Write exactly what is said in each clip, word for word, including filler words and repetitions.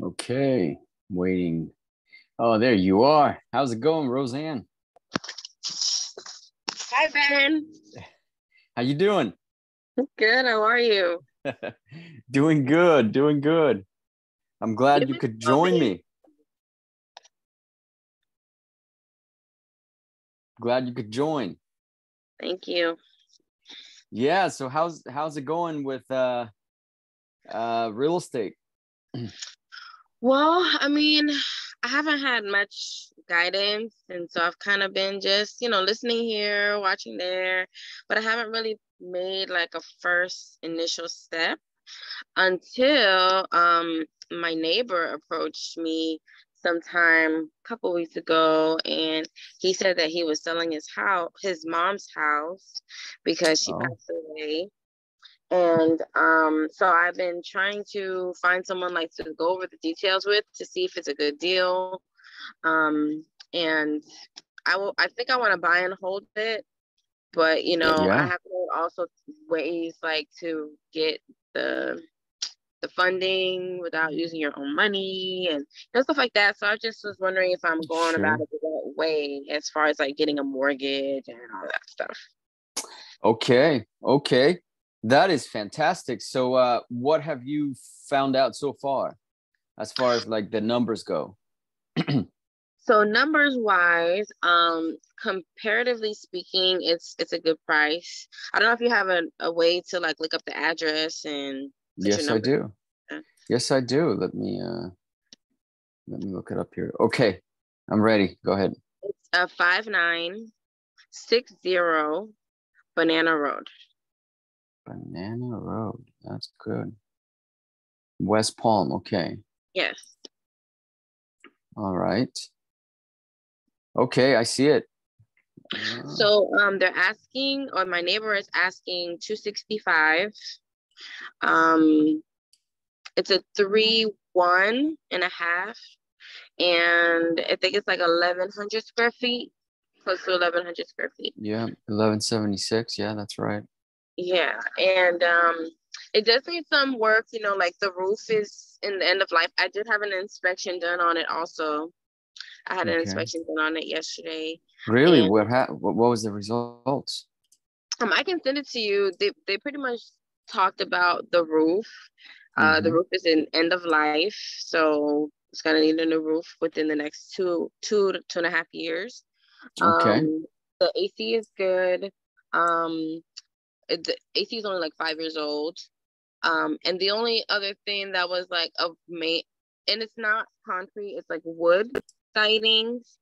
Okay, waiting. Oh, there you are. How's it going, Roseanne? Hi, Ben. How you doing? Good. How are you? Doing good. Doing good. I'm glad you could join me. Glad you could join. Thank you. Yeah. So how's how's it going with uh, uh, real estate? Well, I mean, I haven't had much guidance, and so I've kind of been just, you know, listening here, watching there, but I haven't really made like a first initial step until um, my neighbor approached me sometime a couple weeks ago, and he said that he was selling his house, his mom's house, because she oh. passed away. And um, so I've been trying to find someone like to go over the details with to see if it's a good deal. Um, and I will. I think I want to buy and hold it, but you know yeah. I have also ways like to get the the funding without using your own money and stuff like that. So I just was wondering if I'm going sure. about it the right way as far as like getting a mortgage and all that stuff. Okay. Okay. That is fantastic. So uh, what have you found out so far as far as like the numbers go? So numbers wise, um, comparatively speaking, it's it's a good price. I don't know if you have a, a way to like look up the address and. Yes, I do. Yeah. Yes, I do. Let me uh, let me look it up here. Okay, I'm ready. Go ahead. It's a five nine six zero Banana Road. Banana Road. That's good. West Palm. Okay. Yes. All right. Okay, I see it. Uh, so um, they're asking, or my neighbor is asking, two sixty-five. Um, it's a three one and a half, and I think it's like eleven hundred square feet, close to eleven hundred square feet. Yeah, eleven seventy six. Yeah, that's right. Yeah, and um, it does need some work, you know, like the roof is in the end of life. I did have an inspection done on it also. I had okay. an inspection done on it yesterday. Really? And, what, what was the results? Um, I can send it to you. They, they pretty much talked about the roof. Uh, mm-hmm. The roof is in end of life, so it's going to need a new roof within the next two, two to two and a half years. Okay. Um, the A C is good. Um. The A C is only like five years old. Um, and the only other thing that was like of main, and it's not concrete, it's like wood sidings,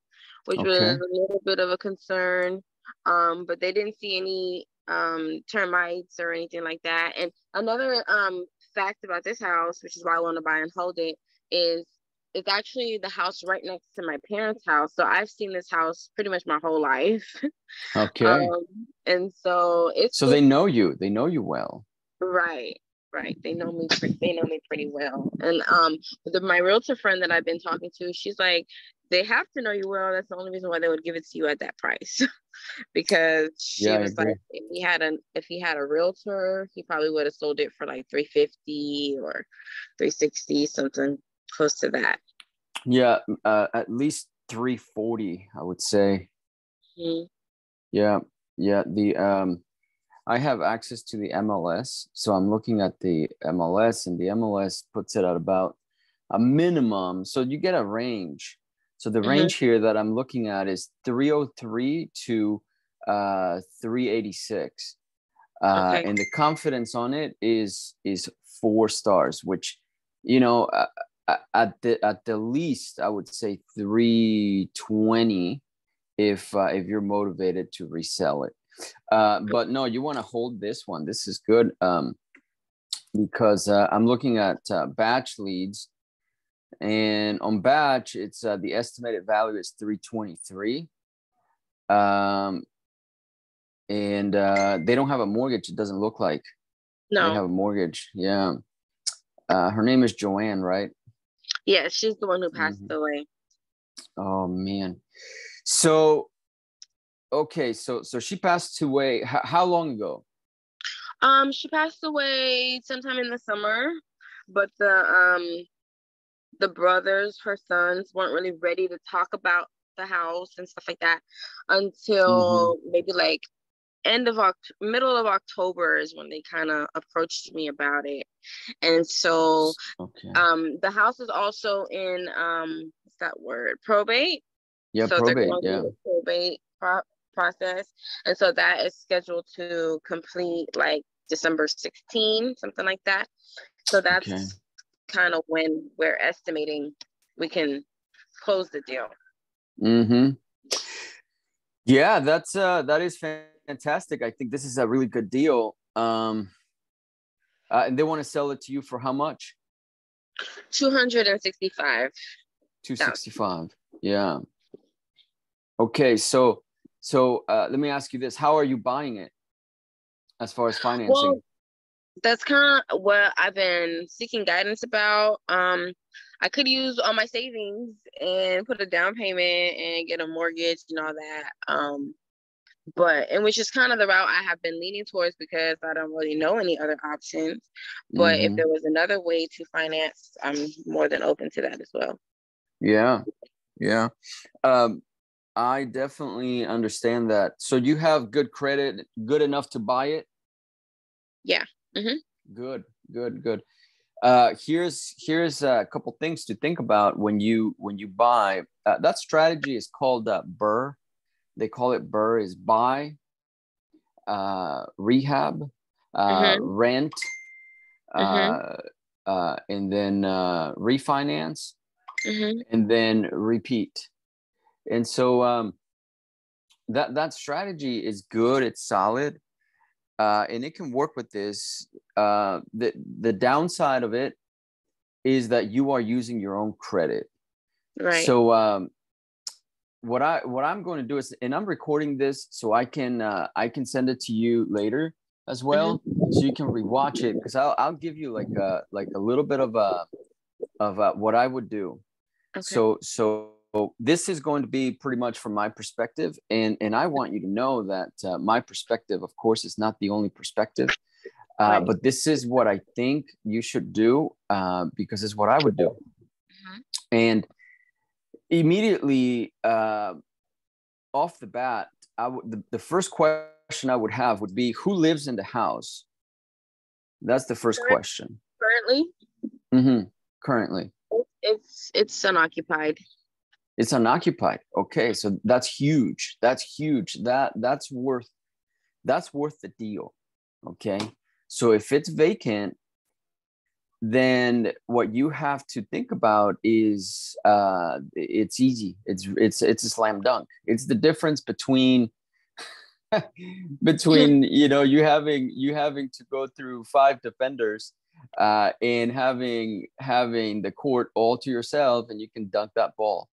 which okay. was a little bit of a concern. Um, but they didn't see any um, termites or anything like that. And another um, fact about this house, which is why I want to buy and hold it, is it's actually the house right next to my parents' house. So I've seen this house pretty much my whole life. Okay. Um, and so it's so they know you. They know you well. Right. Right. They know me pretty, they know me pretty well. And um the, my realtor friend that I've been talking to, she's like, they have to know you well. That's the only reason why they would give it to you at that price. Because she yeah, was like, if he had an if he had a realtor, he probably would have sold it for like three fifty or three sixty, something close to that. Yeah, uh, at least three forty, I would say. Mm-hmm. Yeah, yeah. The um, I have access to the M L S, so I'm looking at the M L S, and the M L S puts it at about a minimum. So you get a range. So the mm-hmm. range here that I'm looking at is three oh three to uh, three eighty-six, uh, okay. and the confidence on it is is four stars, which you know. Uh, At the at the least, I would say three twenty if uh, if you're motivated to resell it. Uh, but no, you want to hold this one. This is good um, because uh, I'm looking at uh, batch leads, and on batch, it's uh, the estimated value is three twenty-three, um, and uh, they don't have a mortgage. It doesn't look like no. They have a mortgage. Yeah, uh, her name is Joanne, right? Yeah, she's the one who passed mm-hmm. away. Oh man. So okay, so so she passed away h- how long ago? Um she passed away sometime in the summer, but the um the brothers, her sons, weren't really ready to talk about the house and stuff like that until mm-hmm. maybe like end of October, middle of October is when they kind of approached me about it. And so okay. um, the house is also in, um, what's that word? Probate. Yeah, so probate, yeah. The probate pro- process. And so that is scheduled to complete like December sixteenth, something like that. So that's okay. kind of when we're estimating we can close the deal. Mm-hmm. Yeah, that's uh, that is fantastic. I think this is a really good deal. Um, uh, and they want to sell it to you for how much? two hundred sixty-five thousand dollars. two hundred sixty-five thousand dollars. Yeah. Okay, so so uh, let me ask you this: how are you buying it, as far as financing? Well, that's kind of what I've been seeking guidance about. Um, I could use all my savings and put a down payment and get a mortgage and all that. Um, but, and which is kind of the route I have been leaning towards because I don't really know any other options. But mm-hmm. if there was another way to finance, I'm more than open to that as well. Yeah. Yeah. Um, I definitely understand that. So you have good credit, good enough to buy it? Yeah. Mm-hmm. Good, good, good. Uh, here's here's a couple things to think about when you when you buy. Uh, that strategy is called uh, B R R R R. They call it B R R R R is buy, uh, rehab, uh, mm-hmm. rent, uh, mm-hmm. uh, and then uh, refinance, mm-hmm. and then repeat. And so um, that that strategy is good. It's solid. Uh, and it can work with this. Uh, the the downside of it is that you are using your own credit. Right. So um, what I what I'm going to do is, and I'm recording this so I can uh, I can send it to you later as well, mm-hmm. so you can rewatch it, because I'll I'll give you like a like a little bit of a of a, what I would do. Okay. So so. So this is going to be pretty much from my perspective. And, and I want you to know that uh, my perspective, of course, is not the only perspective, uh, but this is what I think you should do uh, because it's what I would do. Mm-hmm. And immediately uh, off the bat, I would, the, the first question I would have would be, who lives in the house? That's the first Current, question. Currently? Mm-hmm. Currently. It's, it's unoccupied. It's unoccupied. Okay, so that's huge. That's huge. That that's worth that's worth the deal. Okay. So if it's vacant, then what you have to think about is uh, it's easy. It's it's it's a slam dunk. It's the difference between between you know you having you having to go through five defenders uh, and having having the court all to yourself, and you can dunk that ball.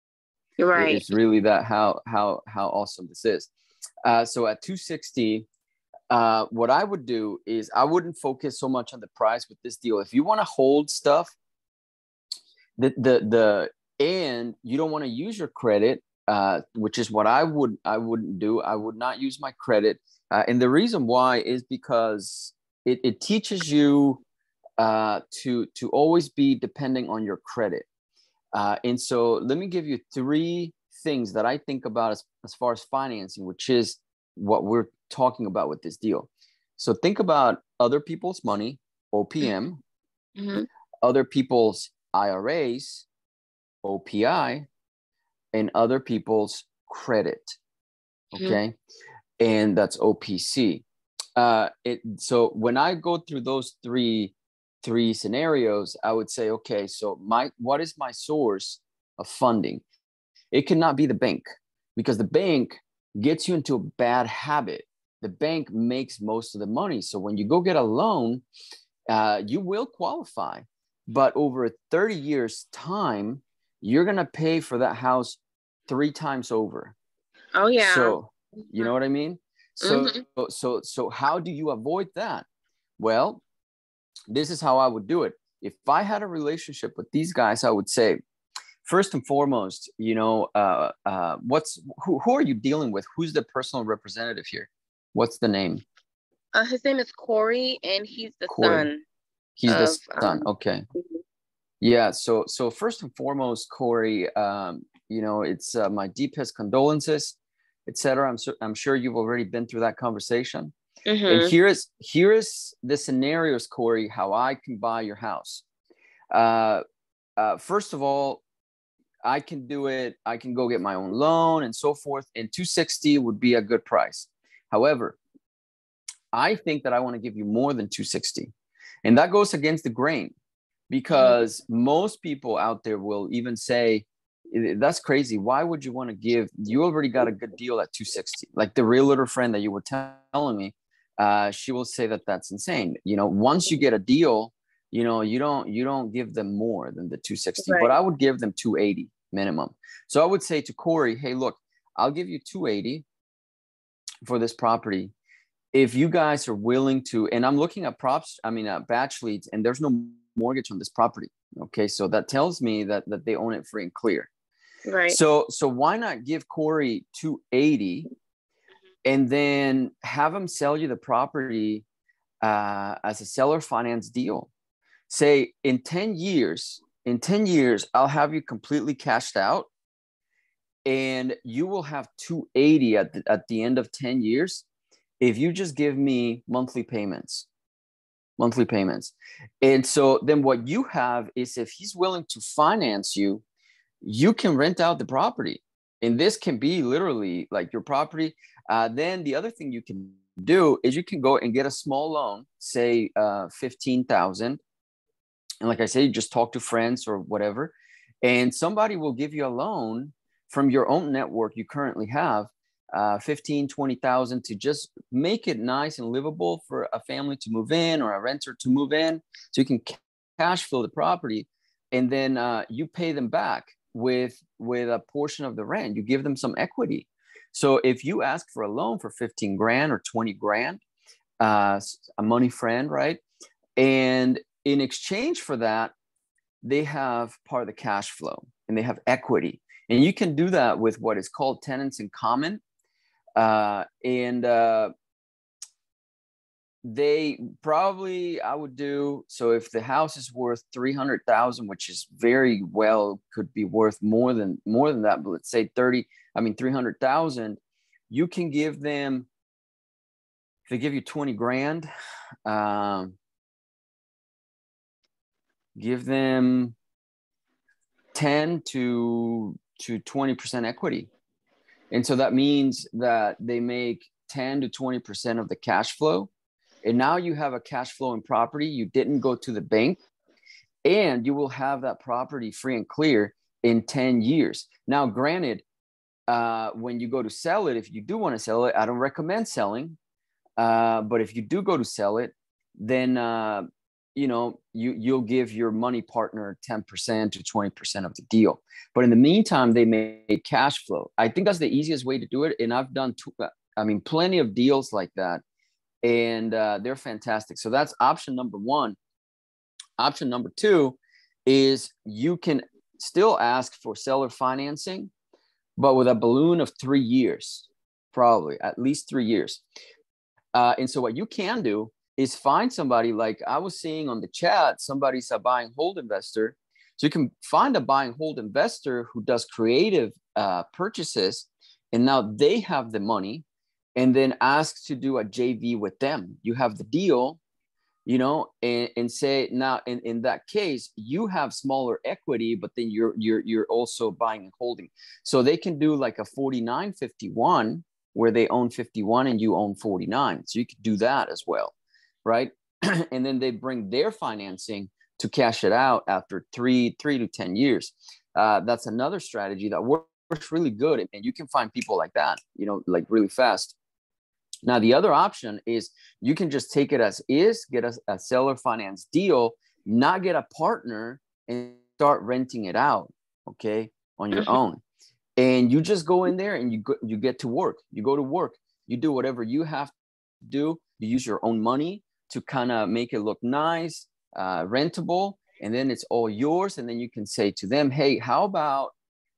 Right. It's really that how how how awesome this is. Uh, so at two sixty, uh, what I would do is I wouldn't focus so much on the price with this deal. If you want to hold stuff, the the the and you don't want to use your credit, uh, which is what I would I wouldn't do. I would not use my credit, uh, and the reason why is because it it teaches you uh, to to always be depending on your credit. Uh, and so let me give you three things that I think about as, as far as financing, which is what we're talking about with this deal. So think about other people's money, O P M, mm-hmm. other people's I R As, O P I, and other people's credit. Okay. Mm-hmm. And that's O P C. Uh, it, so when I go through those three three scenarios, I would say, okay, so my what is my source of funding? It cannot be the bank, because the bank gets you into a bad habit. The bank makes most of the money. So when you go get a loan, uh, you will qualify, but over thirty years time, you're going to pay for that house three times over. Oh yeah. So you know what I mean? So, mm-hmm. so, so, so how do you avoid that? Well, this is how I would do it. If I had a relationship with these guys, I would say, first and foremost, you know, uh, uh, what's who, who are you dealing with? Who's the personal representative here? What's the name? Uh, his name is Corey, and he's the Corey. son. He's of, the son. Um, okay. Yeah. So, so first and foremost, Corey, um, you know, it's uh, my deepest condolences, et cetera. I'm, su- I'm sure you've already been through that conversation. Mm-hmm. And here is, here is the scenarios, Corey, how I can buy your house. Uh, uh, first of all, I can do it. I can go get my own loan and so forth. And two sixty would be a good price. However, I think that I want to give you more than two sixty. And that goes against the grain. Because mm-hmm. most people out there will even say, that's crazy. Why would you want to give? You already got a good deal at two sixty. Like the realtor friend that you were telling me, uh, she will say that that's insane. You know, once you get a deal, you know, you don't you don't give them more than the two sixty. Right. But I would give them two eighty minimum. So I would say to Corey, hey, look, I'll give you two eighty for this property. If you guys are willing to, and I'm looking at props, I mean, at batch leads, and there's no mortgage on this property. Okay. So that tells me that, that they own it free and clear. Right. So, so why not give Corey two eighty and then have him sell you the property uh, as a seller finance deal? Say in ten years, in ten years, I'll have you completely cashed out and you will have two eighty at the, at the end of ten years. If you just give me monthly payments, monthly payments. And so then what you have is, if he's willing to finance you, you can rent out the property. And this can be literally like your property. Uh, then the other thing you can do is you can go and get a small loan, say uh, fifteen thousand. And like I say, you just talk to friends or whatever. And somebody will give you a loan from your own network you currently have. Uh, fifteen, twenty thousand to just make it nice and livable for a family to move in or a renter to move in, so you can cash flow the property, and then uh, you pay them back with with a portion of the rent. You give them some equity. So if you ask for a loan for fifteen grand or twenty grand, uh, a money friend, right? And in exchange for that, they have part of the cash flow and they have equity, and you can do that with what is called tenants in common. Uh, and uh, they probably, I would do, so if the house is worth three hundred thousand, which is very well, could be worth more than, more than that, but let's say thirty, I mean, three hundred thousand, you can give them, if they give you twenty grand, um, give them ten to twenty percent equity. And so that means that they make ten to twenty percent of the cash flow. And now you have a cash flow in property. You didn't go to the bank, and you will have that property free and clear in ten years. Now, granted, uh, when you go to sell it, if you do want to sell it, I don't recommend selling. Uh, but if you do go to sell it, then, uh, you know, you, you'll give your money partner ten percent to twenty percent of the deal. But in the meantime, they made cash flow. I think that's the easiest way to do it. And I've done, two, I mean, plenty of deals like that. And uh, they're fantastic. So that's option number one. Option number two is you can still ask for seller financing, but with a balloon of three years, probably at least three years. Uh, and so what you can do is find somebody, like I was seeing on the chat, somebody's a buy and hold investor. So you can find a buy and hold investor who does creative uh, purchases, and now they have the money, and then ask to do a J V with them. You have the deal, you know, and, and say now in, in that case, you have smaller equity, but then you're, you're, you're also buying and holding. So they can do like a forty-nine fifty-one where they own fifty-one and you own forty-nine. So you could do that as well. Right. And then they bring their financing to cash it out after three, three to ten years. Uh, that's another strategy that works really good. And you can find people like that, you know, like really fast. Now, the other option is you can just take it as is, get a, a seller finance deal, not get a partner, and start renting it out. Okay. On your own. And you just go in there and you go, you get to work, you go to work, you do whatever you have to do. You use your own money to kind of make it look nice, uh, rentable, and then it's all yours. And then you can say to them, hey, how about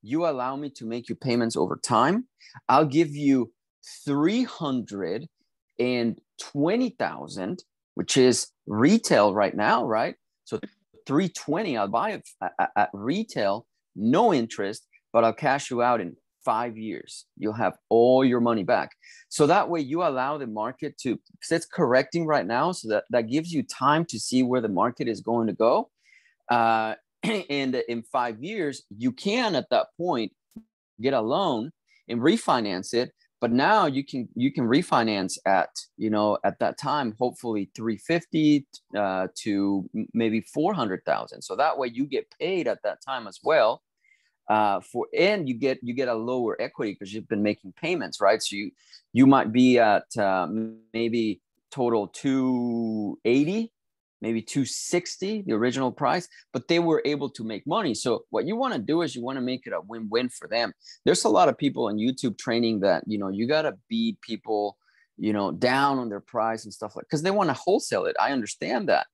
you allow me to make your payments over time? I'll give you three hundred twenty thousand, which is retail right now, right? So three twenty, I'll buy it at, at retail, no interest, but I'll cash you out in five years. You'll have all your money back. So that way you allow the market to, because it's correcting right now. So that, that gives you time to see where the market is going to go. Uh, and in five years, you can at that point get a loan and refinance it. But now you can you can refinance at, you know, at that time, hopefully three fifty uh, to maybe four hundred thousand. So that way you get paid at that time as well. Uh, for and you get you get a lower equity because you've been making payments, right? So you you might be at uh, maybe total two eighty, maybe two sixty, the original price, but they were able to make money. So what you want to do is you want to make it a win-win for them. There's a lot of people on YouTube training that, you know, you got to beat people, you know, down on their price and stuff like that because they want to wholesale it. I understand that.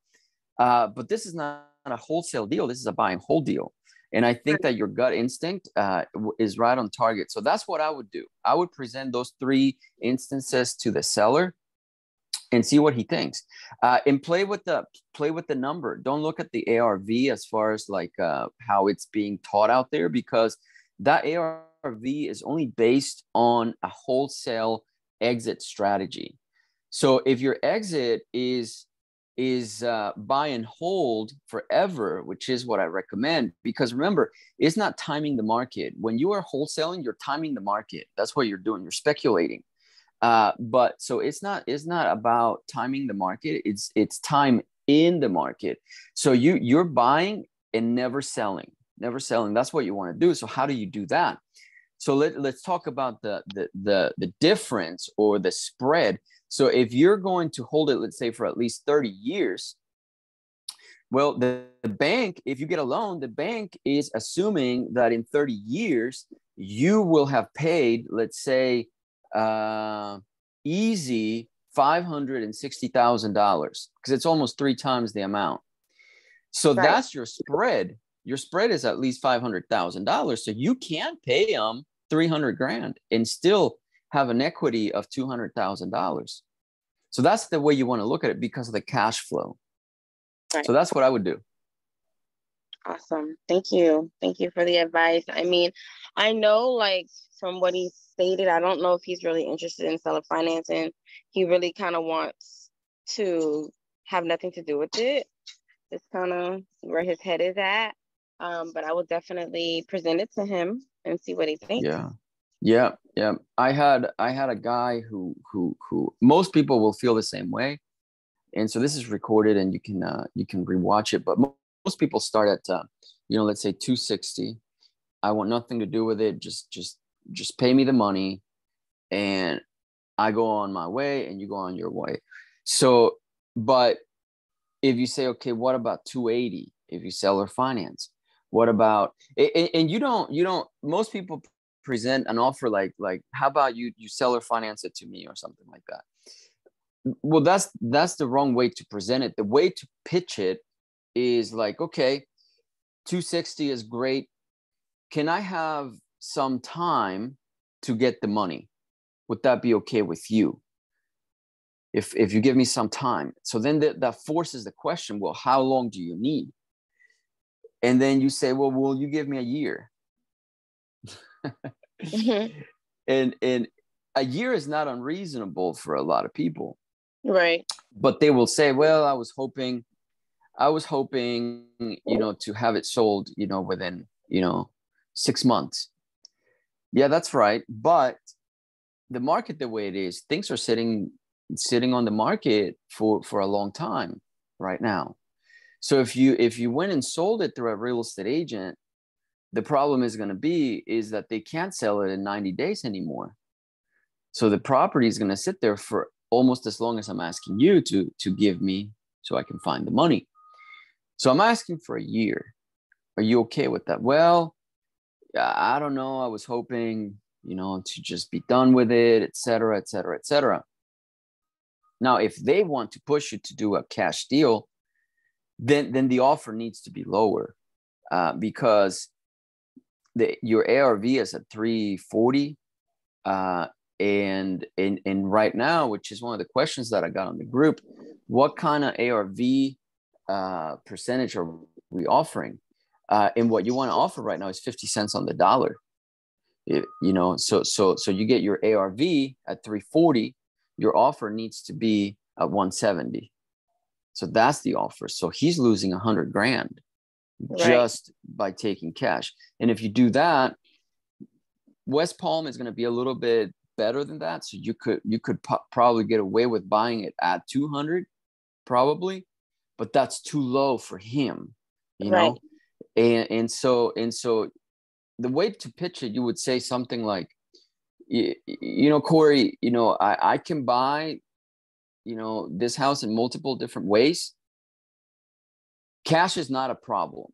Uh, but this is not a wholesale deal. This is a buy and hold deal. And I think that your gut instinct uh, is right on target. So that's what I would do. I would present those three instances to the seller and see what he thinks, uh, and play with the play with the number. Don't look at the A R V as far as like uh, how it's being taught out there, because that A R V is only based on a wholesale exit strategy. So if your exit is is uh, buy and hold forever, which is what I recommend, because remember, it's not timing the market. When you are wholesaling, you're timing the market. That's what you're doing. You're speculating. Uh, but so it's not it's not about timing the market. It's it's time in the market. So you you're buying and never selling, never selling. That's what you want to do. So how do you do that? So let, let's talk about the, the the the difference or the spread. So if you're going to hold it, let's say for at least thirty years, well, the, the bank, if you get a loan, the bank is assuming that in thirty years you will have paid, let's say, uh, easy five hundred sixty thousand dollars, because it's almost three times the amount. So right. That's your spread. Your spread is at least five hundred thousand dollars. So you can pay them three hundred grand and still have an equity of two hundred thousand dollars. So that's the way you want to look at it because of the cash flow. Right. So that's what I would do. Awesome. Thank you. Thank you for the advice. I mean, I know like from what he's stated, I don't know if he's really interested in seller financing. He really kind of wants to have nothing to do with it. It's kind of where his head is at. Um, but I will definitely present it to him and see what he thinks. Yeah. Yeah. Yeah. I had I had a guy who who who most people will feel the same way. And so this is recorded and you can uh, you can rewatch it. But most people start at, uh, you know, let's say two sixty. I want nothing to do with it. Just just. Just pay me the money and I go on my way and you go on your way. So, but if you say, okay, what about two eighty if you sell or finance? What about, and, and you don't, you don't, most people present an offer like, like, how about you, you sell or finance it to me or something like that? Well, that's, that's the wrong way to present it. The way to pitch it is like, okay, two sixty is great. Can I have some time to get the money? Would that be okay with you if if you give me some time? So then that, that forces the question, well, how long do you need? And then you say, well, will you give me a year? Mm-hmm. and and a year is not unreasonable for a lot of people, right? But they will say, well, I was hoping I was hoping you know to have it sold you know within you know six months. Yeah, that's right. But the market, the way it is, things are sitting sitting on the market for, for a long time right now. So if you if you went and sold it through a real estate agent, the problem is going to be is that they can't sell it in ninety days anymore. So the property is going to sit there for almost as long as I'm asking you to, to give me so I can find the money. So I'm asking for a year. Are you okay with that? Well, I don't know. I was hoping, you know, to just be done with it, et cetera, et cetera, et cetera. Now, if they want to push you to do a cash deal, then, then the offer needs to be lower uh, because the, your A R V is at three forty. Uh, and, and, and right now, which is one of the questions that I got on the group, what kind of A R V uh, percentage or we offering? Uh, and what you want to offer right now is fifty cents on the dollar. It, you know, so, so, so you get your A R V at three forty, your offer needs to be at one seventy. So that's the offer. So he's losing a hundred grand right. just by taking cash. And if you do that, West Palm is going to be a little bit better than that. So you could, you could po- probably get away with buying it at two hundred probably, but that's too low for him, you right. know? And, and so, and so the way to pitch it, you would say something like, you, you know, Corey, you know, I, I can buy, you know, this house in multiple different ways. Cash is not a problem,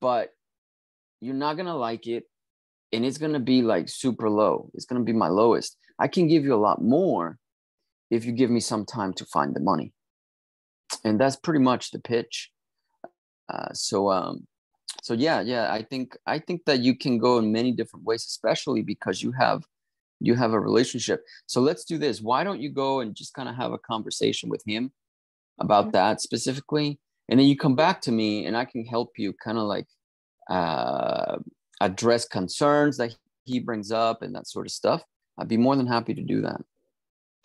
but you're not going to like it. And it's going to be like super low. It's going to be my lowest. I can give you a lot more if you give me some time to find the money. And that's pretty much the pitch. Uh, so, um, so yeah, yeah, I think, I think that you can go in many different ways, especially because you have, you have a relationship. So let's do this. Why don't you go and just kind of have a conversation with him about that specifically? And then you come back to me and I can help you kind of like, uh, address concerns that he brings up and that sort of stuff. I'd be more than happy to do that.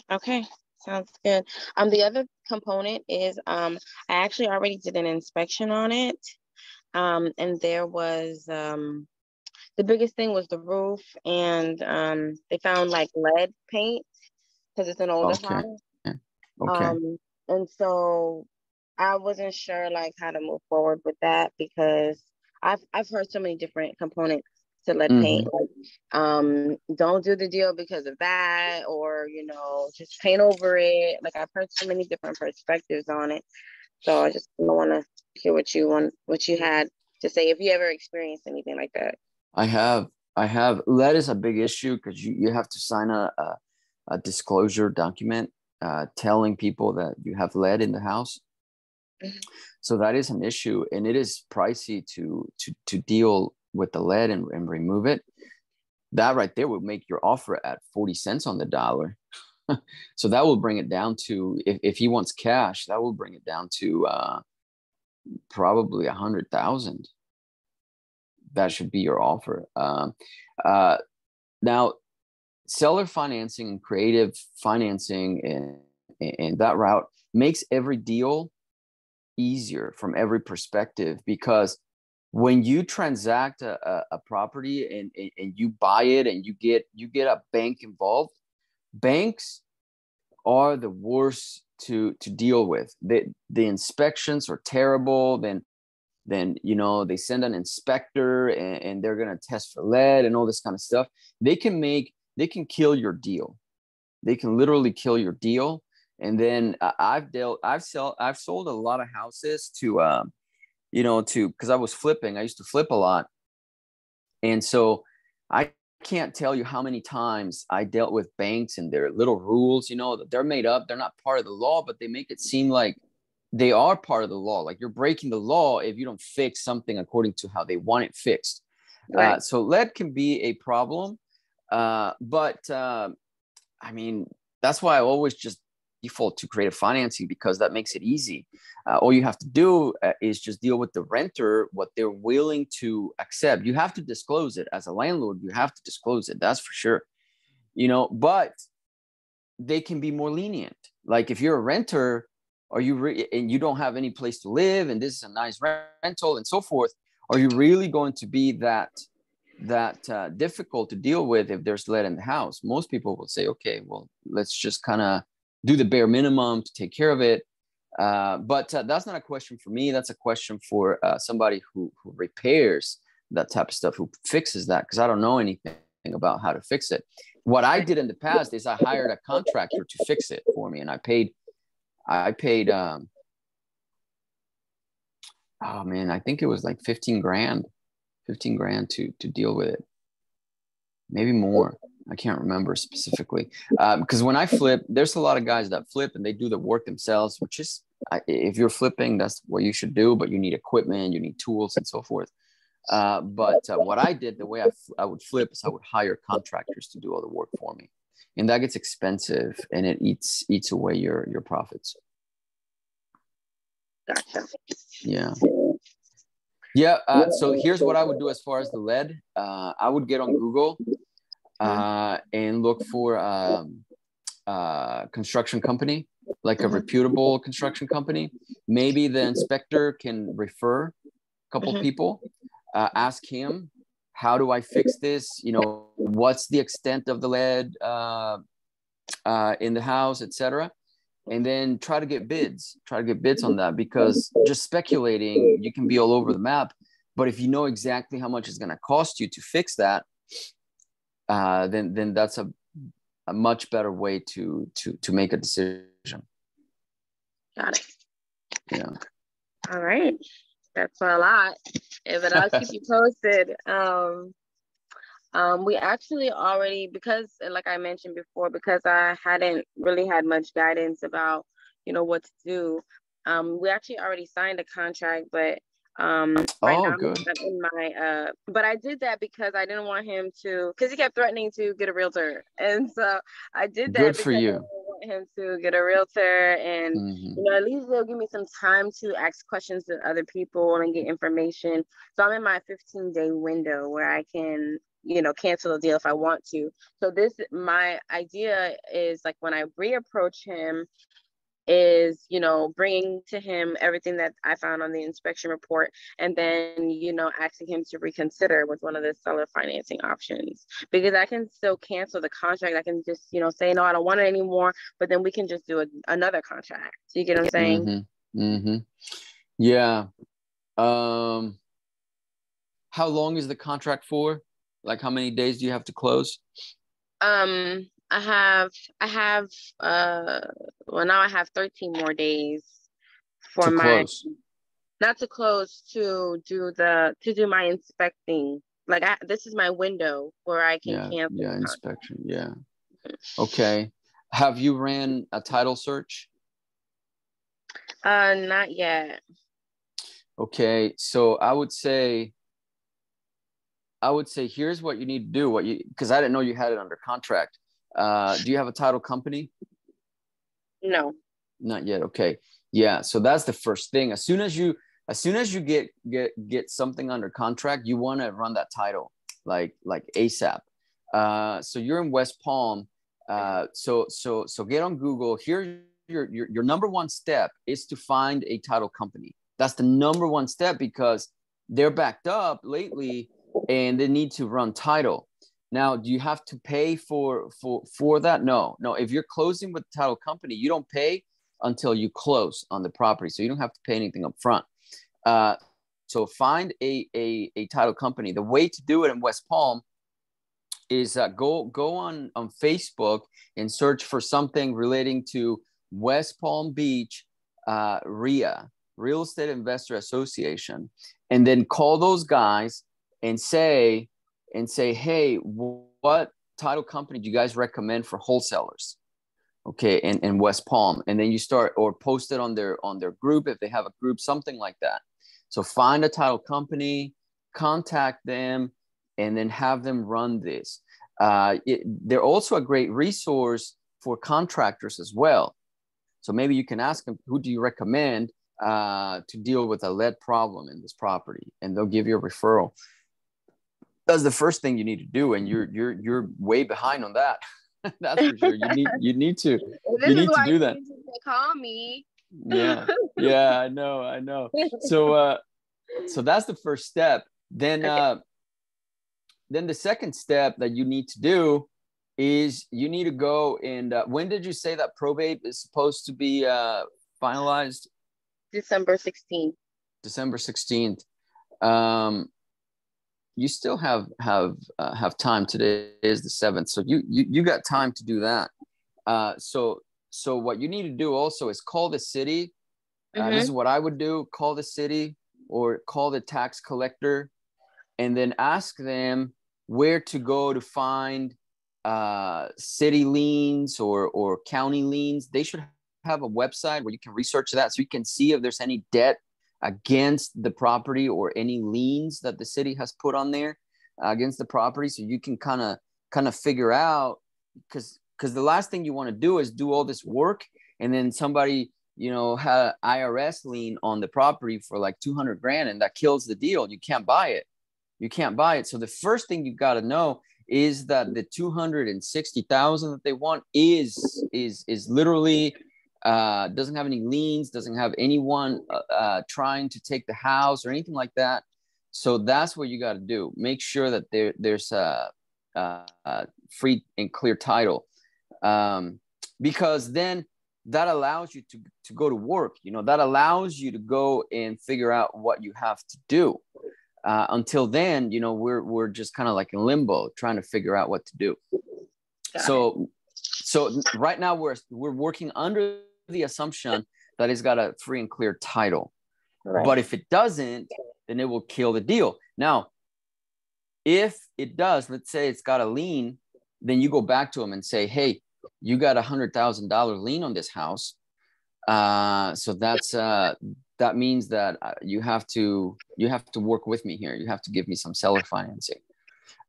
Okay, sounds good. Um, the other component is um, I actually already did an inspection on it, um, and there was um, the biggest thing was the roof, and um, they found like lead paint because it's an older okay. house. Okay. Um, and so I wasn't sure like how to move forward with that because I've I've heard so many different components to lead mm-hmm. paint. Like, um, don't do the deal because of that, or you know, just paint over it. Like I've heard so many different perspectives on it. So I just want to hear what you want, what you had to say. If you ever experienced anything like that, I have, I have. Lead is a big issue because you, you have to sign a a, a disclosure document uh, telling people that you have lead in the house. So that is an issue, and it is pricey to to to deal with the lead and, and remove it. That right there would make your offer at forty cents on the dollar. So that will bring it down to, if, if he wants cash, that will bring it down to uh, probably a hundred thousand. That should be your offer. Uh, uh, now, seller financing and creative financing and, and that route makes every deal easier from every perspective, because when you transact a, a, a property and, and, and you buy it and you get you get a bank involved, banks are the worst to to deal with. The the inspections are terrible. Then then you know they send an inspector and, and they're gonna test for lead and all this kind of stuff. They can make they can kill your deal. They can literally kill your deal. And then uh, I've dealt, I've sold, I've sold a lot of houses to, um, you know, to, cause I was flipping, I used to flip a lot. And so I can't tell you how many times I dealt with banks and their little rules, you know, that they're made up. They're not part of the law, but they make it seem like they are part of the law. Like you're breaking the law if you don't fix something according to how they want it fixed. Right. Uh, so lead can be a problem. Uh, but, uh, I mean, that's why I always just default to creative financing, because that makes it easy. Uh, all you have to do uh, is just deal with the renter, what they're willing to accept. You have to disclose it as a landlord. You have to disclose it. That's for sure. You know, but they can be more lenient. Like if you're a renter are you re- and you don't have any place to live and this is a nice rental and so forth, are you really going to be that, that uh, difficult to deal with if there's lead in the house? Most people will say, okay, well, let's just kind of do the bare minimum to take care of it. Uh, but uh, that's not a question for me. That's a question for uh, somebody who, who repairs that type of stuff, who fixes that, because I don't know anything about how to fix it. What I did in the past is I hired a contractor to fix it for me, and I paid, I paid, um, oh man, I think it was like fifteen grand, fifteen grand to, to deal with it, maybe more. I can't remember specifically because um, when I flip, there's a lot of guys that flip and they do the work themselves, which is, I, if you're flipping, that's what you should do, but you need equipment, you need tools and so forth. Uh, but uh, what I did, the way I, I would flip is I would hire contractors to do all the work for me. And that gets expensive and it eats eats away your, your profits. Gotcha. Yeah. Yeah. Uh, so here's what I would do as far as the lead. Uh, I would get on Google uh, and look for um, uh, construction company, like a reputable construction company. Maybe the inspector can refer a couple mm-hmm. people. Uh, ask him, how do I fix this? You know, what's the extent of the lead uh, uh, in the house, et cetera. And then try to get bids, try to get bids on that, because just speculating, you can be all over the map. But if you know exactly how much it's going to cost you to fix that, uh, then then that's a, a much better way to to to make a decision. Got it. Yeah. All right. That's a lot, but I'll keep you posted. Um, um, we actually already, because like I mentioned before, because I hadn't really had much guidance about, you know, what to do. Um, we actually already signed a contract, but um, right oh, now good. I'm in my, uh, but I did that because I didn't want him to, because he kept threatening to get a realtor, and so I did that. Good for you. Him to get a realtor, and mm-hmm. you know, at least they'll give me some time to ask questions to other people and get information. So I'm in my fifteen day window where I can, you know, cancel the deal if I want to. So this, my idea is, like, when I reapproach him, is, you know, bringing to him everything that I found on the inspection report, and then, you know, asking him to reconsider with one of the seller financing options, because I can still cancel the contract. I can just, you know, say, no, I don't want it anymore, but then we can just do a, another contract. So you get what I'm saying? Mm-hmm. Mm-hmm. Yeah. Um, how long is the contract for? Like, how many days do you have to close? Um, I have, I have, uh, well, now I have thirteen more days for to my, close. not to close, to do the, to do my inspecting. Like, I, this is my window where I can yeah, cancel. Yeah, inspection. Yeah. Okay. Have you ran a title search? Uh, not yet. Okay. So I would say, I would say, here's what you need to do. What you, because I didn't know you had it under contract. Uh, do you have a title company? No, not yet. Okay. Yeah. So that's the first thing. As soon as you, as soon as you get, get, get something under contract, you want to run that title, like, like ASAP. Uh, so you're in West Palm. Uh, so, so, so get on Google. Here, your, your, your number one step is to find a title company. That's the number one step, because they're backed up lately and they need to run title. Now, do you have to pay for, for, for that? No, no. If you're closing with the title company, you don't pay until you close on the property. So you don't have to pay anything up front. Uh, so find a, a, a title company. The way to do it in West Palm is uh, go, go on, on Facebook and search for something relating to West Palm Beach, uh, R E I A, Real Estate Investor Association, and then call those guys and say, and say, hey, what title company do you guys recommend for wholesalers? Okay, in, in West Palm. And then you start, or post it on their on their group, if they have a group, something like that. So find a title company, contact them, and then have them run this. Uh, it, they're also a great resource for contractors as well. So maybe you can ask them, who do you recommend uh, to deal with a lead problem in this property? And they'll give you a referral. That's the first thing you need to do, and you're you're you're way behind on that. That's for sure. You need you need to you need to do that. Call me. Yeah, yeah, I know, I know. So, uh, so that's the first step. Then, uh, then the second step that you need to do is you need to go and uh, when did you say that probate is supposed to be uh, finalized? December sixteenth. December sixteenth. Um. You still have have uh, have time. Today is the seventh, so you you you got time to do that. Uh, so so what you need to do also is call the city. Uh, mm-hmm. This is what I would do: call the city or call the tax collector, and then ask them where to go to find uh, city liens or or county liens. They should have a website where you can research that, so you can see if there's any debt against the property or any liens that the city has put on there uh, against the property, so you can kind of kind of figure out, because because the last thing you want to do is do all this work and then somebody you know, had I R S lien on the property for like two hundred grand, and that kills the deal. You can't buy it. You can't buy it. So the first thing you got to know is that the two hundred sixty thousand that they want is, is, is literally, uh, doesn't have any liens, doesn't have anyone uh, uh, trying to take the house or anything like that. So that's what you got to do. Make sure that there, there's a, a, a free and clear title, um, because then that allows you to, to go to work. You know, that allows you to go and figure out what you have to do. Uh, until then, you know, we're, we're just kind of like in limbo trying to figure out what to do. Got so, it. so right now we're, we're working under the assumption that it's got a free and clear title, right. But if it doesn't, then it will kill the deal. Now, if it does, let's say it's got a lien, then you go back to them and say, hey, you got a hundred thousand dollar lien on this house. Uh, so that's, uh, that means that you have to, you have to work with me here. You have to give me some seller financing.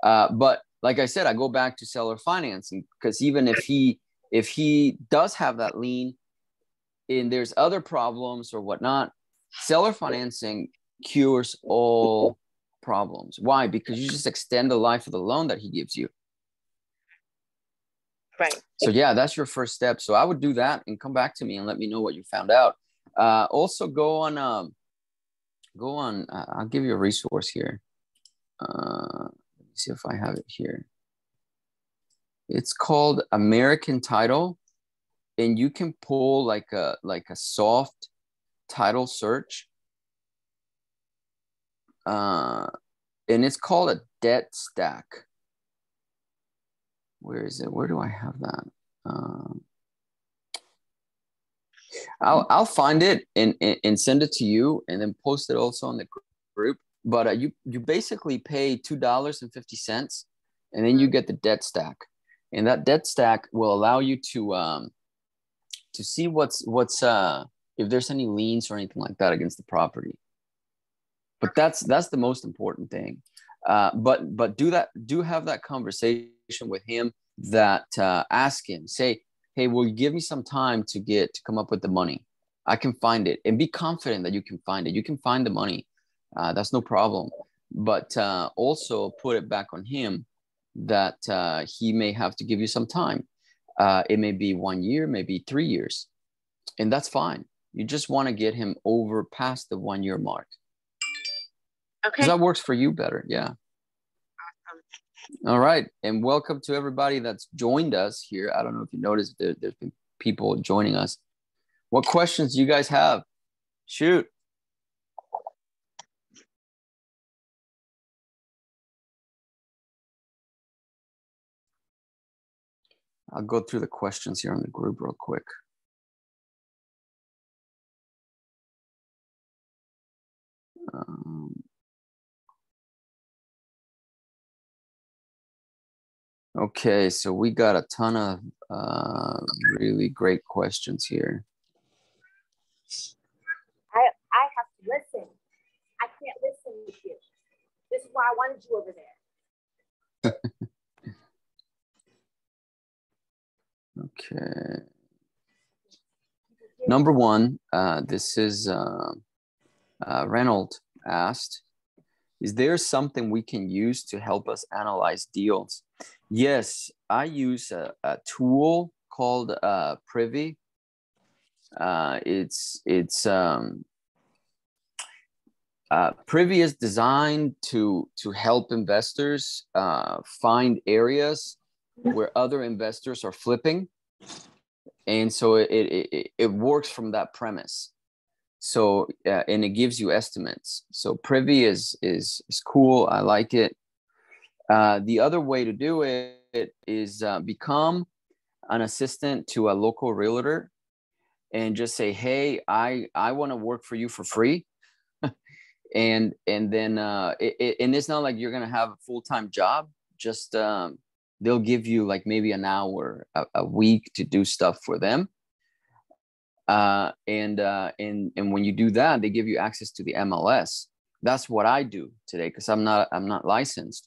Uh, but like I said, I go back to seller financing, because even if he, if he does have that lien and there's other problems or whatnot, seller financing cures all problems. Why? Because you just extend the life of the loan that he gives you. Right. So yeah, that's your first step. So I would do that and come back to me and let me know what you found out. Uh, also go on, um, go on, uh, I'll give you a resource here. Uh, let me see if I have it here. It's called American Title, and you can pull like a, like a soft title search. Uh, and it's called a debt stack. Where is it? Where do I have that? Um, I'll, I'll find it and, and send it to you, and then post it also on the group. But uh, you, you basically pay two dollars and fifty cents, and then you get the debt stack. And that debt stack will allow you to, um, to see what's, what's, uh, if there's any liens or anything like that against the property. But that's, that's the most important thing. Uh, but, but do that, do have that conversation with him, that, uh, ask him, say, hey, will you give me some time to get to come up with the money? I can find it. And be confident that you can find it. You can find the money. Uh, that's no problem. But uh, also put it back on him that uh, he may have to give you some time. Uh, it may be one year, maybe three years. And that's fine. You just want to get him over past the one year mark. Okay. Because that works for you better. Yeah. Awesome. All right. And welcome to everybody that's joined us here. I don't know if you noticed there, there's been people joining us. What questions do you guys have? Shoot. I'll go through the questions here on the group real quick. Um, Okay, so we got a ton of uh, really great questions here. I I have to listen. I can't listen with you. This is why I wanted you over there. Okay. Number one, uh, this is uh, uh, Reynolds asked, is there something we can use to help us analyze deals? Yes, I use a, a tool called uh, Privy. Uh, it's it's um, uh, Privy is designed to to help investors uh, find areas where other investors are flipping, and so it it, it works from that premise. So uh, and it gives you estimates. So Privy is is is cool. I like it. Uh, the other way to do it is uh, become an assistant to a local realtor and just say, hey, I, I want to work for you for free. and and then uh, it, it, and it's not like you're going to have a full-time job. Just um, they'll give you like maybe an hour a, a week to do stuff for them. Uh, and, uh, and, and when you do that, they give you access to the M L S. That's what I do today because I'm not, I'm not licensed.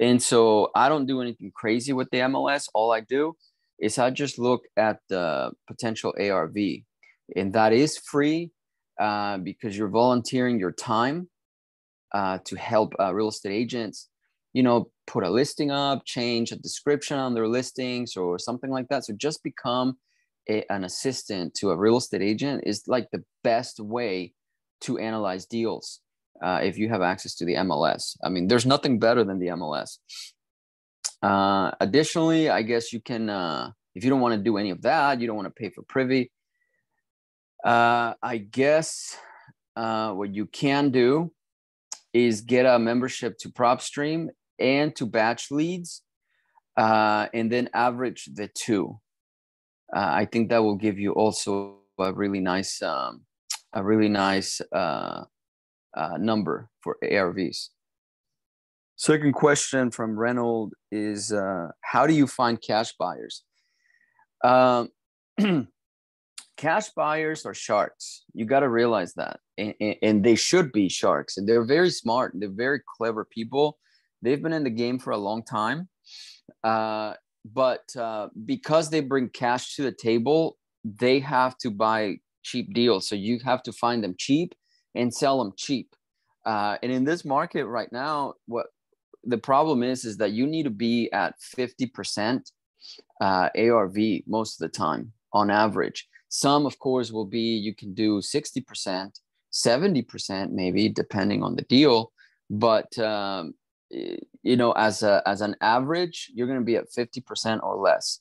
And so I don't do anything crazy with the M L S. All I do is I just look at the potential A R V. And that is free uh, because you're volunteering your time uh, to help uh, real estate agents, you know, put a listing up, change a description on their listings or something like that. So just become a, an assistant to a real estate agent is like the best way to analyze deals uh, if you have access to the M L S. I mean, there's nothing better than the M L S. Uh, additionally, I guess you can, uh, if you don't want to do any of that, you don't want to pay for Privy. Uh, I guess uh, what you can do is get a membership to PropStream and to Batch Leads, uh, and then average the two. Uh, I think that will give you also a really nice, um, a really nice uh, uh, number for A R Vs. Second question from Reynolds is, uh, how do you find cash buyers? Um, Cash buyers are sharks. You got to realize that. And, and, and they should be sharks. And they're very smart. And they're very clever people. They've been in the game for a long time. Uh, but uh, because they bring cash to the table, they have to buy cheap deals. So you have to find them cheap and sell them cheap. Uh, and in this market right now, what the problem is, is that you need to be at fifty percent uh, A R V most of the time on average. Some, of course, will be you can do sixty percent, seventy percent maybe, depending on the deal. But, um, you know, as, a, as an average, you're going to be at fifty percent or less.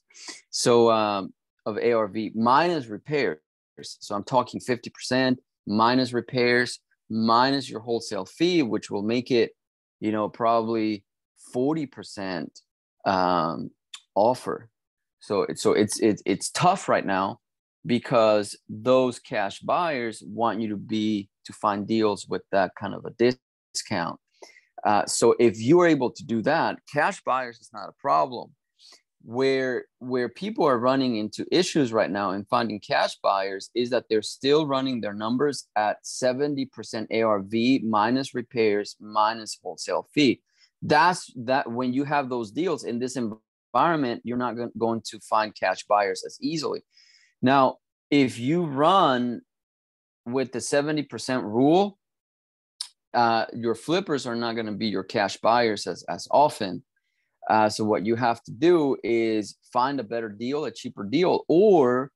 So um, of A R V minus repairs. So I'm talking fifty percent minus repairs, minus your wholesale fee, which will make it, you know, probably forty percent um, offer. So, so it's, it's, it's tough right now, because those cash buyers want you to be to find deals with that kind of a discount. Uh, so if you are able to do that, cash buyers is not a problem. Where where people are running into issues right now in finding cash buyers is that they're still running their numbers at seventy percent A R V minus repairs minus wholesale fee. That's that when you have those deals in this environment, you're not going to find cash buyers as easily. Now, if you run with the seventy percent rule, uh, your flippers are not going to be your cash buyers as, as often. Uh, so what you have to do is find a better deal, a cheaper deal. Or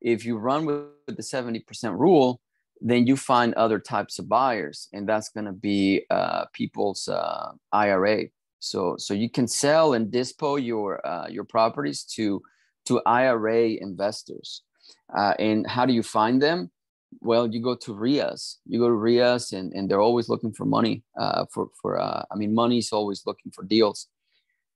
if you run with the seventy percent rule, then you find other types of buyers. And that's going to be uh, people's uh, I R A. So, so you can sell and dispo your, uh, your properties to, to I R A investors. Uh, and how do you find them? Well, you go to R E I As. You go to R E I As, and, and they're always looking for money. Uh, for for uh, I mean, money's always looking for deals.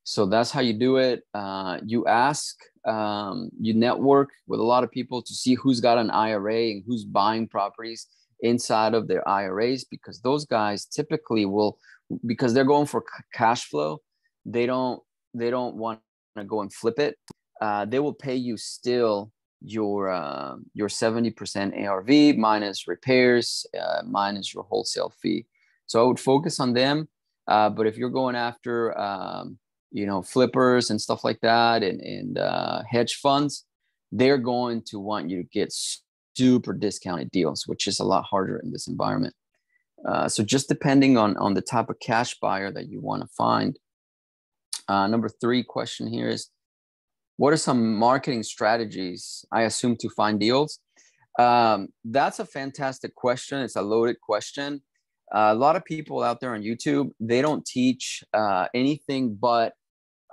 So that's how you do it. Uh, you ask, um, you network with a lot of people to see who's got an I R A and who's buying properties inside of their I R As, because those guys typically will, because they're going for cash flow, they don't they don't want to go and flip it. Uh, they will pay you still your uh, your seventy percent A R V minus repairs, uh, minus your wholesale fee. So I would focus on them. Uh, but if you're going after, um, you know, flippers and stuff like that and, and uh, hedge funds, they're going to want you to get super discounted deals, which is a lot harder in this environment. Uh, so just depending on, on the type of cash buyer that you want to find. Uh, number three question here is, what are some marketing strategies, I assume, to find deals? Um, that's a fantastic question. It's a loaded question. Uh, a lot of people out there on YouTube, they don't teach uh, anything but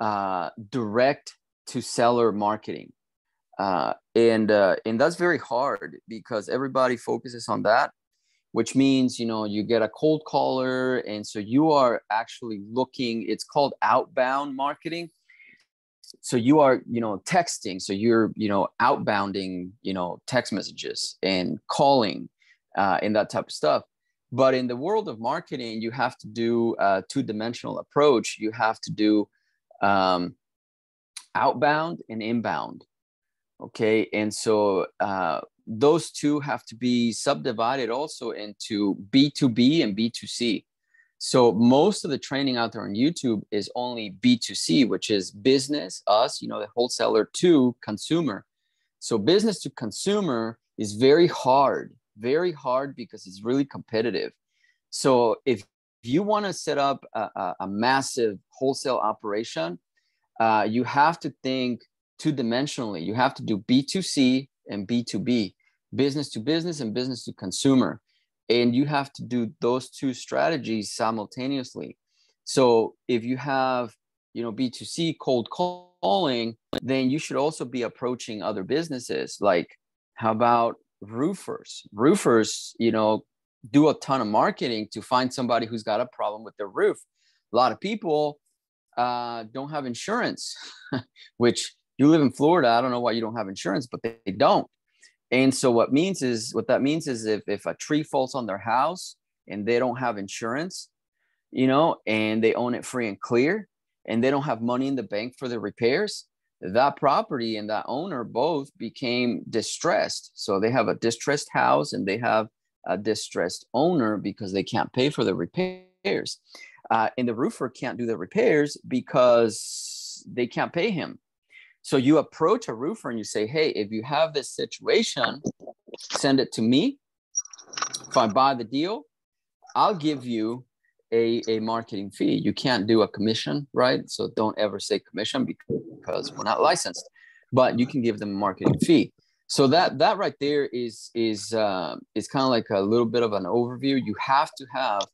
uh, direct-to-seller marketing. Uh, and, uh, and that's very hard because everybody focuses on that, which means, you know, you get a cold caller. And so you are actually looking, it's called outbound marketing. So you are, you know, texting. So you're, you know, outbounding, you know, text messages and calling uh, and that type of stuff. But in the world of marketing, you have to do a two-dimensional approach. You have to do um, outbound and inbound. Okay. And so uh, those two have to be subdivided also into B two B and B two C. So most of the training out there on YouTube is only B two C, which is business, us, you know, the wholesaler to consumer. So business to consumer It's very hard, very hard because it's really competitive. So if you want to set up a, a massive wholesale operation, uh, you have to think two-dimensionally. You have to do B two C and B two B, business to business and business to consumer. And you have to do those two strategies simultaneously. So if you have, you know, B two C cold calling, then you should also be approaching other businesses. Like, how about roofers? Roofers, you know, do a ton of marketing to find somebody who's got a problem with their roof. A lot of people uh, don't have insurance, which you live in Florida. I don't know why you don't have insurance, but they, they don't. And so what means is what that means is if, if a tree falls on their house and they don't have insurance, you know, and they own it free and clear, and they don't have money in the bank for the repairs, that property and that owner both became distressed. So they have a distressed house and they have a distressed owner because they can't pay for the repairs. Uh, and the roofer can't do the repairs because they can't pay him. So you approach a roofer and you say, hey, if you have this situation, send it to me. If I buy the deal, I'll give you a, a marketing fee. You can't do a commission, right? So don't ever say commission because we're not licensed, but you can give them a marketing fee. So that that right there is is uh, is kind of like a little bit of an overview. You have to have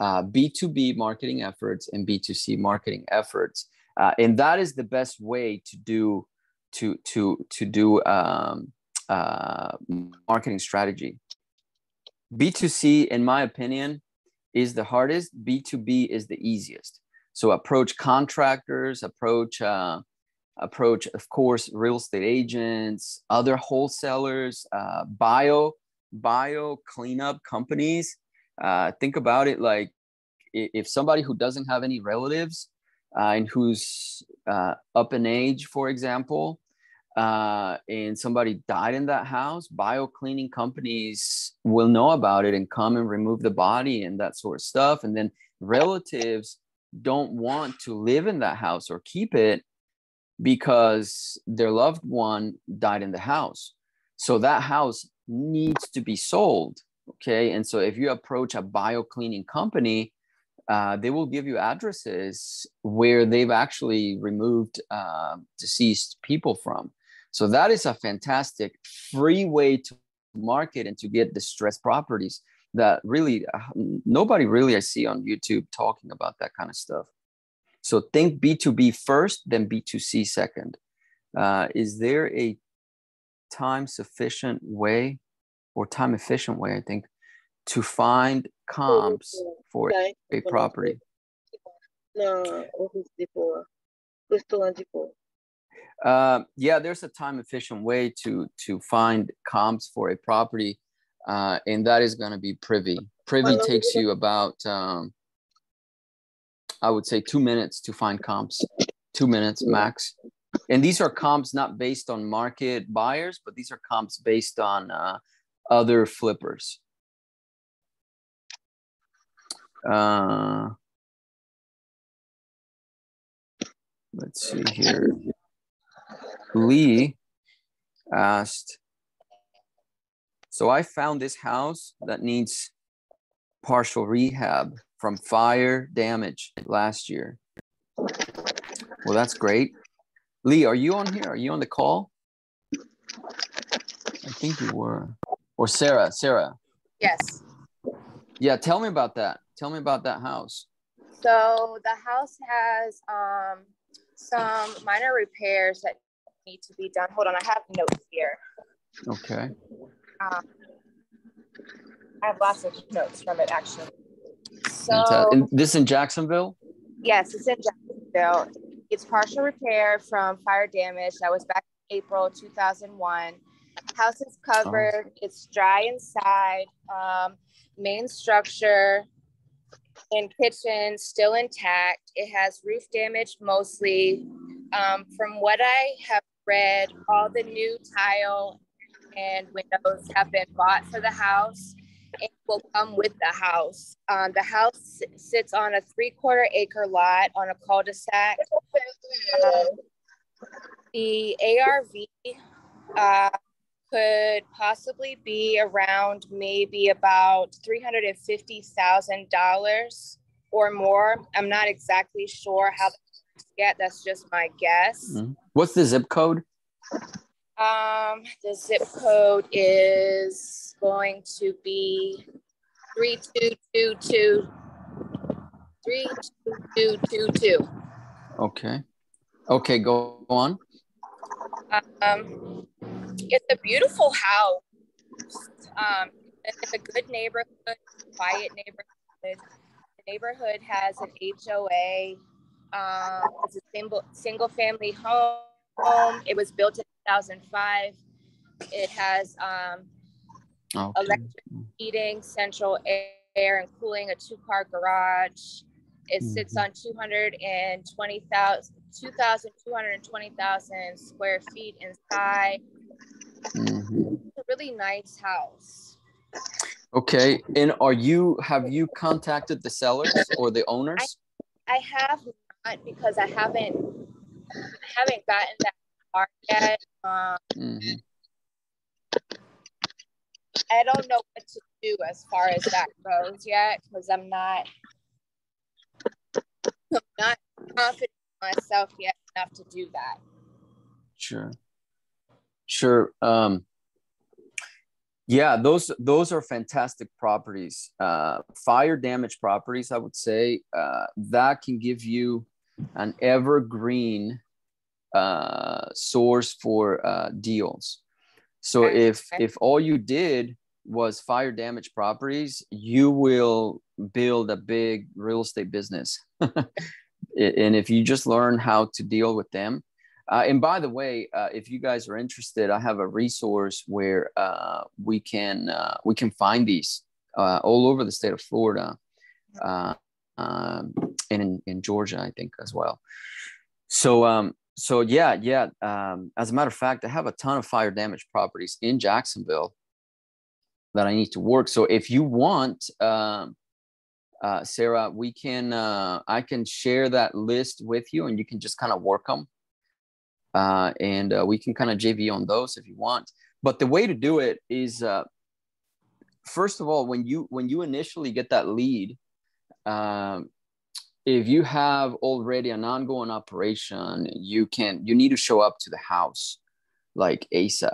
uh, B two B marketing efforts and B two C marketing efforts, uh, and that is the best way to do to to to do um, uh, marketing strategy. B two C, in my opinion, is the hardest. B two B is the easiest. So approach contractors, approach. Uh, Approach, of course, real estate agents, other wholesalers, uh, bio, bio cleanup companies. Uh, think about it like if somebody who doesn't have any relatives uh, and who's uh, up in age, for example, uh, and somebody died in that house, bio cleaning companies will know about it and come and remove the body and that sort of stuff. And then relatives don't want to live in that house or keep it, because their loved one died in the house. So that house needs to be sold, okay? And so if you approach a bio cleaning company, uh, they will give you addresses where they've actually removed uh, deceased people from. So that is a fantastic free way to market and to get distressed properties that really, uh, nobody really I see on YouTube talking about that kind of stuff. So think B two B first, then B two C second. Uh, is there a time sufficient way or time efficient way, I think, to find comps for a property? Uh, yeah, there's a time efficient way to, to find comps for a property. Uh, and that is going to be Privy. Privy takes you about... Um, I would say two minutes to find comps, two minutes max. And these are comps not based on market buyers, but these are comps based on uh, other flippers. Uh, let's see here. Lee asked, so I found this house that needs partial rehab from fire damage last year. Well, that's great. Lee, are you on here? Are you on the call? I think you were. Or Sarah, Sarah. Yes. Yeah, tell me about that. Tell me about that house. So the house has um, some minor repairs that need to be done. Hold on, I have notes here. Okay. Um, I have lots of notes from it, actually. So, and this in Jacksonville? Yes, it's in Jacksonville. It's partial repair from fire damage. That was back in April two thousand one. House is covered. Oh. It's dry inside. Um, main structure and kitchen still intact. It has roof damage mostly. Um, from what I have read, all the new tile and windows have been bought for the house. It will come with the house. Um, the house sits on a three-quarter acre lot on a cul-de-sac. Um, the A R V uh, could possibly be around maybe about three hundred fifty thousand dollars or more. I'm not exactly sure how to get. That's just my guess. Mm-hmm. What's the zip code? Um, the zip code is going to be three two two two. three two two two two. Okay. Okay, go on. Um, it's a beautiful house. Um, it's a good neighborhood, quiet neighborhood. The neighborhood has an H O A. Um, it's a single single family home. It was built in two thousand five. It has um, okay. electric heating, central air and cooling, a two-car garage. It sits on two hundred twenty thousand square feet inside. Mm-hmm. It's a really nice house. Okay. And are you, have you contacted the sellers or the owners? I, I have not, because I haven't, I haven't gotten that far yet. Um, mm-hmm. I don't know what to do as far as that goes yet, because I'm not, I'm not confident in myself yet enough to do that. Sure, sure. Um, yeah, those those are fantastic properties. Uh, fire damage properties, I would say, uh, that can give you an evergreen uh, source for uh, deals. So okay. if if all you did was fire damage properties, you will build a big real estate business. And if you just learn how to deal with them. Uh, and by the way, uh, if you guys are interested, I have a resource where uh, we can uh, we can find these uh, all over the state of Florida uh, um, and in, in Georgia, I think, as well. So um, so yeah, yeah. Um, as a matter of fact, I have a ton of fire damage properties in Jacksonville that I need to work. So if you want, um, uh, Sarah, we can, uh, I can share that list with you, and you can just kind of work them. Uh, and uh, we can kind of J V on those if you want. But the way to do it is, uh, first of all, when you, when you initially get that lead, um, if you have already an ongoing operation, you can, you need to show up to the house like ASAP.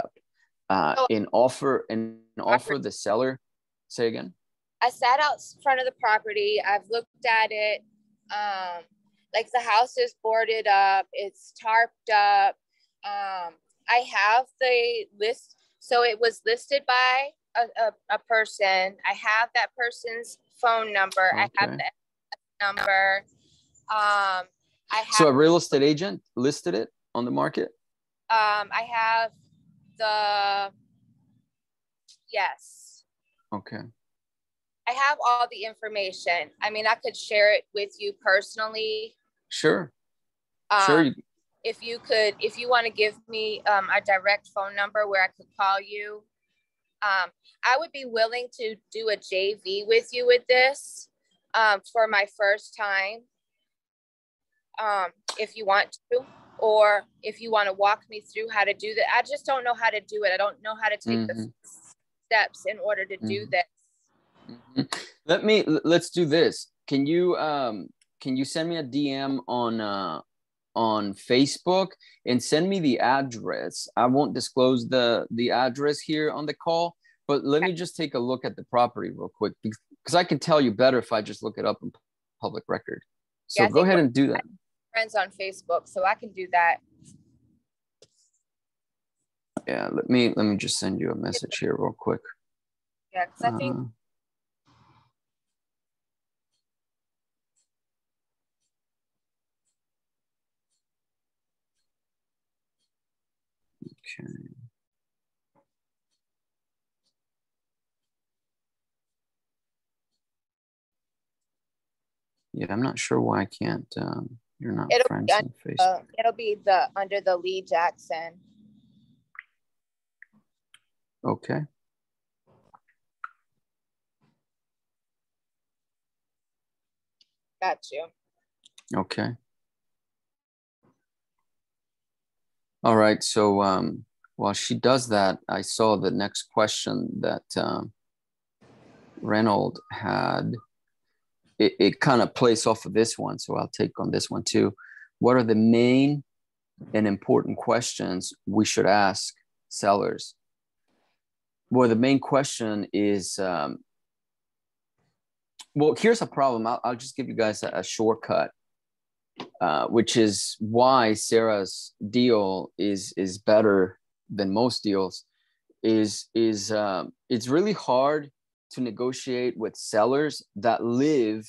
Uh, oh. and offer and offer the seller. Say again. I sat out front of the property. I've looked at it. Um, like the house is boarded up. It's tarped up. Um, I have the list. So it was listed by a, a, a person. I have that person's phone number. Okay. I have the number. Um, I have so a real estate agent listed it on the market. Um, I have. The yes. Okay. I have all the information. I mean, I could share it with you personally. Sure. Um, sure. If you could, if you want to give me um, a direct phone number where I could call you, um, I would be willing to do a J V with you with this um, for my first time. Um, if you want to. Or if you want to walk me through how to do that. I just don't know how to do it. I don't know how to take mm-hmm. the steps in order to mm-hmm. do this. Mm-hmm. Let me, let's do this. Can you, um, can you send me a D M on, uh, on Facebook and send me the address? I won't disclose the, the address here on the call, but let okay. me just take a look at the property real quick, because I can tell you better if I just look it up in public record. So yeah, go ahead and do that. Friends on Facebook, so I can do that. Yeah, let me let me just send you a message here real quick. Yeah, because I uh, think okay. Yeah, I'm not sure why I can't um You're not it'll friends be, on Facebook. Uh, it'll be the under the Lee Jackson. Okay. Got you. Okay. All right. So um, While she does that, I saw the next question that um, Reynolds had. It, it kind of plays off of this one, so I'll take on this one too. What are the main and important questions we should ask sellers? Well, the main question is, um, well, here's a problem. I'll, I'll just give you guys a, a shortcut, uh, which is why Sarah's deal is is better than most deals. Is is um, it's really hard to negotiate with sellers that live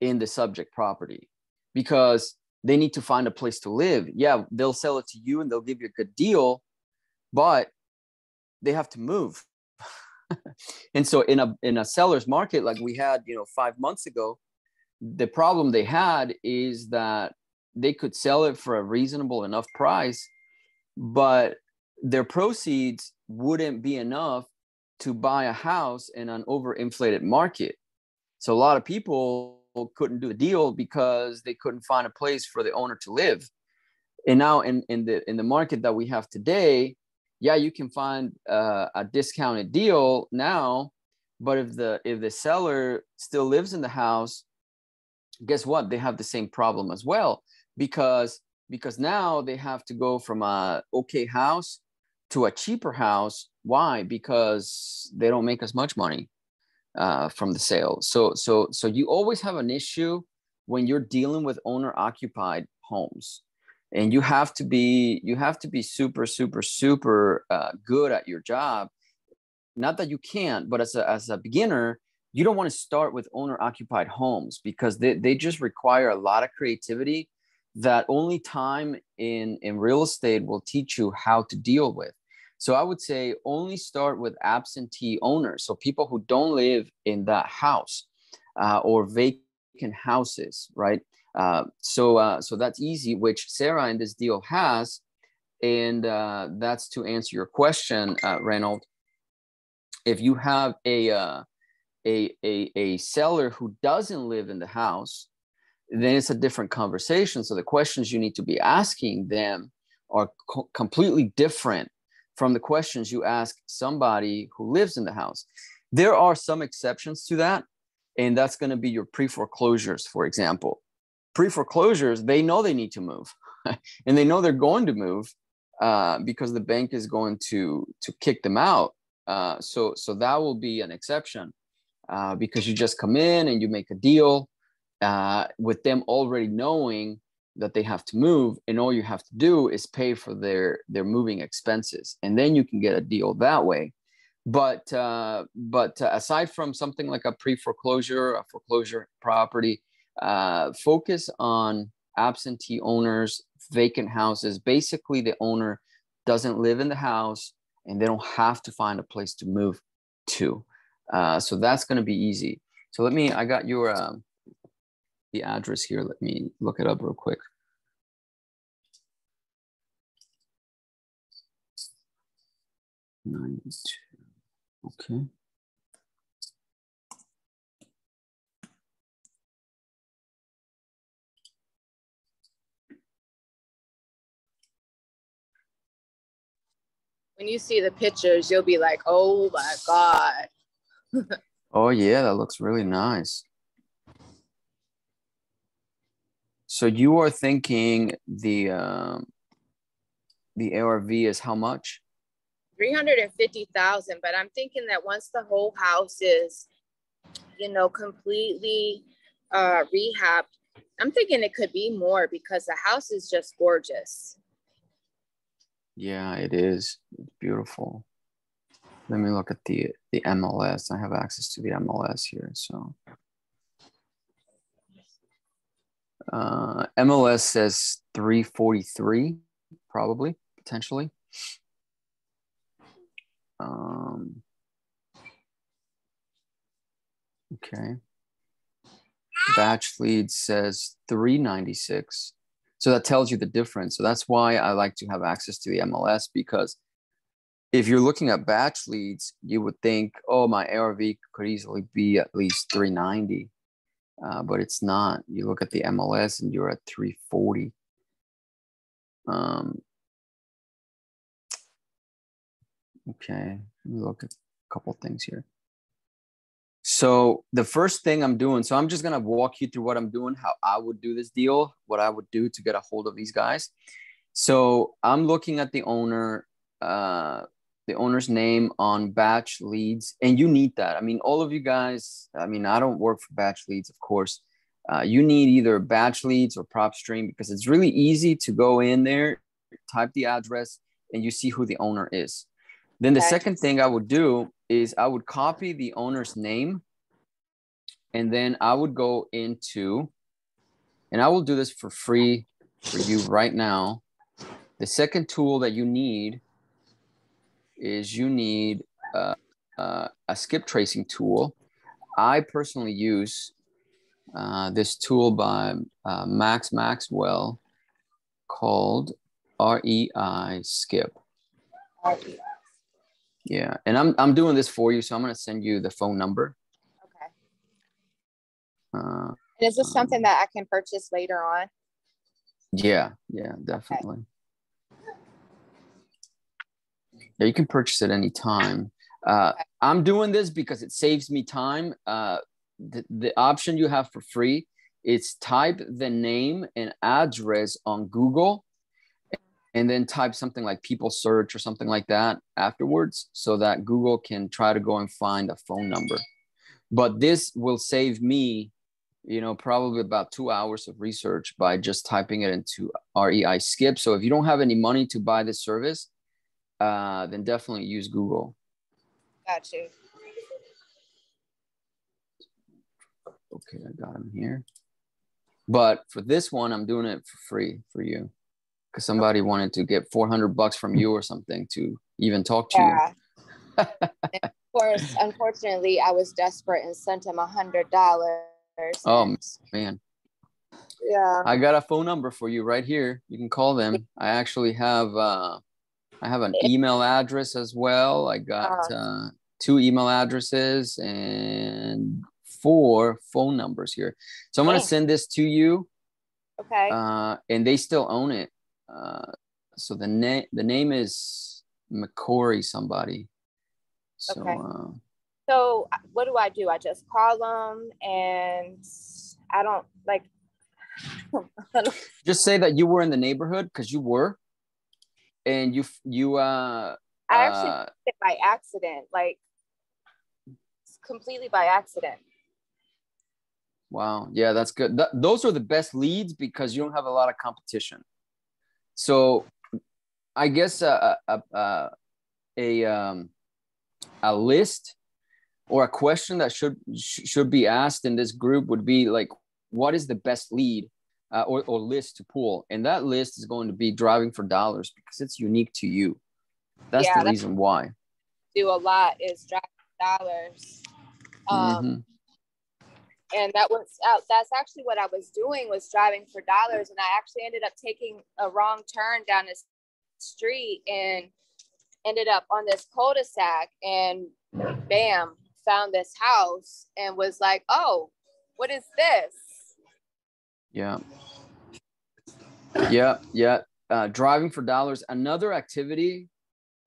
in the subject property because they need to find a place to live. Yeah, they'll sell it to you and they'll give you a good deal, but they have to move. And so in a in a seller's market like we had, you know, five months ago, the problem they had is that they could sell it for a reasonable enough price, but their proceeds wouldn't be enough to buy a house in an overinflated market. So a lot of people couldn't do the deal because they couldn't find a place for the owner to live. And now in, in the in the market that we have today, yeah, you can find uh, a discounted deal now, but if the if the seller still lives in the house, guess what? They have the same problem as well, because because now they have to go from a okay house to a cheaper house. Why? Because they don't make as much money uh, from the sale. So so so you always have an issue when you're dealing with owner-occupied homes. And you have to be you have to be super super super uh, good at your job. Not that you can't, but as a as a beginner, you don't want to start with owner-occupied homes because they they just require a lot of creativity that only time in in real estate will teach you how to deal with. So I would say only start with absentee owners, so people who don't live in that house uh, or vacant houses, right? Uh, so, uh, so that's easy, which Sarah in this deal has, and uh, that's to answer your question, uh, Reynolds. If you have a, uh, a a a seller who doesn't live in the house, then it's a different conversation. So the questions you need to be asking them are co- completely different from the questions you ask somebody who lives in the house. There are some exceptions to that, and that's going to be your pre-foreclosures, for example. Pre-foreclosures, they know they need to move and they know they're going to move uh, because the bank is going to to kick them out. Uh, so so that will be an exception uh, because you just come in and you make a deal uh, with them already knowing that they have to move, and all you have to do is pay for their their moving expenses, and then you can get a deal that way. But uh, but aside from something like a pre-foreclosure, a foreclosure property, Uh, focus on absentee owners, vacant houses. Basically, the owner doesn't live in the house and they don't have to find a place to move to. Uh, so that's going to be easy. So let me, I got your, um, the address here. Let me look it up real quick. ninety-two, okay. When you see the pictures, you'll be like, oh my God. Oh yeah, that looks really nice. So you are thinking the um, the A R V is how much? three hundred fifty thousand, but I'm thinking that once the whole house is, you know, completely uh, rehabbed, I'm thinking it could be more because the house is just gorgeous. Yeah, it is. It's beautiful. Let me look at the, the M L S. I have access to the M L S here. So uh, M L S says three forty-three, probably, potentially. Um, okay. Batch lead says three ninety-six. So that tells you the difference. So that's why I like to have access to the M L S, because if you're looking at batch leads, you would think, oh, my A R V could easily be at least three ninety, uh, but it's not. You look at the M L S and you're at three forty. Um, Okay, let me look at a couple things here. So the first thing I'm doing, so I'm just going to walk you through what I'm doing, how I would do this deal, what I would do to get a hold of these guys. So I'm looking at the owner, uh, the owner's name on batch leads. And you need that. I mean, all of you guys, I mean, I don't work for batch leads, of course. Uh, you need either batch leads or PropStream because it's really easy to go in there, type the address, and you see who the owner is. Then the second thing I would do is I would copy the owner's name, and then I would go into, and I will do this for free for you right now. The second tool that you need is you need uh, uh, a skip tracing tool. I personally use uh, this tool by uh, Max Maxwell called R E I Skip. R E I. Yeah, and I'm I'm doing this for you, so I'm gonna send you the phone number. Okay. Uh, and is this something um, that I can purchase later on? Yeah, yeah, definitely. Okay. Yeah, you can purchase it anytime. Uh, okay. I'm doing this because it saves me time. Uh, the the option you have for free, it's type the name and address on Google, and then type something like people search or something like that afterwards so that Google can try to go and find a phone number. But this will save me, you know, probably about two hours of research by just typing it into R E I Skip. So if you don't have any money to buy this service, uh, then definitely use Google. Got you. Okay, I got him here. But for this one, I'm doing it for free for you. Because somebody wanted to get four hundred bucks from you or something to even talk to yeah. you. Of course, unfortunately, I was desperate and sent him one hundred dollars. Oh, man. Yeah. I got a phone number for you right here. You can call them. I actually have uh, I have an email address as well. I got uh, two email addresses and four phone numbers here. So I'm going to send this to you. Okay. Uh, and they still own it. Uh, so the name the name is McCory somebody. So, okay. Uh, so what do I do? I just call them and I don't like. Just say that you were in the neighborhood because you were, and you you. Uh, I actually uh, did it by accident, like completely by accident. Wow. Yeah, that's good. Th those are the best leads because you don't have a lot of competition. So I guess a, a, a, a, um, a list or a question that should, should be asked in this group would be like, what is the best lead uh, or, or list to pull? And that list is going to be driving for dollars because it's unique to you. That's yeah, the that's reason why. Do a lot is driving dollars. Um, mm-hmm. And that was uh, that's actually what I was doing was driving for dollars, and I actually ended up taking a wrong turn down this street and ended up on this cul-de-sac, and bam, found this house and was like, "Oh, what is this?" Yeah, yeah, yeah. Uh, driving for dollars, another activity,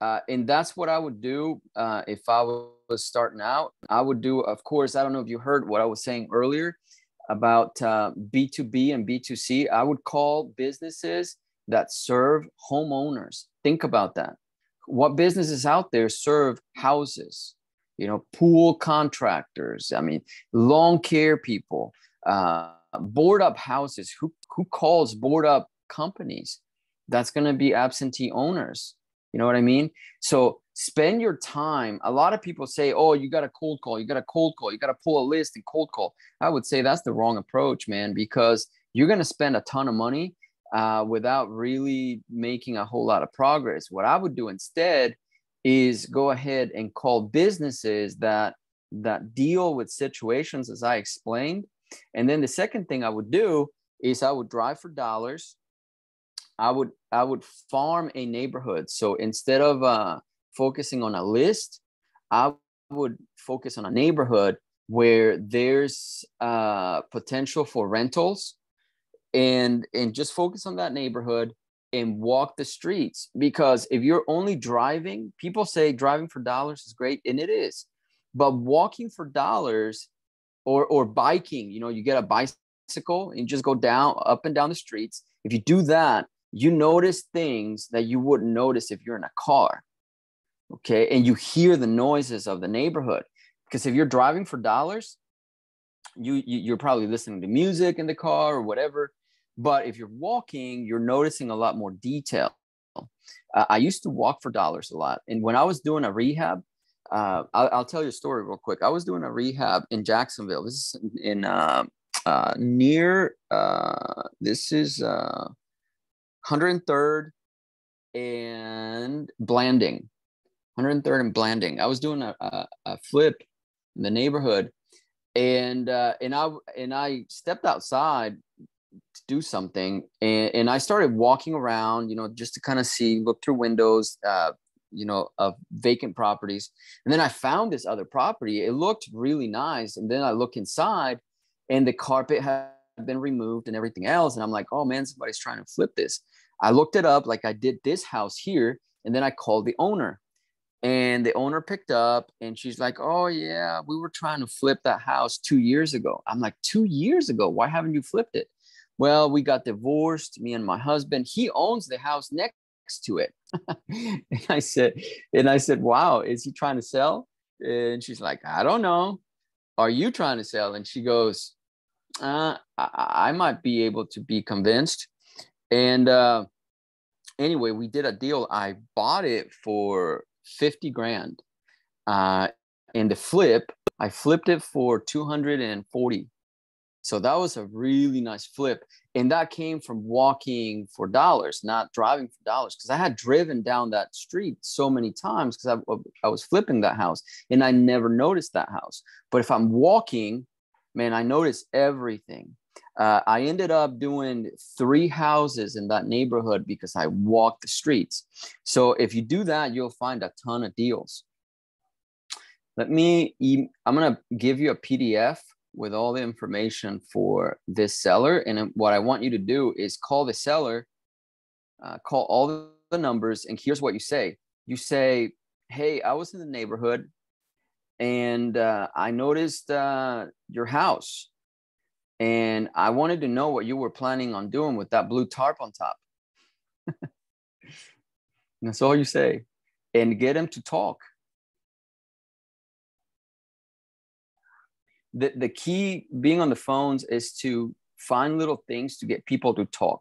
uh, and that's what I would do uh, if I was. was starting out, I would do, of course, I don't know if you heard what I was saying earlier about uh, B two B and B two C. I would call businesses that serve homeowners. Think about that. What businesses out there serve houses, you know, pool contractors, I mean, lawn care people, uh, board up houses. Who, who calls board up companies? That's going to be absentee owners. You know what I mean? So spend your time. A lot of people say, oh, you got a cold call. You got a cold call. You got to pull a list and cold call. I would say that's the wrong approach, man, because you're going to spend a ton of money uh, without really making a whole lot of progress. What I would do instead is go ahead and call businesses that, that deal with situations as I explained. And then the second thing I would do is I would drive for dollars. I would I would farm a neighborhood. So instead of uh, focusing on a list, I would focus on a neighborhood where there's uh, potential for rentals, and and just focus on that neighborhood and walk the streets, because if you're only driving, people say driving for dollars is great, and it is, but walking for dollars or or biking, you know, you get a bicycle and just go down up and down the streets. If you do that, you notice things that you wouldn't notice if you're in a car, okay? And you hear the noises of the neighborhood, because if you're driving for dollars, you, you you're probably listening to music in the car or whatever. But if you're walking, you're noticing a lot more detail. Uh, I used to walk for dollars a lot. And when I was doing a rehab, uh, I'll, I'll tell you a story real quick. I was doing a rehab in Jacksonville. This is in uh, uh, near, uh, this is uh, one hundred third and Blanding. one hundred third and Blanding. I was doing a, a, a flip in the neighborhood. And, uh, and, I, and I stepped outside to do something, and, and I started walking around, you know, just to kind of see, look through windows, uh, you know, of vacant properties. And then I found this other property. It looked really nice. And then I look inside, and the carpet had been removed and everything else. And I'm like, oh man, somebody's trying to flip this. I looked it up, like I did this house here. And then I called the owner, and the owner picked up, and she's like, oh yeah, we were trying to flip that house two years ago. I'm like, two years ago? Why haven't you flipped it? Well, we got divorced, me and my husband. He owns the house next to it. and I said, and I said, wow, is he trying to sell? And she's like, I don't know. Are you trying to sell? And she goes, uh, I, I might be able to be convinced. And uh, anyway, we did a deal. I bought it for fifty grand. Uh, and the flip, I flipped it for two hundred forty. So that was a really nice flip. And that came from walking for dollars, not driving for dollars. Because I had driven down that street so many times, because I, I was flipping that house, and I never noticed that house. But if I'm walking, man, I notice everything. Uh, I ended up doing three houses in that neighborhood because I walked the streets. So if you do that, you'll find a ton of deals. Let me, I'm going to give you a P D F with all the information for this seller. And what I want you to do is call the seller, uh, call all the numbers, and here's what you say. You say, hey, I was in the neighborhood, and uh, I noticed uh, your house, and I wanted to know what you were planning on doing with that blue tarp on top. That's all you say. And get them to talk. The, the key being on the phones is to find little things to get people to talk.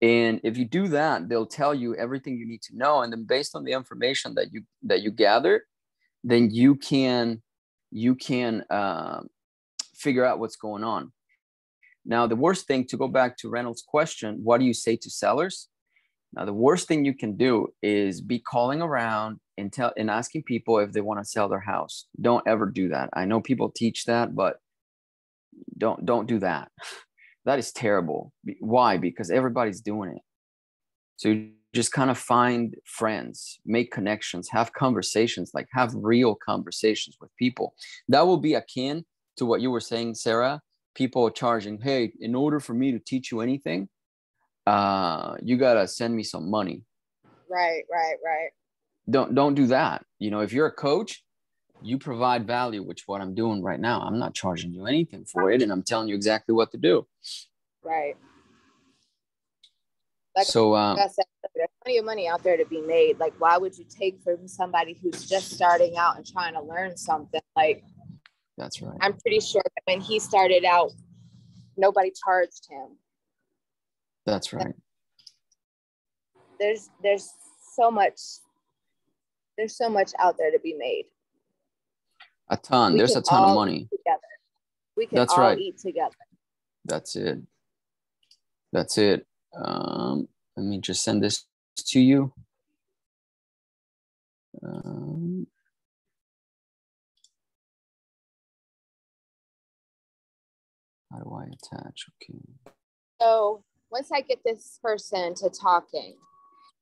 And if you do that, they'll tell you everything you need to know. And then based on the information that you, that you gather, then you can, you can uh, figure out what's going on. Now, the worst thing, to go back to Reynolds' question, what do you say to sellers? Now, the worst thing you can do is be calling around and tell and asking people if they want to sell their house. Don't ever do that. I know people teach that, but don't don't do that. That is terrible. Why? Because everybody's doing it. So you just kind of find friends, make connections, have conversations, like have real conversations with people. That will be akin to what you were saying, Sarah. People are charging, hey, in order for me to teach you anything, uh, you gotta send me some money. Right, right, right. Don't, don't do that. You know, if you're a coach, you provide value, which is what I'm doing right now. I'm not charging you anything for it, and I'm telling you exactly what to do. Right. Like so, um, I said, there's plenty of money out there to be made. Like, why would you take from somebody who's just starting out and trying to learn something? Like, that's right. I'm pretty sure that when he started out, nobody charged him. That's right. There's, there's so much. There's so much out there to be made. A ton. We There's a ton of money. Together. We can That's all right. eat together. That's it. That's it. Um, let me just send this to you. Um, how do I attach? Okay. So once I get this person to talking,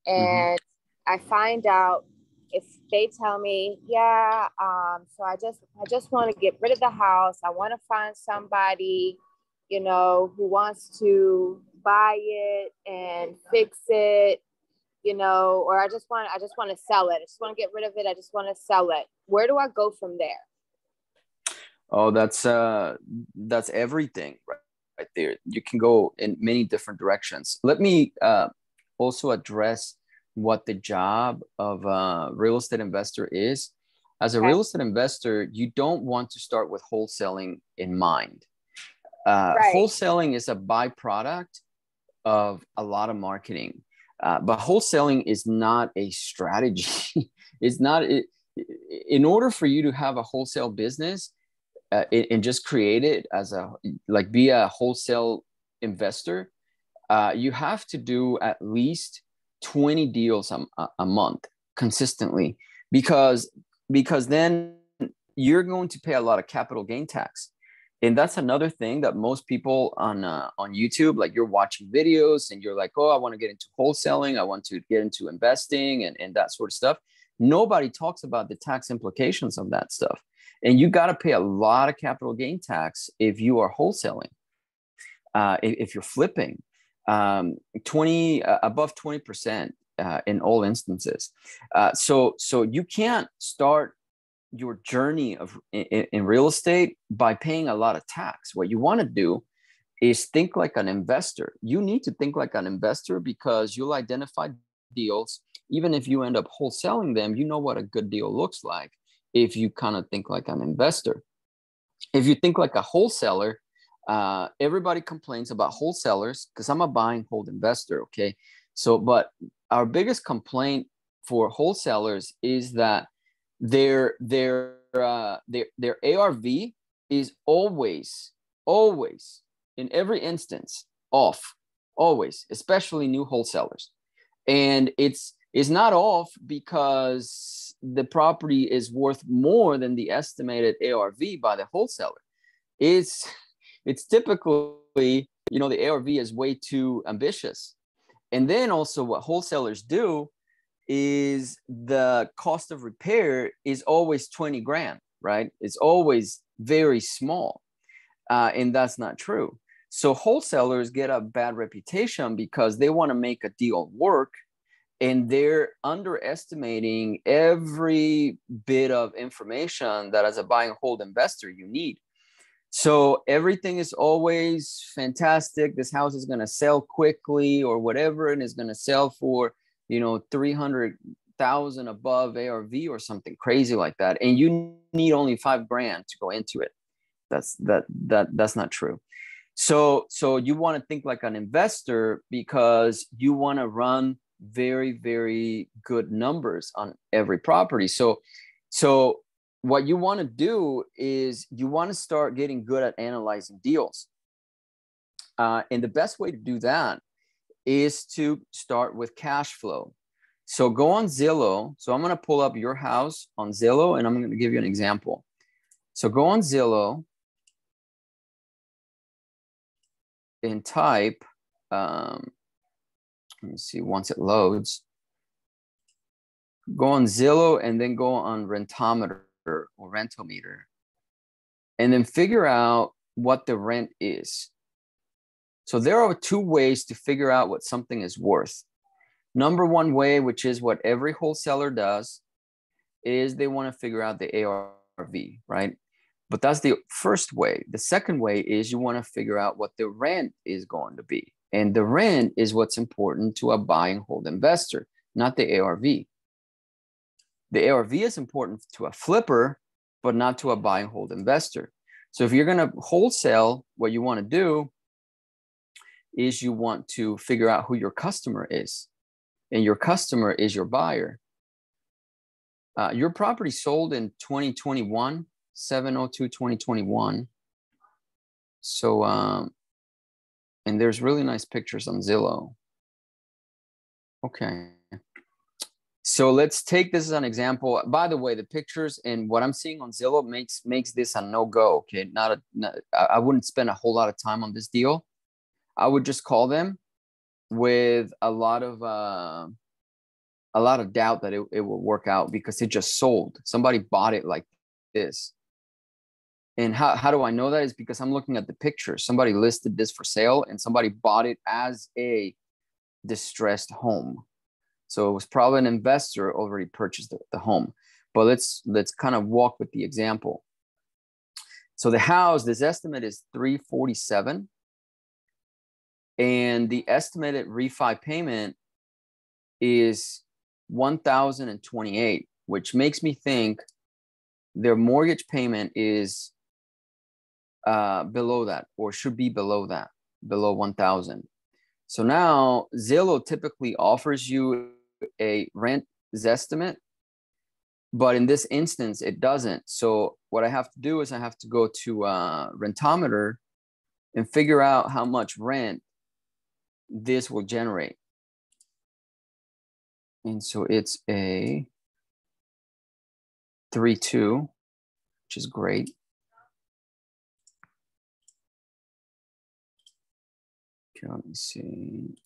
and mm-hmm. I find out, if they tell me, yeah, um, so I just I just want to get rid of the house. I want to find somebody, you know, who wants to buy it and fix it, you know, or I just want, I just want to sell it. I just want to get rid of it. I just want to sell it. Where do I go from there? Oh, that's, uh, that's everything right, right there. You can go in many different directions. Let me uh, also address what the job of a real estate investor is. As a okay. real estate investor, you don't want to start with wholesaling in mind. Uh, right. Wholesaling is a byproduct of a lot of marketing, uh, but wholesaling is not a strategy. It's not, it, in order for you to have a wholesale business uh, it, and just create it as a, like be a wholesale investor, uh, you have to do at least twenty deals a, a month consistently, because, because then you're going to pay a lot of capital gain tax. And that's another thing that most people on uh, on YouTube, like you're watching videos and you're like, oh, I want to get into wholesaling. I want to get into investing and, and that sort of stuff. Nobody talks about the tax implications of that stuff. And you got to pay a lot of capital gain tax if you are wholesaling, uh, if, if you're flipping, um, twenty, uh, above twenty percent uh, in all instances. Uh, so, so you can't start your journey of in, in real estate by paying a lot of tax. What you want to do is think like an investor. You need to think like an investor because you'll identify deals. Even if you end up wholesaling them, you know what a good deal looks like if you kind of think like an investor. If you think like a wholesaler, uh, everybody complains about wholesalers because I'm a buy and hold investor, okay? So, but our biggest complaint for wholesalers is that Their their uh, their their A R V is always always in every instance off, always, especially new wholesalers, and it's it's not off because the property is worth more than the estimated A R V by the wholesaler. It's it's typically, you know, the A R V is way too ambitious, and then also what wholesalers do is the cost of repair is always twenty grand, right? It's always very small, uh, and that's not true. So wholesalers get a bad reputation because they want to make a deal work, and they're underestimating every bit of information that as a buy and hold investor you need. So everything is always fantastic. This house is going to sell quickly or whatever, and it's going to sell for, you know, three hundred thousand above A R V or something crazy like that. And you need only five grand to go into it. That's that that that's not true. So so you want to think like an investor because you want to run very, very good numbers on every property. So so what you want to do is you want to start getting good at analyzing deals. Uh, and the best way to do that is to start with cash flow. So go on Zillow. So I'm going to pull up your house on Zillow, and I'm going to give you an example. So go on Zillow and type, um, let me see, once it loads, go on Zillow and then go on Rentometer or Rentometer, and then figure out what the rent is. So there are two ways to figure out what something is worth. Number one way, which is what every wholesaler does, is they want to figure out the A R V, right? But that's the first way. The second way is you want to figure out what the rent is going to be. And the rent is what's important to a buy and hold investor, not the A R V. The A R V is important to a flipper, but not to a buy and hold investor. So if you're going to wholesale, what you want to do is you want to figure out who your customer is, and your customer is your buyer. Uh, your property sold in twenty twenty-one, seven oh two twenty twenty-one. So, um, and there's really nice pictures on Zillow. Okay. So let's take this as an example. By the way, the pictures and what I'm seeing on Zillow makes, makes this a no-go, okay? Not a, not, I wouldn't spend a whole lot of time on this deal. I would just call them with a lot of uh, a lot of doubt that it, it will work out because it just sold. Somebody bought it like this, And how, how do I know that? Is because I'm looking at the picture. Somebody listed this for sale and somebody bought it as a distressed home. So it was probably an investor already purchased the, the home. But let's let's kind of walk with the example. So the house, this estimate is three forty-seven. And the estimated refi payment is one thousand twenty-eight, which makes me think their mortgage payment is uh, below that, or should be below that, below one thousand. So now Zillow typically offers you a rent estimate, but in this instance, it doesn't. So what I have to do is I have to go to uh, Rentometer and figure out how much rent this will generate. And so it's a three two, which is great. Okay, let me see.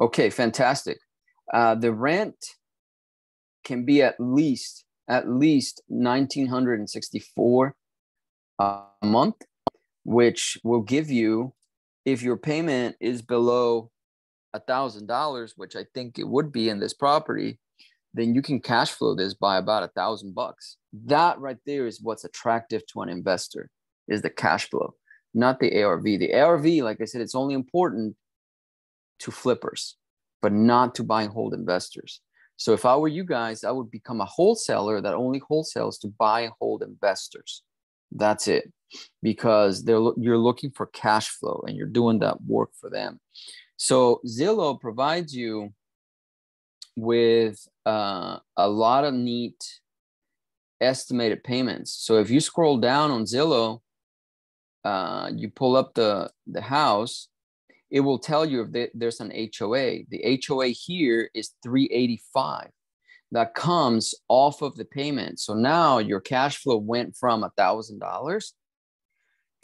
Okay, fantastic. Uh, the rent can be at least at least one thousand nine hundred sixty-four dollars a month, which will give you, if your payment is below a thousand dollars, which I think it would be in this property, then you can cash flow this by about a thousand bucks. That right there is what's attractive to an investor, is the cash flow, not the A R V. The A R V, like I said, it's only important to flippers, but not to buy and hold investors. So if I were you guys, I would become a wholesaler that only wholesales to buy and hold investors. That's it, because they're, you're looking for cash flow and you're doing that work for them. So Zillow provides you with uh, a lot of neat estimated payments. So if you scroll down on Zillow, uh, you pull up the, the house, it will tell you if they, there's an H O A. The H O A here is three eighty-five. That comes off of the payment. So now your cash flow went from a thousand dollars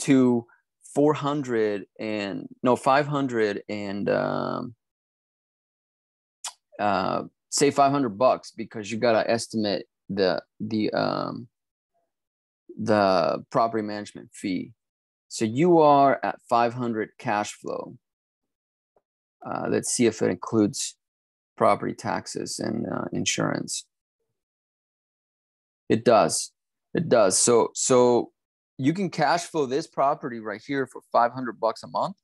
to four hundred and no five hundred and um, uh, say five hundred bucks, because you got to estimate the the um, the property management fee. So you are at five hundred cash flow. Uh, let's see if it includes property taxes and uh, insurance. It does. It does. So so. You can cash flow this property right here for five hundred bucks a month,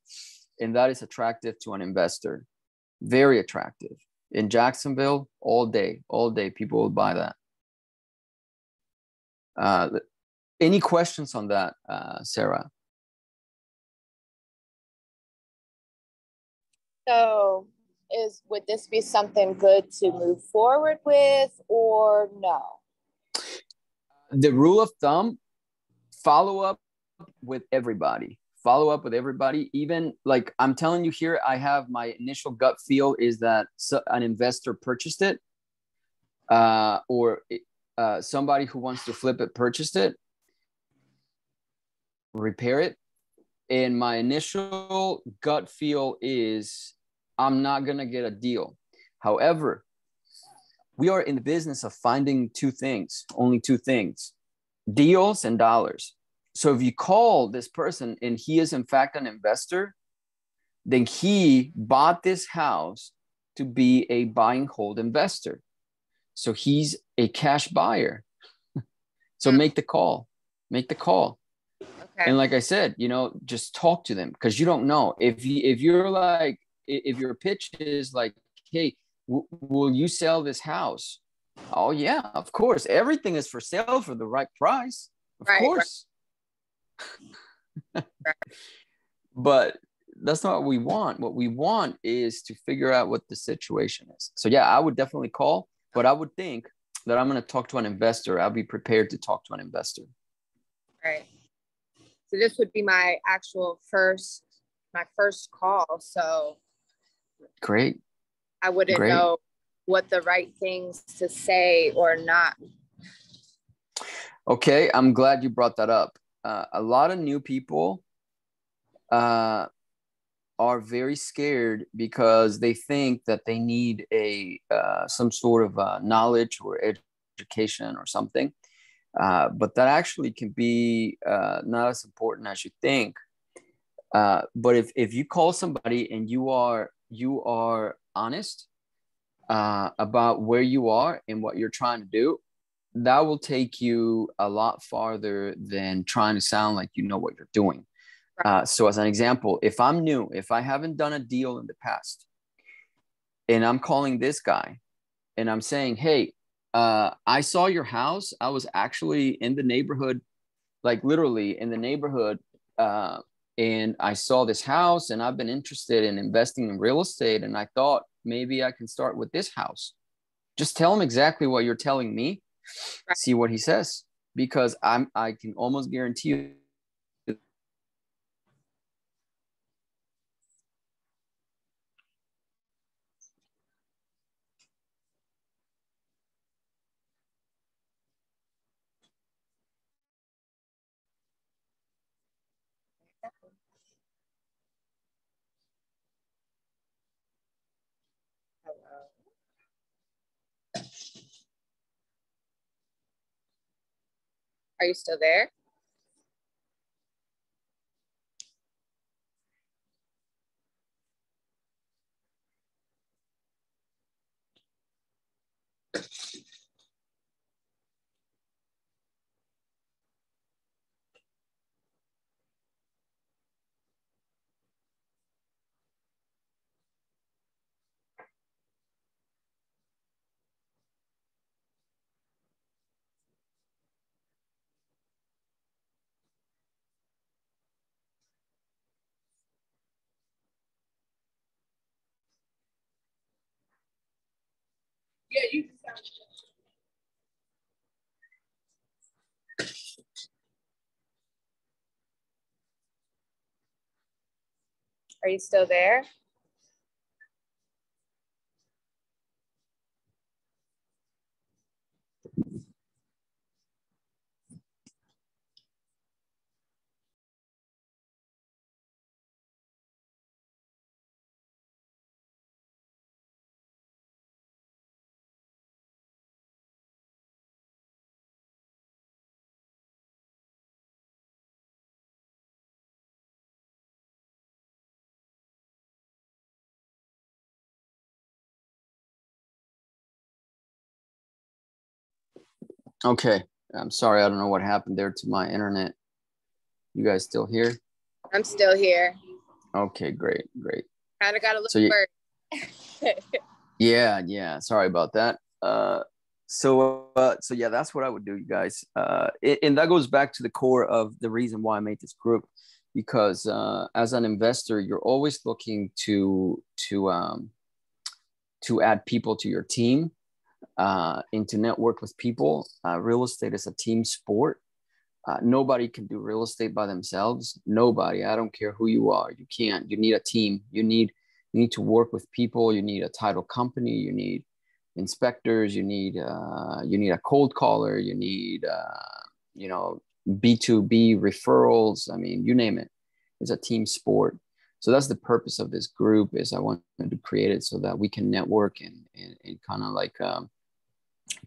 and that is attractive to an investor. Very attractive. In Jacksonville, all day, all day, people will buy that. Uh, any questions on that, uh, Sarah? So is, would this be something good to move forward with, or no? The rule of thumb, follow up with everybody, follow up with everybody. Even like I'm telling you here, I have my initial gut feel is that an investor purchased it, uh, or uh, somebody who wants to flip it purchased it, repair it. And my initial gut feel is I'm not going to get a deal. However, we are in the business of finding two things, only two things: deals and dollars. So if you call this person and he is in fact an investor, then he bought this house to be a buy and hold investor. So he's a cash buyer. So make the call, make the call. Okay. And like I said, you know, just talk to them, because you don't know. If you, if you're like, if your pitch is like, hey, w- will you sell this house? Oh, yeah, of course. Everything is for sale for the right price. Of right, course. Right. But that's not what we want. What we want is to figure out what the situation is. So, yeah, I would definitely call, but I would think that I'm going to talk to an investor. I'll be prepared to talk to an investor. Right. So this would be my actual first, my first call. So great. I wouldn't great. know what the right things to say or not. Okay, I'm glad you brought that up. Uh, a lot of new people uh, are very scared because they think that they need a uh, some sort of uh, knowledge or education or something. Uh, but that actually can be uh, not as important as you think. Uh, but if, if you call somebody and you are, you are honest uh, about where you are and what you're trying to do, that will take you a lot farther than trying to sound like you know what you're doing. Uh, so as an example, if I'm new, if I haven't done a deal in the past and I'm calling this guy and I'm saying, hey, uh, I saw your house. I was actually in the neighborhood, like literally in the neighborhood. Uh, and I saw this house and I've been interested in investing in real estate. And I thought maybe I can start with this house. Just tell him exactly what you're telling me. See what he says, because I'm, I can almost guarantee you. Are you still there? Yeah, you can sound good. Are you still there? Okay, I'm sorry. I don't know what happened there to my internet. You guys still here? I'm still here. Okay, great, great. Kind of got a little so you, bird. yeah, yeah. Sorry about that. Uh, so, uh, so yeah, that's what I would do, you guys. Uh, it, and that goes back to the core of the reason why I made this group, because uh, as an investor, you're always looking to to um, to add people to your team. Uh, and to network with people. Uh, real estate is a team sport. Uh, nobody can do real estate by themselves. Nobody. I don't care who you are. You can't. You need a team. You need you need to work with people. You need a title company. You need inspectors. You need uh, you need a cold caller. You need uh, you know B two B referrals. I mean, you name it. It's a team sport. So that's the purpose of this group. Is I wanted to create it so that we can network and and, and kind of like. Um,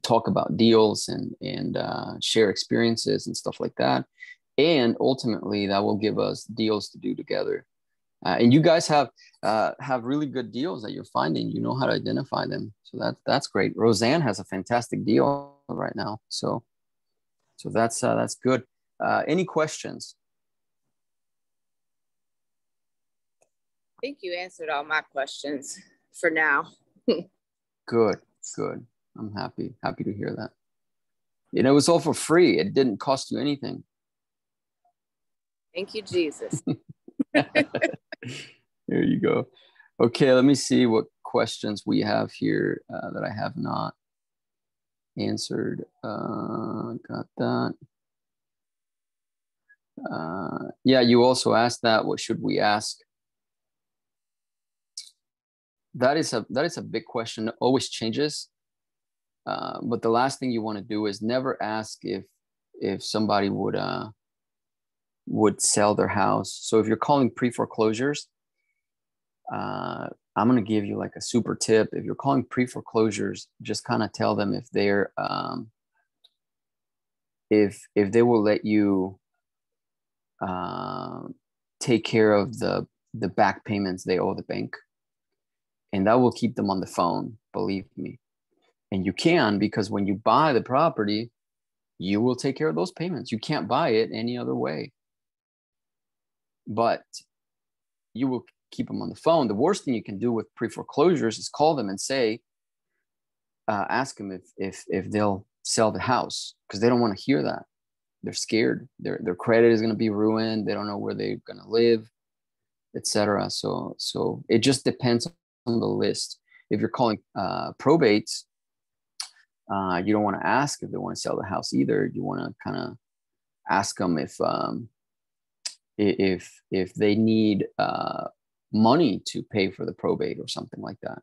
talk about deals and, and uh, share experiences and stuff like that. And ultimately that will give us deals to do together. Uh, and you guys have, uh, have really good deals that you're finding, you know how to identify them. So that, that's great. Roseanne has a fantastic deal right now. So, so that's, uh, that's good. Uh, any questions? I think you answered all my questions for now. Good, good. I'm happy, happy to hear that. You know, it was all for free. It didn't cost you anything. Thank you, Jesus. There you go. Okay, let me see what questions we have here uh, that I have not answered. Uh, got that. Uh, yeah, you also asked that. What should we ask? That is a, that is a big question. It always changes. Uh, but the last thing you want to do is never ask if if somebody would uh, would sell their house. So if you're calling pre-foreclosures, uh, I'm going to give you like a super tip. If you're calling pre-foreclosures, just kind of tell them if they're um, if if they will let you uh, take care of the the back payments they owe the bank, and that will keep them on the phone, believe me. And you can, because when you buy the property, you will take care of those payments. You can't buy it any other way. But you will keep them on the phone. The worst thing you can do with pre-foreclosures is call them and say, uh, ask them if, if, if they'll sell the house, because they don't want to hear that. They're scared. Their, their credit is going to be ruined. They don't know where they're going to live, et cetera. So, so it just depends on the list. If you're calling uh, probates, uh, you don't want to ask if they want to sell the house either. You want to kind of ask them if, um, if, if they need uh, money to pay for the probate or something like that.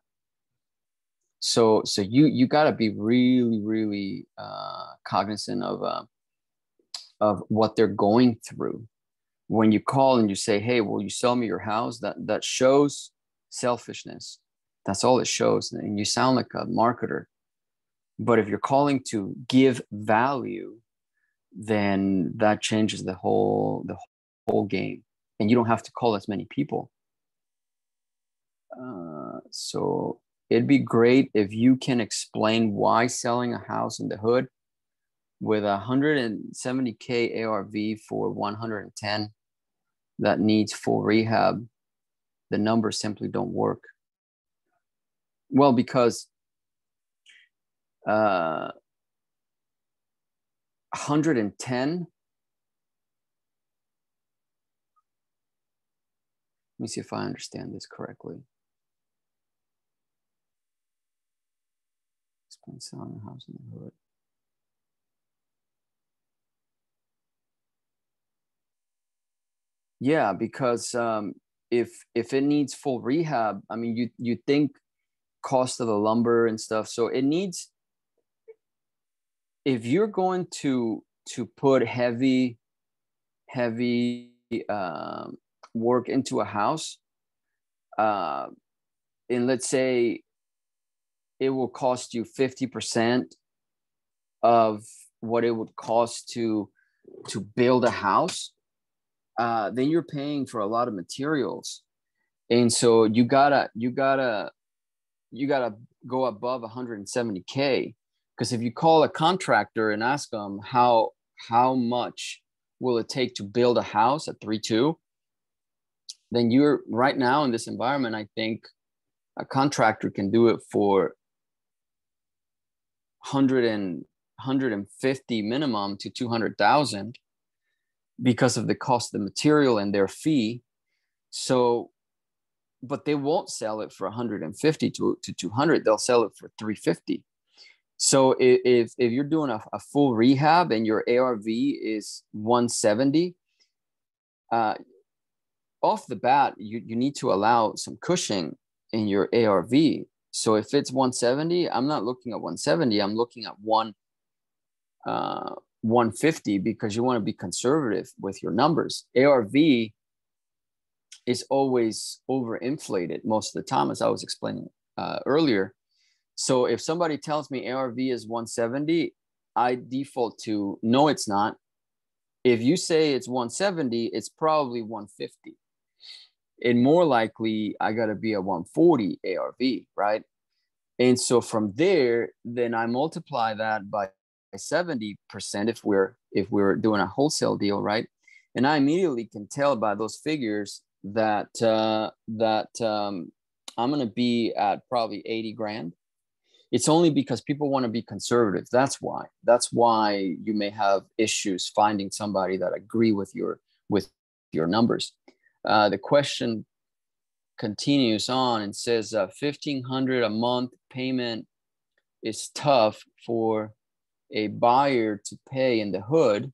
So, so you, you gotta be really, really uh, cognizant of, uh, of what they're going through. When you call and you say, hey, will you sell me your house? That, that shows selfishness. That's all it shows. And you sound like a marketer. But if you're calling to give value, then that changes the whole, the whole game. And you don't have to call as many people. Uh, so it'd be great if you can explain why selling a house in the hood with a one hundred seventy K A R V for one hundred ten that needs full rehab, the numbers simply don't work. Well, because uh one hundred ten, let me see if I understand this correctly. Explain selling a house in the hood. Yeah, because um if if it needs full rehab, I mean, you you think cost of the lumber and stuff, so it needs. If you're going to to put heavy, heavy uh, work into a house, uh, and let's say it will cost you fifty percent of what it would cost to to build a house, uh, then you're paying for a lot of materials, and so you gotta you gotta you gotta go above one hundred seventy K. Because if you call a contractor and ask them how how much will it take to build a house at three two, then you're right now in this environment, I think a contractor can do it for one hundred and one hundred fifty minimum to two hundred thousand because of the cost of the material and their fee. So, but they won't sell it for one hundred fifty to, to two hundred, they'll sell it for three fifty. So if, if you're doing a, a full rehab and your A R V is one seventy, uh, off the bat, you, you need to allow some cushion in your A R V. So if it's one seventy, I'm not looking at one seventy, I'm looking at one, uh, one fifty, because you want to be conservative with your numbers. A R V is always overinflated most of the time, as I was explaining uh, earlier. So if somebody tells me A R V is one seventy, I default to, no, it's not. If you say it's one seventy, it's probably one fifty. And more likely, I got to be a one forty A R V, right? And so from there, then I multiply that by seventy percent if we're, if we're doing a wholesale deal, right? And I immediately can tell by those figures that, uh, that um, I'm going to be at probably eighty grand. It's only because people want to be conservative. That's why. That's why you may have issues finding somebody that agree with your with your numbers. Uh, the question continues on and says, uh, fifteen hundred dollars a month payment is tough for a buyer to pay in the hood,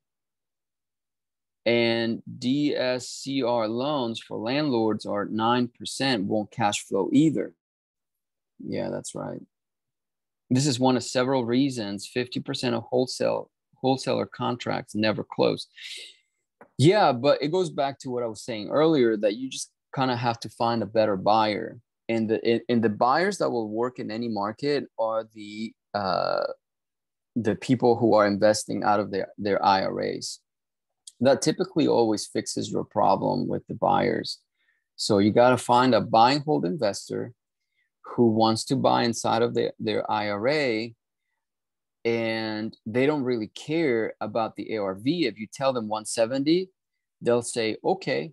and D S C R loans for landlords are nine percent, won't cash flow either. Yeah, that's right. This is one of several reasons fifty percent of wholesale wholesaler contracts never close. Yeah, but it goes back to what I was saying earlier, that you just kind of have to find a better buyer. And the, and the buyers that will work in any market are the uh, the people who are investing out of their, their I R As. That typically always fixes your problem with the buyers. So you got to find a buy and hold investor who wants to buy inside of their, their I R A, and they don't really care about the A R V. If you tell them one seventy, they'll say, okay.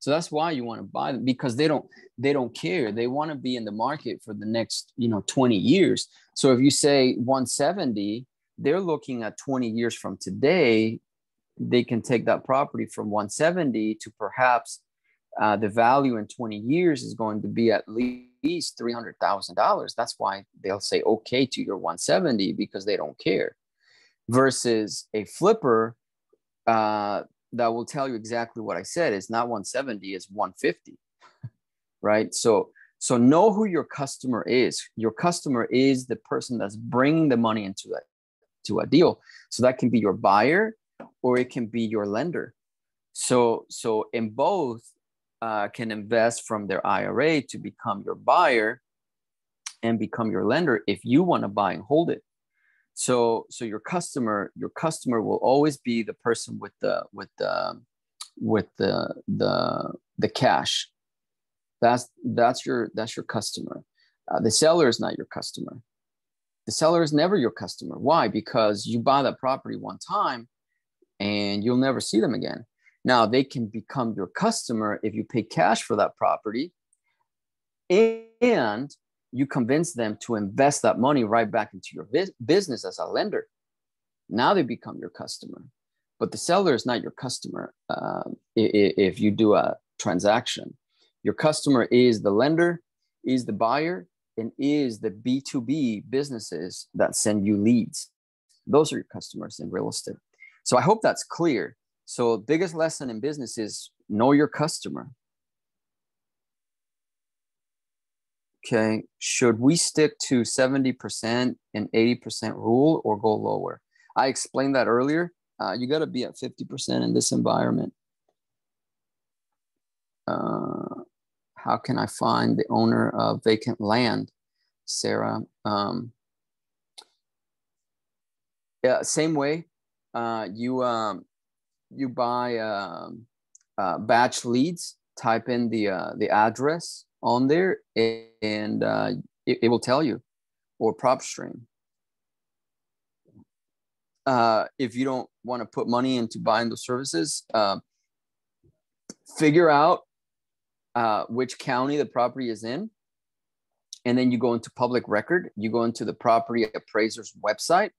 So that's why you want to buy them, because they don't, they don't care. They want to be in the market for the next, you know, twenty years. So if you say one seventy, they're looking at twenty years from today, they can take that property from one seventy to perhaps uh, the value in twenty years is going to be at least three hundred thousand dollars. That's why they'll say okay to your one seventy, because they don't care. Versus a flipper uh, that will tell you exactly what I said. It's not one seventy, it's one fifty, right? So, so know who your customer is. Your customer is the person that's bringing the money into that, to a deal. So that can be your buyer, or it can be your lender. So, so in both uh, can invest from their I R A to become your buyer and become your lender if you want to buy and hold it. So, so your customer, your customer will always be the person with the with the with the the the cash. That's that's your that's your customer. Uh, the seller is not your customer. The seller is never your customer. Why? Because you buy that property one time, and you'll never see them again. Now they can become your customer if you pay cash for that property and you convince them to invest that money right back into your business as a lender. Now they become your customer, but the seller is not your customer. Uh, if you do a transaction, your customer is the lender, is the buyer, and is the B two B businesses that send you leads. Those are your customers in real estate. So I hope that's clear. So biggest lesson in business is know your customer. Okay, should we stick to seventy percent and eighty percent rule or go lower? I explained that earlier. Uh, you gotta be at fifty percent in this environment. Uh, how can I find the owner of vacant land, Sarah? Um, yeah, same way. Uh, you um, you buy um, uh, batch leads. Type in the uh, the address on there, and uh, it, it will tell you. Or PropStream. Uh, if you don't want to put money into buying those services, uh, figure out uh, which county the property is in, and then you go into public record. You go into the property appraiser's website.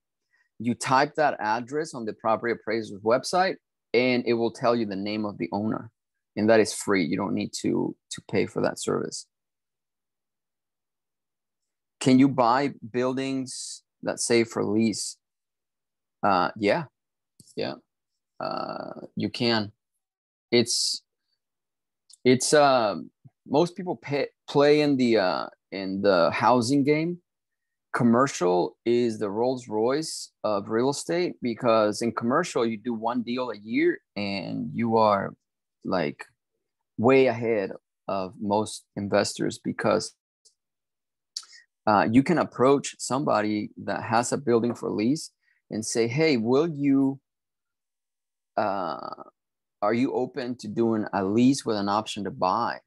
You type that address on the property appraiser's website, and it will tell you the name of the owner. And that is free. You don't need to, to pay for that service. Can you buy buildings that say for lease? Uh, yeah, yeah, uh, you can. It's, it's uh, most people pay, play in the, uh, in the housing game. Commercial is the Rolls Royce of real estate, because in commercial, you do one deal a year and you are like way ahead of most investors, because uh, you can approach somebody that has a building for lease and say, hey, will you, uh, are you open to doing a lease with an option to buy?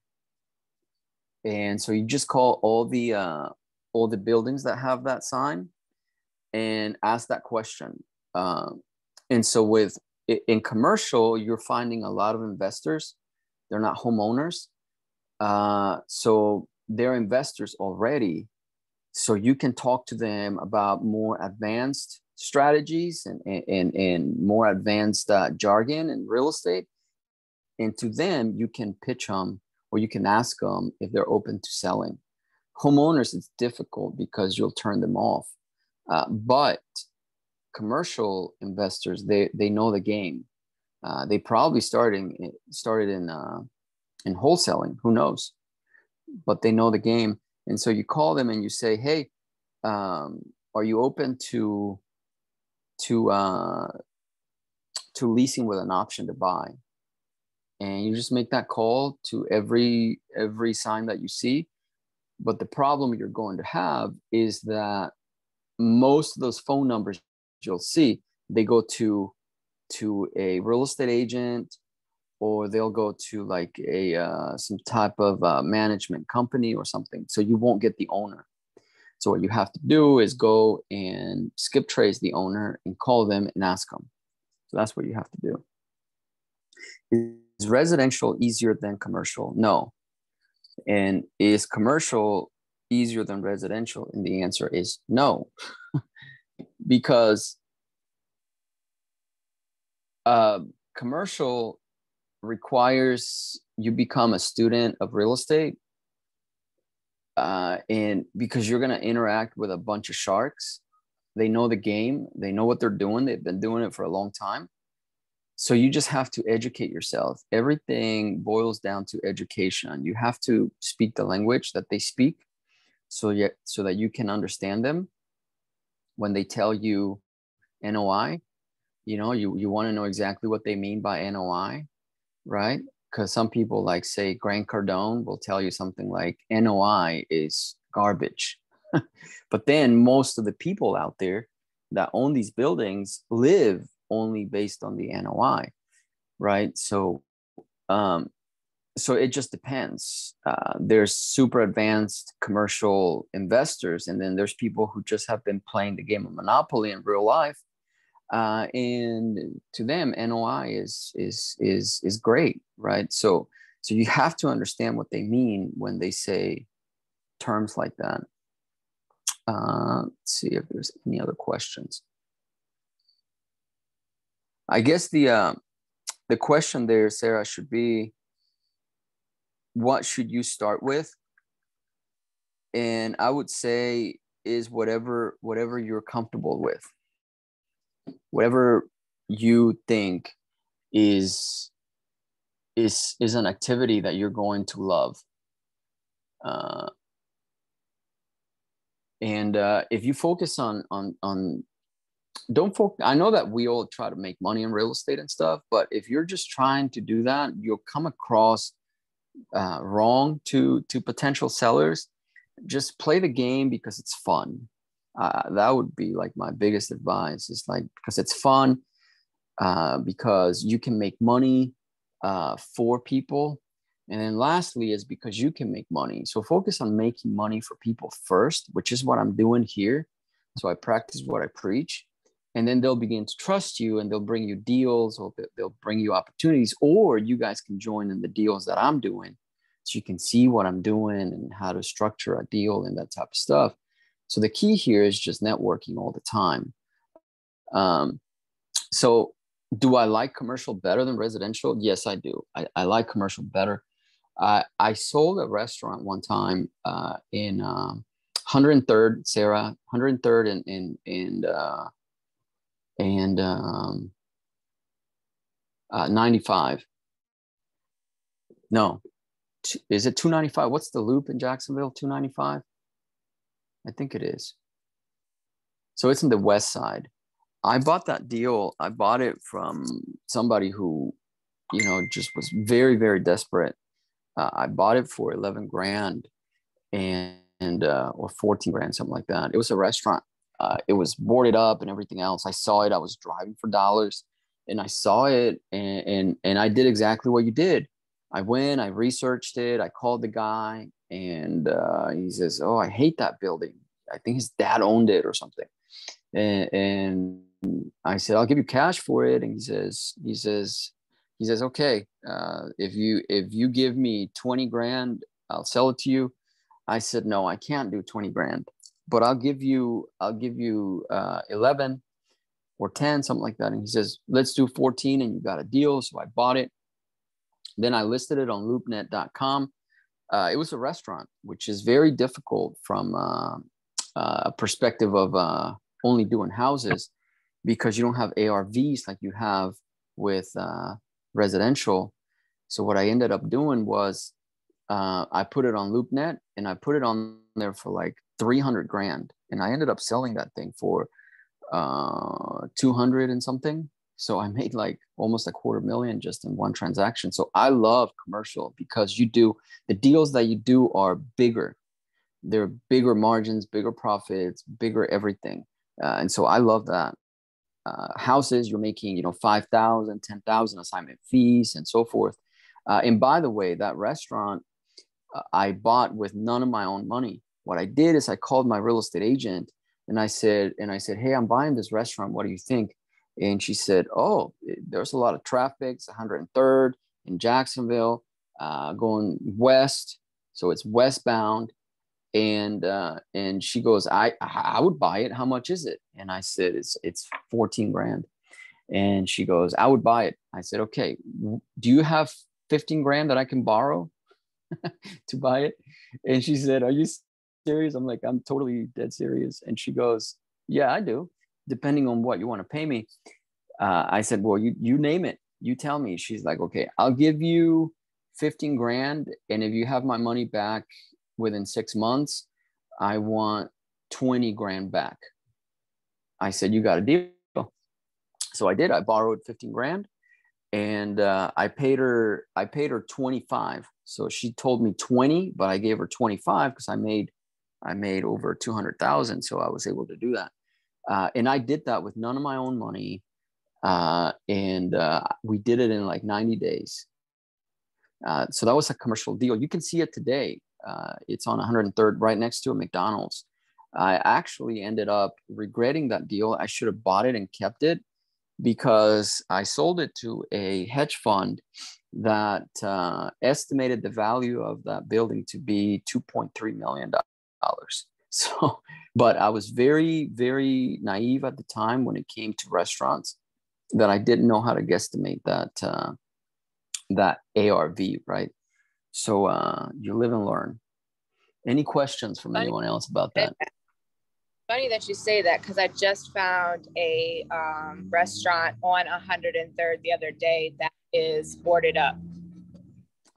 And so you just call all the, uh, all the buildings that have that sign and ask that question. Um, and so with in commercial, you're finding a lot of investors. They're not homeowners. Uh, so they're investors already. So you can talk to them about more advanced strategies and, and, and, and more advanced uh, jargon in real estate. And to them, you can pitch them, or you can ask them if they're open to selling. Homeowners, it's difficult because you'll turn them off. Uh, but commercial investors, they they know the game. Uh, they probably starting started in uh, in wholesaling. Who knows? But they know the game, and so you call them and you say, "Hey, um, are you open to to uh, to leasing with an option to buy?" And you just make that call to every every sign that you see. But the problem you're going to have is that most of those phone numbers you'll see, they go to to a real estate agent, or they'll go to like a uh, some type of uh, management company or something. So you won't get the owner. So what you have to do is go and skip trace the owner and call them and ask them. So that's what you have to do. Is residential easier than commercial? No. And is commercial easier than residential? And the answer is no, because uh, commercial requires you become a student of real estate. Uh, and because you're going to interact with a bunch of sharks, they know the game, they know what they're doing, they've been doing it for a long time. So you just have to educate yourself. Everything boils down to education. You have to speak the language that they speak, so yet so that you can understand them. When they tell you N O I, you know, you, you want to know exactly what they mean by N O I, right? Because some people, like, say, Grant Cardone will tell you something like N O I is garbage. But then most of the people out there that own these buildings live only based on the N O I, right? So um, so it just depends. Uh, there's super advanced commercial investors, and then there's people who just have been playing the game of Monopoly in real life. Uh, and to them, N O I is, is, is, is great, right? So, so you have to understand what they mean when they say terms like that. Uh, let's see if there's any other questions. I guess the, uh, the question there, Sarah, should be, what should you start with? And I would say is whatever, whatever you're comfortable with. Whatever you think is is is an activity that you're going to love, uh, and uh, if you focus on on on don't focus. I know that we all try to make money in real estate and stuff, but if you're just trying to do that, you'll come across uh, wrong to to potential sellers. Just play the game because it's fun. Uh, that would be like my biggest advice, is like, because it's fun, uh, because you can make money uh, for people. And then lastly is because you can make money. So focus on making money for people first, which is what I'm doing here. So I practice what I preach, and then they'll begin to trust you, and they'll bring you deals, or they'll bring you opportunities, or you guys can join in the deals that I'm doing. So you can see what I'm doing and how to structure a deal and that type of stuff. So the key here is just networking all the time. Um, so do I like commercial better than residential? Yes, I do. I, I like commercial better. Uh, I sold a restaurant one time uh, in uh, one hundred third, Sarah, one hundred third and and and uh, and um, uh, ninety-five. No, is it two ninety-five? What's the loop in Jacksonville? two ninety-five. I think it is. So it's in the west side. I bought that deal. I bought it from somebody who, you know, just was very, very desperate. Uh, I bought it for eleven grand and, and uh, or fourteen grand, something like that. It was a restaurant. Uh, it was boarded up and everything else. I saw it. I was driving for dollars, and I saw it, and, and, and I did exactly what you did. I went, I researched it. I called the guy, and uh, he says, oh, I hate that building. I think his dad owned it or something. And, and I said, I'll give you cash for it. And he says, he says, he says, okay, uh, if you, if you give me twenty grand, I'll sell it to you. I said, no, I can't do twenty grand, but I'll give you, I'll give you uh, eleven or ten, something like that. And he says, let's do fourteen, and you got a deal. So I bought it. Then I listed it on loopnet dot com. Uh, it was a restaurant, which is very difficult from uh, a perspective of uh, only doing houses, because you don't have A R Vs like you have with uh, residential. So what I ended up doing was uh, I put it on LoopNet, and I put it on there for like three hundred grand. And I ended up selling that thing for uh, two hundred and something. So I made like almost a quarter million just in one transaction. So I love commercial because you do the deals that you do are bigger. They're bigger margins, bigger profits, bigger everything. Uh, and so I love that. Uh, houses, you're making, you know, five thousand, ten thousand assignment fees and so forth. Uh, and by the way, that restaurant uh, I bought with none of my own money. What I did is I called my real estate agent and I said, and I said, hey, I'm buying this restaurant. What do you think? And she said, oh, there's a lot of traffic. It's one hundred third in Jacksonville, uh, going west. So it's westbound. And, uh, and she goes, I, I would buy it. How much is it? And I said, it's, it's fourteen grand. And she goes, I would buy it. I said, okay, do you have fifteen grand that I can borrow to buy it? And she said, are you serious? I'm like, I'm totally dead serious. And she goes, yeah, I do. Depending on what you want to pay me. Uh, I said, well, you, you name it, you tell me. She's like, okay, I'll give you fifteen grand. And if you have my money back within six months, I want twenty grand back. I said, you got a deal. So I did, I borrowed fifteen grand and uh, I paid her, I paid her twenty-five. So she told me twenty, but I gave her twenty-five because I made, I made over two hundred thousand. So I was able to do that. Uh, and I did that with none of my own money. Uh, and uh, we did it in like ninety days. Uh, so that was a commercial deal. You can see it today. Uh, it's on one hundred third, right next to a McDonald's. I actually ended up regretting that deal. I should have bought it and kept it because I sold it to a hedge fund that uh, estimated the value of that building to be two point three million dollars. So, but I was very, very naive at the time when it came to restaurants that I didn't know how to guesstimate that, uh, that A R V, right? So uh, you live and learn. Any questions from funny, anyone else about that? Funny that you say that because I just found a um, restaurant on one hundred third the other day that is boarded up.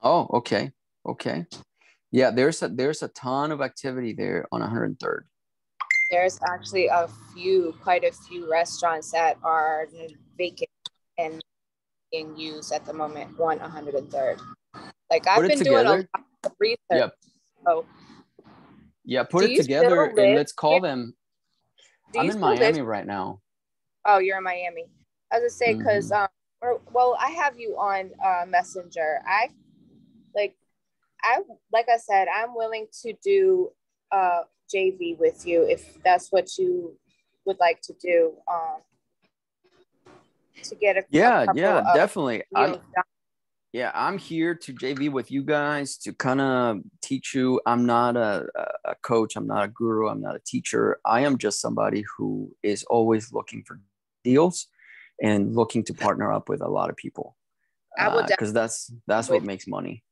Oh, okay, okay. Yeah, there's a, there's a ton of activity there on one hundred third. There's actually a few, quite a few restaurants that are vacant and being used at the moment on one hundred third. Like I've been doing a lot of research. Yeah, so, yeah put it together and let's call them. I'm in Miami right now. Oh, you're in Miami. I was gonna say, because, mm-hmm. um, or, well, I have you on uh, Messenger. I, like I, like I said, I'm willing to do uh, J V with you if that's what you would like to do um, to get a Yeah, a couple yeah, of definitely. I'm, Yeah, I'm here to J V with you guys to kind of teach you. I'm not a, a coach. I'm not a guru. I'm not a teacher. I am just somebody who is always looking for deals and looking to partner up with a lot of people because uh, that's that's what makes money.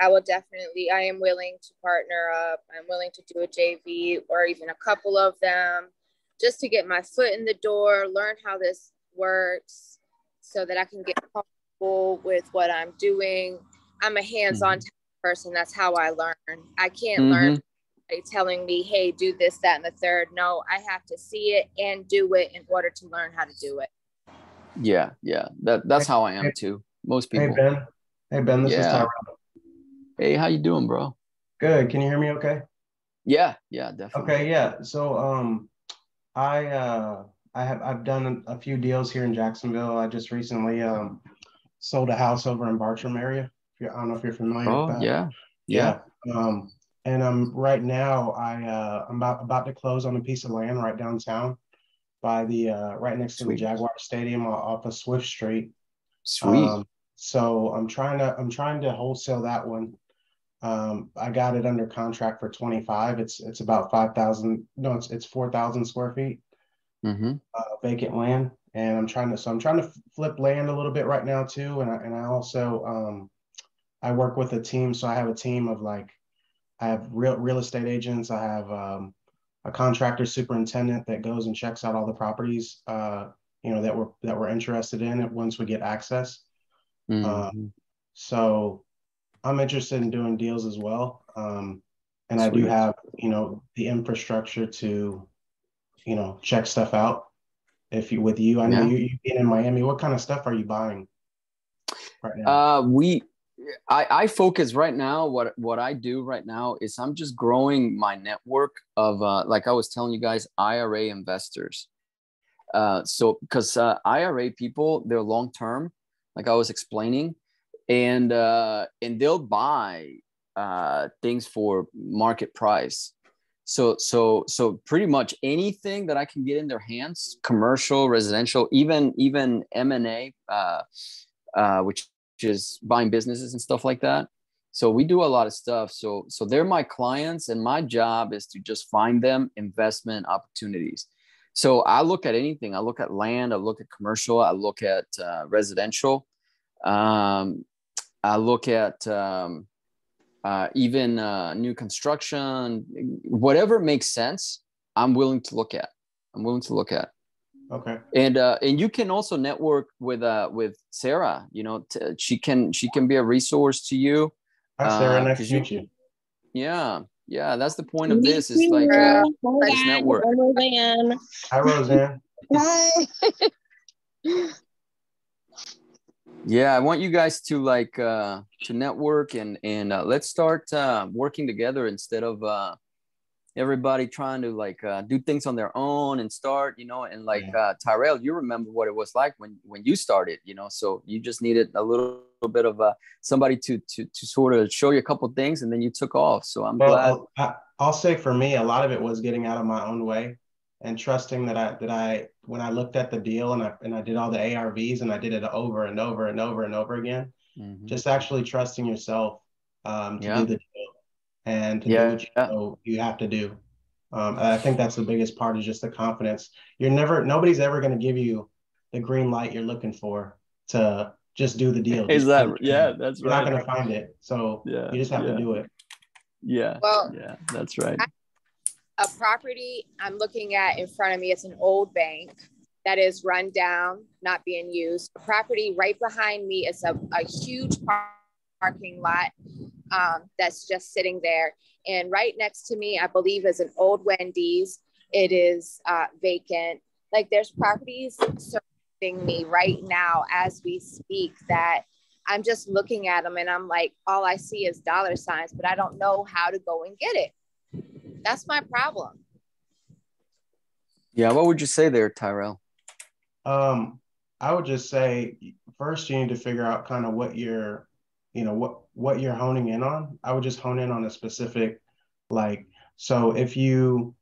I will definitely. I am willing to partner up. I'm willing to do a J V or even a couple of them just to get my foot in the door, learn how this works so that I can get home with what I'm doing. I'm a hands-on mm-hmm. person. That's how I learn. I can't mm-hmm. learn by telling me, hey, do this, that, and the third. No, I have to see it and do it in order to learn how to do it. Yeah, yeah. That, that's how I am hey, too. Most people. Hey, Ben. Hey, Ben, this yeah. is Tyrell. Hey, how you doing, bro? Good. Can you hear me okay? Yeah, yeah, definitely. Okay, yeah. So um, I, uh, I have, I've done a few deals here in Jacksonville. I just recently um, sold a house over in Bartram area. I don't know if you're familiar oh, with that. Yeah. Yeah. yeah. Um, and um, right now, I, uh, I'm about, about to close on a piece of land right downtown by the, uh, right next Sweet. to the Jaguar Stadium off of Swift Street. Sweet. Um, so I'm trying to, I'm trying to wholesale that one. Um, I got it under contract for twenty-five. It's, it's about five thousand, no, it's, it's four thousand square feet mm-hmm. uh, vacant land. And I'm trying to, so I'm trying to flip land a little bit right now too. And I, and I also, um, I work with a team. So I have a team of like, I have real real estate agents. I have um, a contractor superintendent that goes and checks out all the properties, uh, you know, that we're, that we're interested in once we get access. Mm-hmm. Um, so I'm interested in doing deals as well. Um, and Sweet. I do have, you know, the infrastructure to, you know, check stuff out. If you with you, I know yeah. you, you've been in Miami. What kind of stuff are you buying right now? Uh, we I, I focus right now, what, what I do right now is I'm just growing my network of, uh, like I was telling you guys, I R A investors. Uh, so, because uh, I R A people, they're long-term, like I was explaining, and uh, and they'll buy uh, things for market price. So, so, so pretty much anything that I can get in their hands, commercial, residential, even, even M and A, uh, uh, which is buying businesses and stuff like that. So we do a lot of stuff. So, so they're my clients, and my job is to just find them investment opportunities. So I look at anything. I look at land. I look at commercial. I look at uh, residential. Um, I look at um, uh, even uh, new construction. Whatever makes sense, I'm willing to look at. I'm willing to look at. Okay. And uh, and you can also network with uh, with Sarah. You know, t- she can she can be a resource to you. Hi, Sarah. Uh, nice to meet you. Yeah. Yeah, that's the point of this. It's like uh, this network. Hi, Roseanne. Yeah, I want you guys to like uh, to network and and uh, let's start uh, working together instead of uh, everybody trying to like uh, do things on their own and start, you know, and like uh, Tyrell, you remember what it was like when when you started, you know, so you just needed a little. bit of uh somebody to to to sort of show you a couple of things, and then you took off. So I'm well, glad. I, I'll say for me, a lot of it was getting out of my own way and trusting that I that I when I looked at the deal and I and I did all the A R Vs and I did it over and over and over and over again. Mm-hmm. Just actually trusting yourself um, to yeah. do the deal and to yeah. do what you know you have to do. Um, I think that's the biggest part is just the confidence. You're never nobody's ever going to give you the green light you're looking for to. Just do the deal. Is that yeah? That's You're right. You're not gonna find it, so yeah, you just have yeah. to do it. Yeah. Well, yeah, that's right. A property I'm looking at in front of me. It's an old bank that is run down, not being used. A property right behind me is a, a huge parking lot um, that's just sitting there, and right next to me, I believe, is an old Wendy's. It is uh, vacant. Like there's properties. So me right now as we speak that I'm just looking at them and I'm like, all I see is dollar signs, but I don't know how to go and get it. That's my problem. Yeah. What would you say there, Tyrell? Um, I would just say first you need to figure out kind of what you're, you know, what, what you're honing in on. I would just hone in on a specific, like, so if you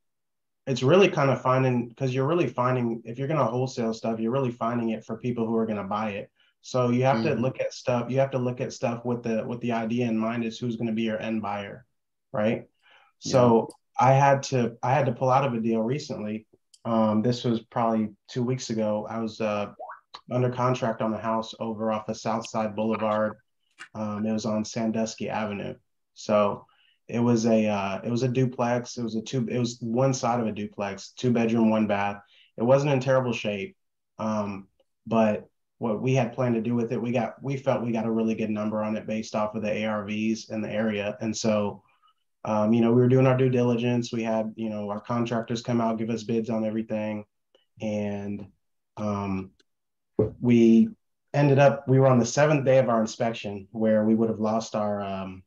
it's really kind of finding, because you're really finding, if you're going to wholesale stuff, you're really finding it for people who are going to buy it. So you have mm. to look at stuff, you have to look at stuff with the, with the idea in mind is who's going to be your end buyer, right? Yeah. So I had to, I had to pull out of a deal recently. Um, this was probably two weeks ago. I was uh, under contract on a house over off of Southside Boulevard. Um, it was on Sandusky Avenue. So It was a uh, it was a duplex. It was a two. It was one side of a duplex, two bedroom, one bath. It wasn't in terrible shape, um, but what we had planned to do with it, we got we felt we got a really good number on it based off of the A R Vs in the area. And so, um, you know, we were doing our due diligence. We had you know our contractors come out, give us bids on everything, and um, we ended up we were on the seventh day of our inspection where we would have lost our. Um,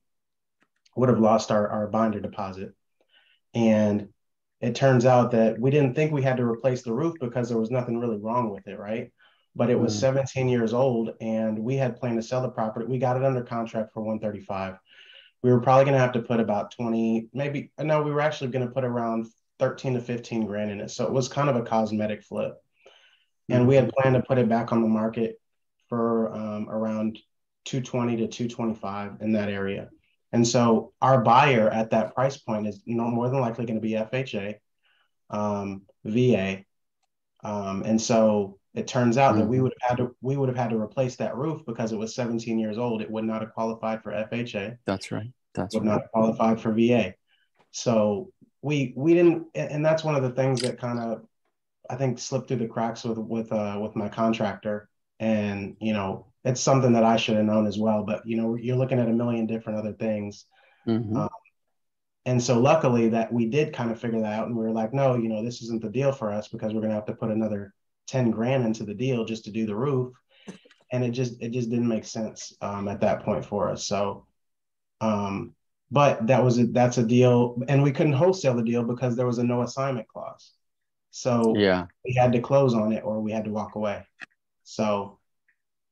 would have lost our, our binder deposit. And it turns out that we didn't think we had to replace the roof because there was nothing really wrong with it, right? But it was mm. seventeen years old and we had planned to sell the property. We got it under contract for one thirty-five. We were probably gonna have to put about twenty, maybe, no, we were actually gonna put around thirteen to fifteen grand in it. So it was kind of a cosmetic flip. Mm. And we had planned to put it back on the market for um, around two twenty to two twenty-five in that area. And so our buyer at that price point is no more than likely going to be F H A, um, V A. Um, and so it turns out mm-hmm. that we would have had to, we would have had to replace that roof because it was seventeen years old. It would not have qualified for F H A. That's right. That's would right. not have qualified for V A. So we, we didn't, and that's one of the things that kind of, I think slipped through the cracks with, with, uh, with my contractor and, you know, it's something that I should have known as well, but you know, you're looking at a million different other things. Mm-hmm. Um, and so luckily that we did kind of figure that out and we were like, no, you know, this isn't the deal for us because we're going to have to put another ten grand into the deal just to do the roof. and it just it just didn't make sense um, at that point for us. So, um, but that was a, that's a deal, and we couldn't wholesale the deal because there was a no assignment clause. So yeah, we had to close on it or we had to walk away. So,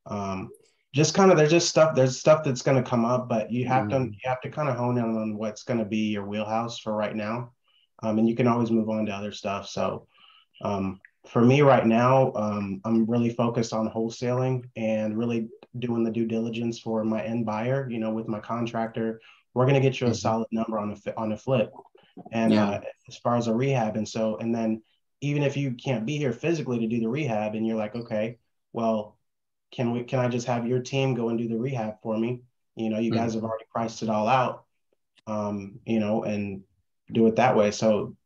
um, just kind of there's just stuff there's stuff that's going to come up, but you have mm-hmm. to you have to kind of hone in on what's going to be your wheelhouse for right now, um, and you can always move on to other stuff. So. Um, for me right now, um, I'm really focused on wholesaling and really doing the due diligence for my end buyer, you know, with my contractor. We're going to get you a solid number on the, on the flip and yeah. uh, as far as a rehab. And so, and then even if you can't be here physically to do the rehab and you're like, okay, well, can we, can I just have your team go and do the rehab for me? You know, you mm-hmm. guys have already priced it all out, um, you know, and do it that way. So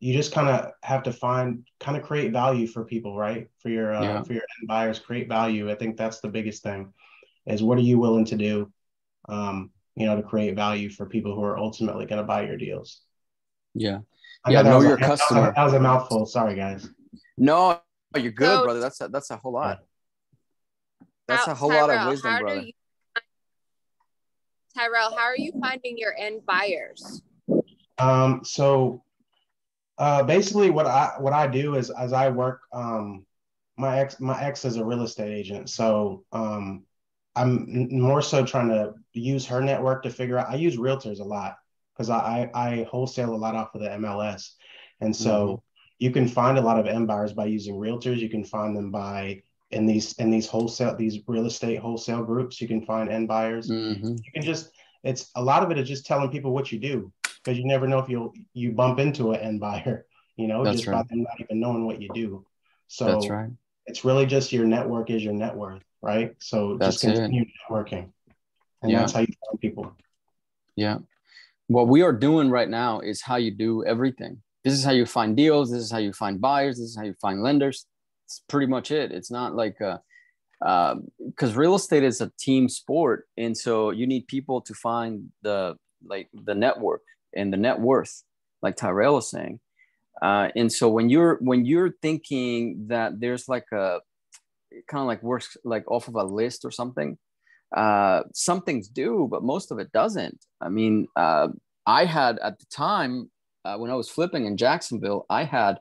you just kind of have to find, kind of create value for people, right? For your uh, yeah. for your end buyers, create value. I think that's the biggest thing is what are you willing to do, um, you know, to create value for people who are ultimately going to buy your deals. Yeah. I yeah, know, know your a, customer. That was, that was a mouthful. Sorry, guys. No, you're good, so, brother. That's a, that's a whole lot. That's how, a whole Tyrell, lot of wisdom, brother. You, Tyrell, how are you finding your end buyers? Um. So... Uh, basically what I, what I do is, as I work, um, my ex, my ex is a real estate agent. So, um, I'm more so trying to use her network to figure out, I use realtors a lot because I, I, I wholesale a lot off of the M L S. And so mm-hmm. you can find a lot of end buyers by using realtors. You can find them by in these, in these wholesale, these real estate wholesale groups, you can find end buyers. Mm-hmm. You can just, it's a lot of it is just telling people what you do. Because you never know if you'll you bump into an end buyer, you know, that's just right. by them not even knowing what you do. So that's right. It's really just your network is your net worth, right? So that's just continue it. Networking. And yeah. that's how you find people. Yeah. What we are doing right now is how you do everything. This is how you find deals. This is how you find buyers. This is how you find lenders. It's pretty much it. It's not like a, uh, because real estate is a team sport. And so you need people to find the, like the network. And the net worth, like Tyrell was saying. Uh, and so when you're when you're thinking that there's like a kind of like works like off of a list or something, uh, some things do, but most of it doesn't. I mean, uh, I had at the time uh, when I was flipping in Jacksonville, I had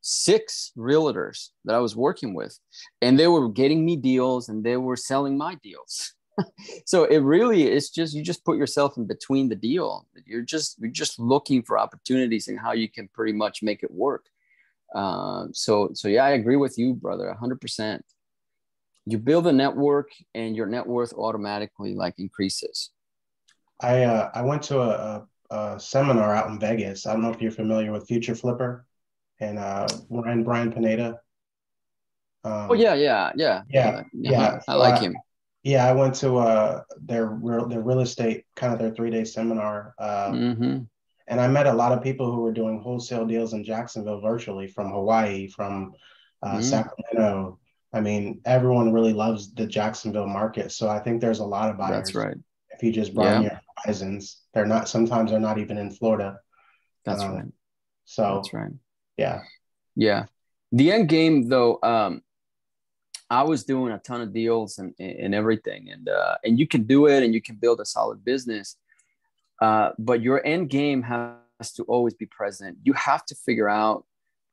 six realtors that I was working with, and they were getting me deals and they were selling my deals. So it really is just, you just put yourself in between the deal. You're just, you're just looking for opportunities and how you can pretty much make it work. Um, so, so yeah, I agree with you, brother, a hundred percent. You build a network and your net worth automatically like increases. I, uh, I went to a, a, a seminar out in Vegas. I don't know if you're familiar with Future Flipper and uh, Brian, Brian Pineda. Um, oh yeah, yeah, yeah. Yeah. Yeah. yeah. I like uh, him. Yeah, I went to uh, their real, their real estate, kind of their three-day seminar. Uh, mm-hmm. And I met a lot of people who were doing wholesale deals in Jacksonville virtually from Hawaii, from uh, mm-hmm. Sacramento. I mean, everyone really loves the Jacksonville market. So I think there's a lot of buyers. That's right. If you just broaden yeah. your horizons, they're not, sometimes they're not even in Florida. That's um, right. So that's right. Yeah. Yeah. The end game, though, um, I was doing a ton of deals and, and everything. And, uh, and you can do it and you can build a solid business. Uh, but your end game has to always be present. You have to figure out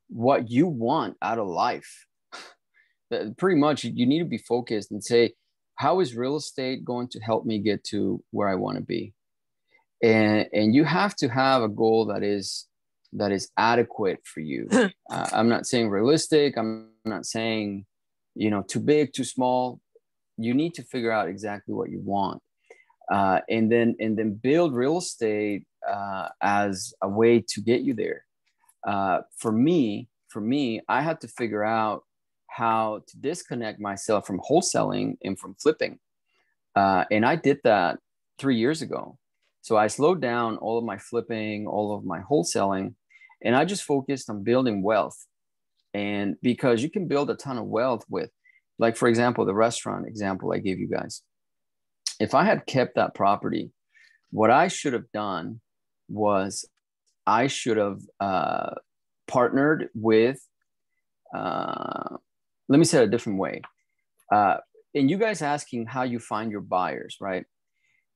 what you want out of life. Pretty much you need to be focused and say, how is real estate going to help me get to where I want to be? And, and you have to have a goal that is, that is adequate for you. uh, I'm not saying realistic. I'm not saying, you know, too big, too small. You need to figure out exactly what you want, uh, and then and then build real estate uh, as a way to get you there. Uh, for me, for me, I had to figure out how to disconnect myself from wholesaling and from flipping, uh, and I did that three years ago. So I slowed down all of my flipping, all of my wholesaling, and I just focused on building wealth. And because you can build a ton of wealth with, like, for example, the restaurant example I gave you guys. If I had kept that property, what I should have done was I should have uh, partnered with, uh, let me say it a different way. Uh, and you guys asking how you find your buyers, right?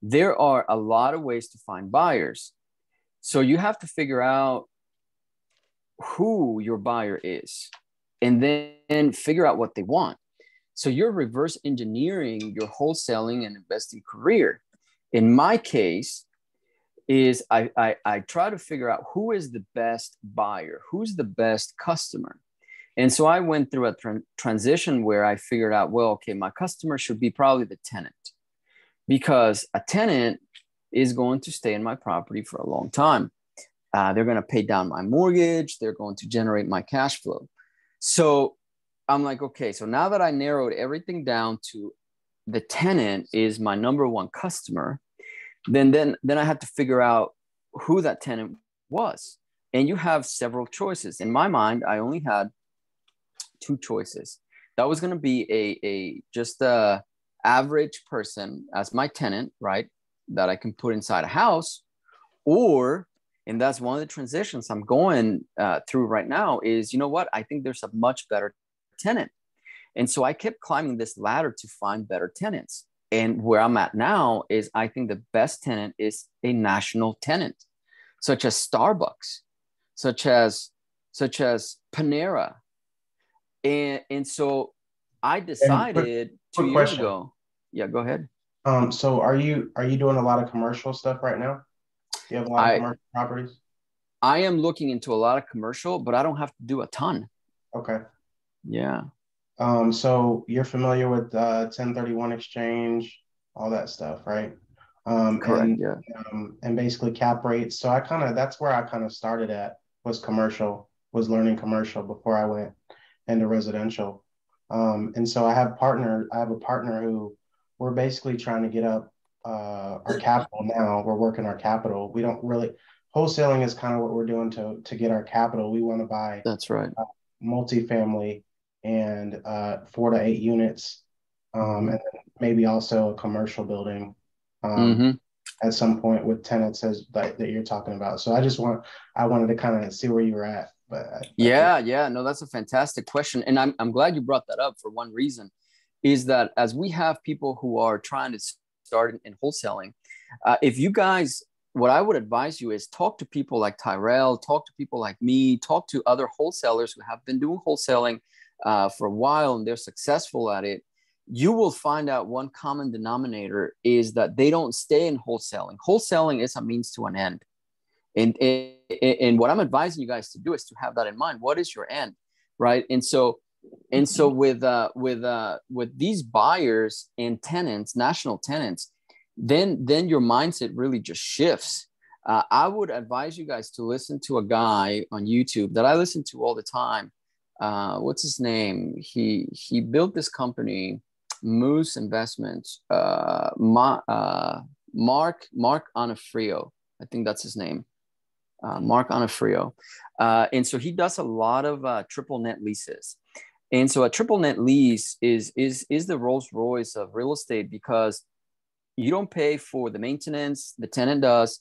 There are a lot of ways to find buyers. So you have to figure out who your buyer is and then figure out what they want. So you're reverse engineering your wholesaling and investing career. In my case is I, I, I try to figure out who is the best buyer, who's the best customer. And so I went through a tra- transition where I figured out, well, okay, my customer should be probably the tenant, because a tenant is going to stay in my property for a long time. Uh, they're going to pay down my mortgage. They're going to generate my cash flow. So I'm like, okay, so now that I narrowed everything down to the tenant is my number one customer, then, then, then I had to figure out who that tenant was. And you have several choices. In my mind, I only had two choices. That was going to be a, a just a average person as my tenant, right, that I can put inside a house, or, and that's one of the transitions I'm going uh, through right now is, you know what, I think there's a much better tenant. And so I kept climbing this ladder to find better tenants. And where I'm at now is I think the best tenant is a national tenant, such as Starbucks, such as, such as Panera. And, and so I decided quick, quick two question. years ago. Yeah, go ahead. Um, so are you are you doing a lot of commercial stuff right now? You have a lot I, of commercial properties? I am looking into a lot of commercial, but I don't have to do a ton. Okay. Yeah. Um, so you're familiar with uh, ten thirty-one exchange, all that stuff, right? Um, Correct, and, yeah. Um, and basically cap rates. So I kind of, that's where I kind of started at, was commercial, was learning commercial before I went into residential. Um, and so I have partner, I have a partner who we're basically trying to get up uh, our capital now. We're working our capital. We don't really, wholesaling is kind of what we're doing to, to get our capital. We want to buy. That's right. Uh, multifamily and uh, four to eight units. Um, and maybe also a commercial building um, mm-hmm. at some point with tenants as that, that you're talking about. So I just want, I wanted to kind of see where you were at. But yeah, yeah, no, that's a fantastic question. And I'm, I'm glad you brought that up for one reason, is that as we have people who are trying to start in wholesaling, uh, if you guys, what I would advise you is talk to people like Tyrell, talk to people like me, talk to other wholesalers who have been doing wholesaling uh, for a while and they're successful at it. You will find out one common denominator is that they don't stay in wholesaling. Wholesaling is a means to an end. And, and, and what I'm advising you guys to do is to have that in mind. What is your end, right? And so, and so with uh, with uh, with these buyers and tenants, national tenants, then then your mindset really just shifts. Uh, I would advise you guys to listen to a guy on YouTube that I listen to all the time. Uh, what's his name? He he built this company, Moose Investments. Uh, Ma, uh, Mark Mark Onofrio, I think that's his name. Uh, Mark Onofrio. Uh, and so he does a lot of uh, triple net leases. And so a triple net lease is, is, is the Rolls Royce of real estate, because you don't pay for the maintenance, the tenant does.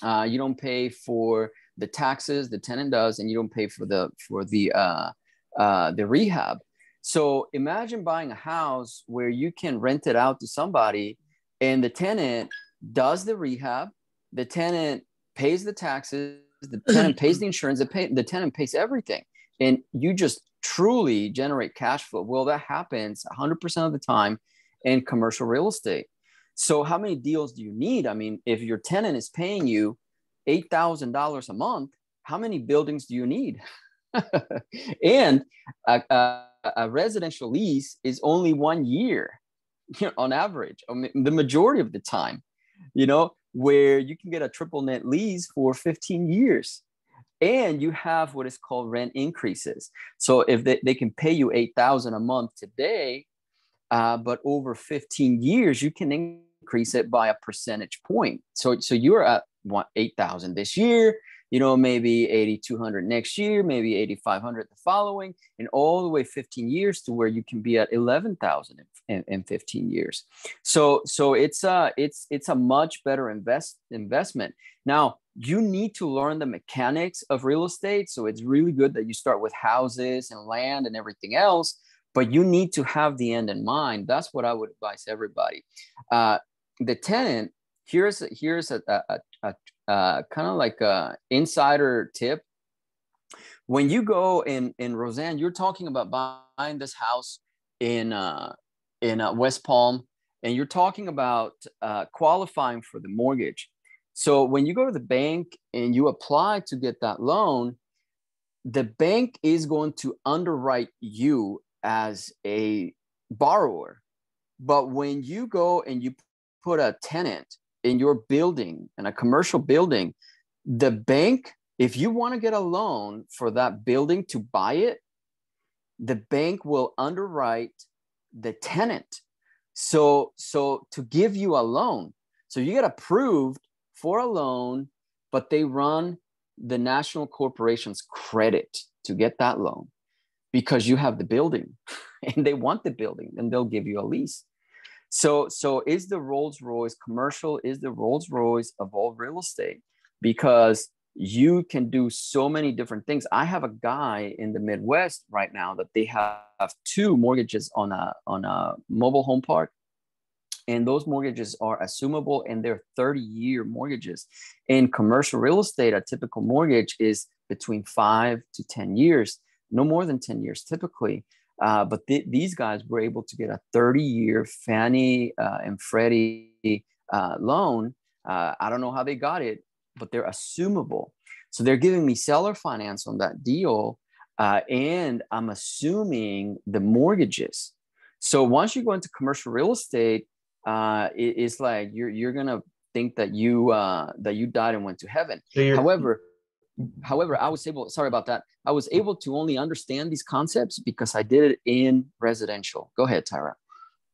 Uh, you don't pay for the taxes, the tenant does, and you don't pay for the, for the, uh, uh, the rehab. So imagine buying a house where you can rent it out to somebody and the tenant does the rehab, the tenant pays the taxes, the tenant pays the insurance, the, pay, the tenant pays everything. And you just truly generate cash flow. Well, that happens one hundred percent of the time in commercial real estate. So how many deals do you need? I mean, if your tenant is paying you eight thousand dollars a month, how many buildings do you need? And a, a, a residential lease is only one year you know, on average, I mean, the majority of the time, you know, where you can get a triple net lease for fifteen years. And you have what is called rent increases. So if they, they can pay you eight thousand dollars a month today, uh, but over fifteen years, you can increase it by a percentage point. So, so you're at eight thousand dollars this year, you know, maybe eight thousand two hundred dollars next year, maybe eight thousand five hundred dollars the following, and all the way fifteen years to where you can be at eleven thousand dollars in, in fifteen years. So, so it's a, it's, it's a much better invest investment. Now, you need to learn the mechanics of real estate. So it's really good that you start with houses and land and everything else, but you need to have the end in mind. That's what I would advise everybody. Uh, the tenant, here's, here's a, a, a, a kind of like a insider tip. When you go in, in Roseanne, you're talking about buying this house in, uh, in uh, West Palm, and you're talking about uh, qualifying for the mortgage. So when you go to the bank and you apply to get that loan, the bank is going to underwrite you as a borrower. But when you go and you put a tenant in your building, in a commercial building, the bank, if you want to get a loan for that building to buy it, the bank will underwrite the tenant. So, so to give you a loan, so you get approved for a loan, but they run the national corporation's credit to get that loan because you have the building and they want the building, and they'll give you a lease. So, so is the Rolls-Royce commercial, is the Rolls-Royce of all real estate, because you can do so many different things. I have a guy in the Midwest right now that they have two mortgages on a, on a mobile home park. And those mortgages are assumable, and they're thirty year mortgages. In commercial real estate, a typical mortgage is between five to ten years, no more than ten years typically. Uh, but th these guys were able to get a thirty year Fannie uh, and Freddie uh, loan. Uh, I don't know how they got it, but they're assumable. So they're giving me seller finance on that deal. Uh, and I'm assuming the mortgages. So once you go into commercial real estate, uh, it, it's like you're, you're going to think that you, uh, that you died and went to heaven. So however, however, I was able, sorry about that. I was able to only understand these concepts because I did it in residential. Go ahead, Tyra.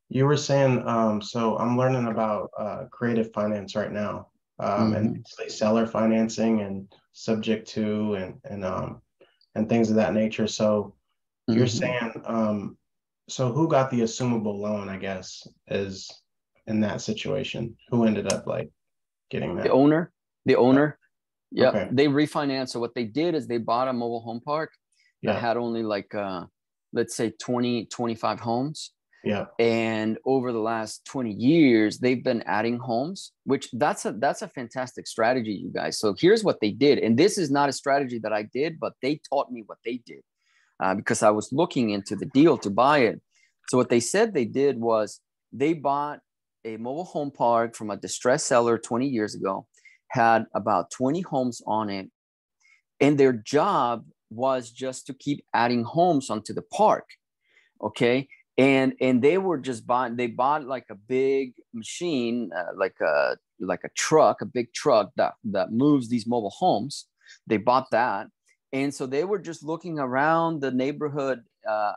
You were saying, um, so I'm learning about, uh, creative finance right now. Um, mm-hmm. And like seller financing and subject to and and um and things of that nature. So you're mm-hmm. saying um so who got the assumable loan, I guess, is in that situation? Who ended up like getting that? The owner. The owner. Yeah. Yep. Okay. They refinanced. So what they did is they bought a mobile home park that yeah. had only like uh let's say twenty, twenty-five homes. Yeah. And over the last twenty years, they've been adding homes, which that's a, that's a fantastic strategy, you guys. So here's what they did. And this is not a strategy that I did, but they taught me what they did uh, because I was looking into the deal to buy it. So what they said they did was they bought a mobile home park from a distressed seller twenty years ago, had about twenty homes on it. And their job was just to keep adding homes onto the park. Okay. And, and they were just buying, they bought like a big machine, uh, like a, like a truck, a big truck that, that moves these mobile homes. They bought that. And so they were just looking around the neighborhood, uh,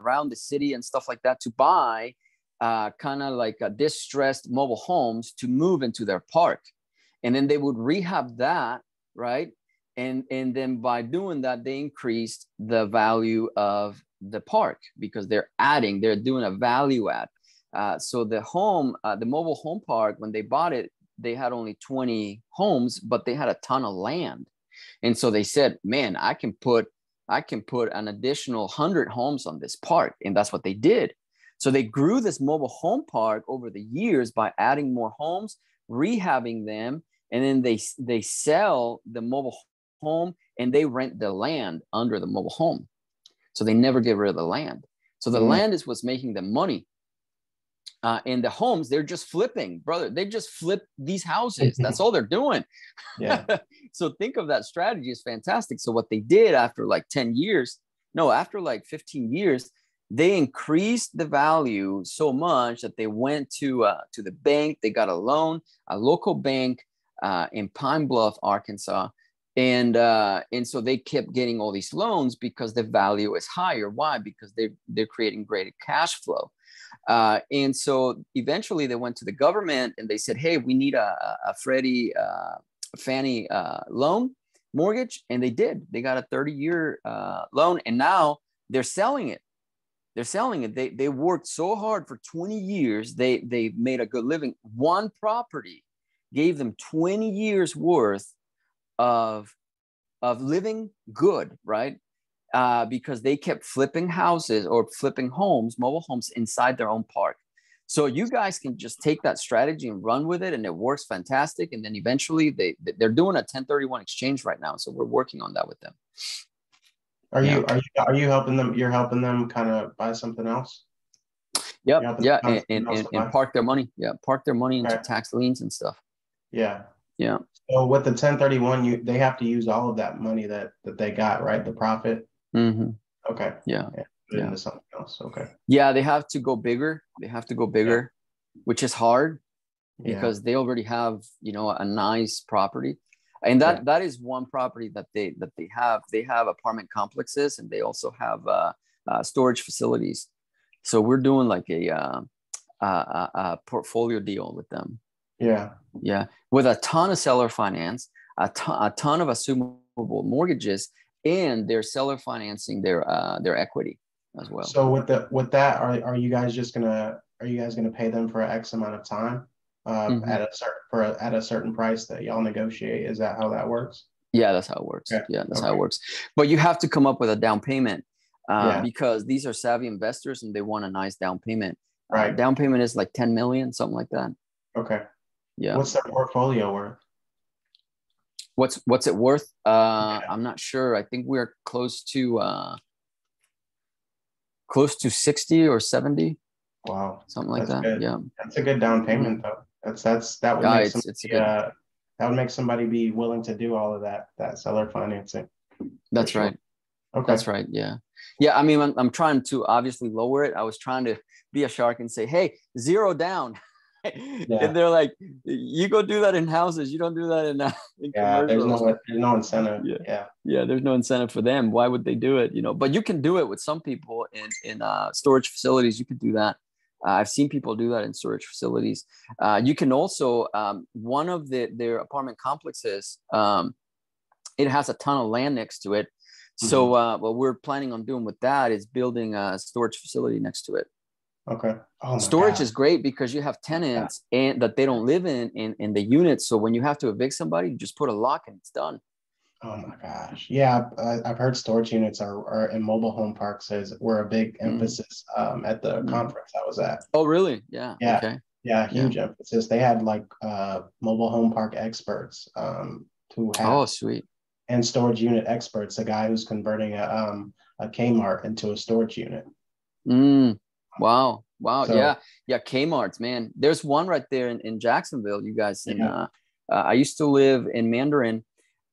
around the city and stuff like that to buy uh, kind of like a distressed mobile homes to move into their park. And then they would rehab that, right? And, and then by doing that, they increased the value of the park because they're adding, they're doing a value add. Uh, so the home, uh, the mobile home park, when they bought it, they had only twenty homes, but they had a ton of land. And so they said, man, I can put, I can put an additional hundred homes on this park. And that's what they did. So they grew this mobile home park over the years by adding more homes, rehabbing them. And then they, they sell the mobile home and they rent the land under the mobile home. So they never get rid of the land. So the mm. land is what's making them money. Uh, and the homes, they're just flipping, brother. They just flip these houses. That's all they're doing. Yeah. So think of that strategy as fantastic. So what they did after like ten years, no, after like fifteen years, they increased the value so much that they went to, uh, to the bank. They got a loan, a local bank uh, in Pine Bluff, Arkansas. And, uh, and so they kept getting all these loans because the value is higher. Why? Because they're, they're creating greater cash flow. Uh, and so eventually they went to the government and they said, hey, we need a, a Freddie, uh, Fannie uh, loan mortgage. And they did. They got a thirty year uh, loan, and now they're selling it. They're selling it. They, they worked so hard for twenty years. They, they made a good living. One property gave them twenty years worth of of living good, right? uh, because they kept flipping houses or flipping homes, mobile homes inside their own park. So you guys can just take that strategy and run with it, and it works fantastic. And then eventually they, they're doing a ten thirty-one exchange right now. So we're working on that with them. Are yeah. you, are you, are you helping them? You're helping them kind of buy something else? Yep. Yeah. And, and, and, and park their money. Yeah. Park their money into right. tax liens and stuff. Yeah. Yeah. So with the ten thirty-one, you, they have to use all of that money that, that they got, right? The profit. Mm-hmm. Okay. Yeah. yeah. Yeah. Into something else. Okay. Yeah, they have to go bigger. They have to go bigger, yeah. which is hard because yeah. they already have, you know, a nice property. And that, yeah. that is one property that they that they have. They have apartment complexes, and they also have uh, uh, storage facilities. So we're doing like a, uh, a, a portfolio deal with them. Yeah. Yeah. With a ton of seller finance, a ton, a ton of assumable mortgages, and they're seller financing their uh, their equity as well. So with the with that, are are you guys just gonna are you guys gonna pay them for X amount of time uh, mm-hmm. at a certain for a, at a certain price that y'all negotiate? Is that how that works? Yeah, that's how it works. Okay. Yeah, that's okay. how it works. But you have to come up with a down payment uh, yeah. because these are savvy investors and they want a nice down payment. Right. Uh, down payment is like ten million, something like that. Okay. Yeah. What's their portfolio worth? What's what's it worth? Uh, okay. I'm not sure. I think we're close to. Uh, Close to sixty or seventy. Wow, something like that's that. Good. Yeah, that's a good down payment, though. That's that's that would yeah, make it's, somebody, it's uh, that would make somebody be willing to do all of that that seller financing. That's sure. right. Okay, that's right. Yeah, yeah. I mean, I'm, I'm trying to obviously lower it. I was trying to be a shark and say, hey, zero down. Yeah. And they're like, you go do that in houses. You don't do that in, uh, in yeah, commercial. There's no, there's no incentive. Yeah. yeah. Yeah. There's no incentive for them. Why would they do it? You know, but you can do it with some people in, in uh, storage facilities. You could do that. Uh, I've seen people do that in storage facilities. Uh, you can also, um, one of the, their apartment complexes, um, it has a ton of land next to it. Mm-hmm. So uh, what we're planning on doing with that is building a storage facility next to it. Okay. Oh storage God. is great because you have tenants yeah. and that they don't live in, in in the unit. So when you have to evict somebody, you just put a lock and it's done. Oh my gosh! Yeah, I, I've heard storage units are, are in mobile home parks is were a big mm. emphasis um, at the mm. conference I was at. Oh really? Yeah. Yeah. Okay. Yeah, huge yeah. emphasis. They had like uh, mobile home park experts um, who had oh sweet and storage unit experts. A guy who's converting a um, a Kmart into a storage unit. Mm. Wow. Wow. So, yeah. Yeah. Kmart's, man. There's one right there in, in Jacksonville, you guys. And, yeah. uh, uh, I used to live in Mandarin.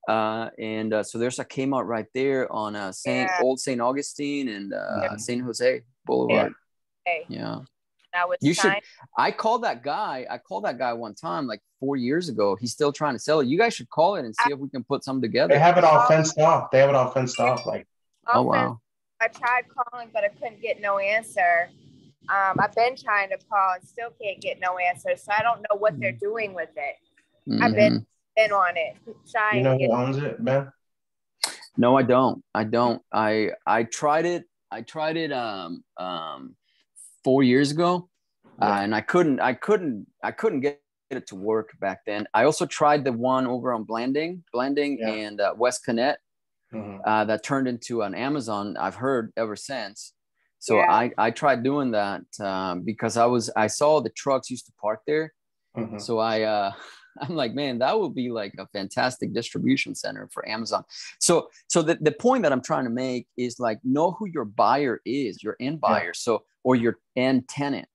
Uh, and uh, so there's a Kmart right there on uh, Saint Yeah. Old Saint Augustine and uh, yeah. Saint Jose Boulevard. Yeah. Hey. yeah. Now it's you time. should. I called that guy. I called that guy one time, like four years ago. He's still trying to sell it. You guys should call it and see if we can put something together. They have it all fenced off. They have it all fenced off. Like, oh, wow. I tried calling, but I couldn't get no answer. Um, I've been trying to call and still can't get no answer, so I don't know what they're doing with it. Mm-hmm. I've been been on it, trying. You know who owns it, Ben? No, I don't. I don't. I I tried it. I tried it um, um, four years ago, yeah. uh, and I couldn't. I couldn't. I couldn't get it to work back then. I also tried the one over on Blanding, Blanding, yeah. and uh, West Connect, mm-hmm. uh, that turned into an Amazon. I've heard ever since. So yeah. I, I tried doing that um, because I was I saw the trucks used to park there. Mm-hmm. So I uh, I'm like, man, that would be like a fantastic distribution center for Amazon. So so the, the point that I'm trying to make is like, know who your buyer is, your end buyer, yeah. so or your end tenant.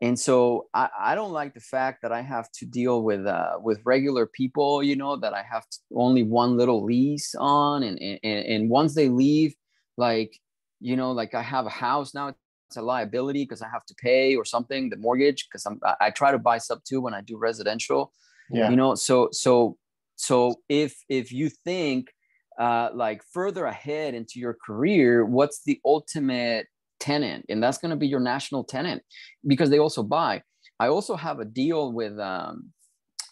And so I, I don't like the fact that I have to deal with uh, with regular people, you know, that I have to, only one little lease on, and and, and once they leave, like. You know, like I have a house now, it's a liability because I have to pay or something, the mortgage, because I'm I try to buy sub two when I do residential. Yeah. You know, so so so if if you think uh like further ahead into your career, what's the ultimate tenant? And that's gonna be your national tenant because they also buy. I also have a deal with um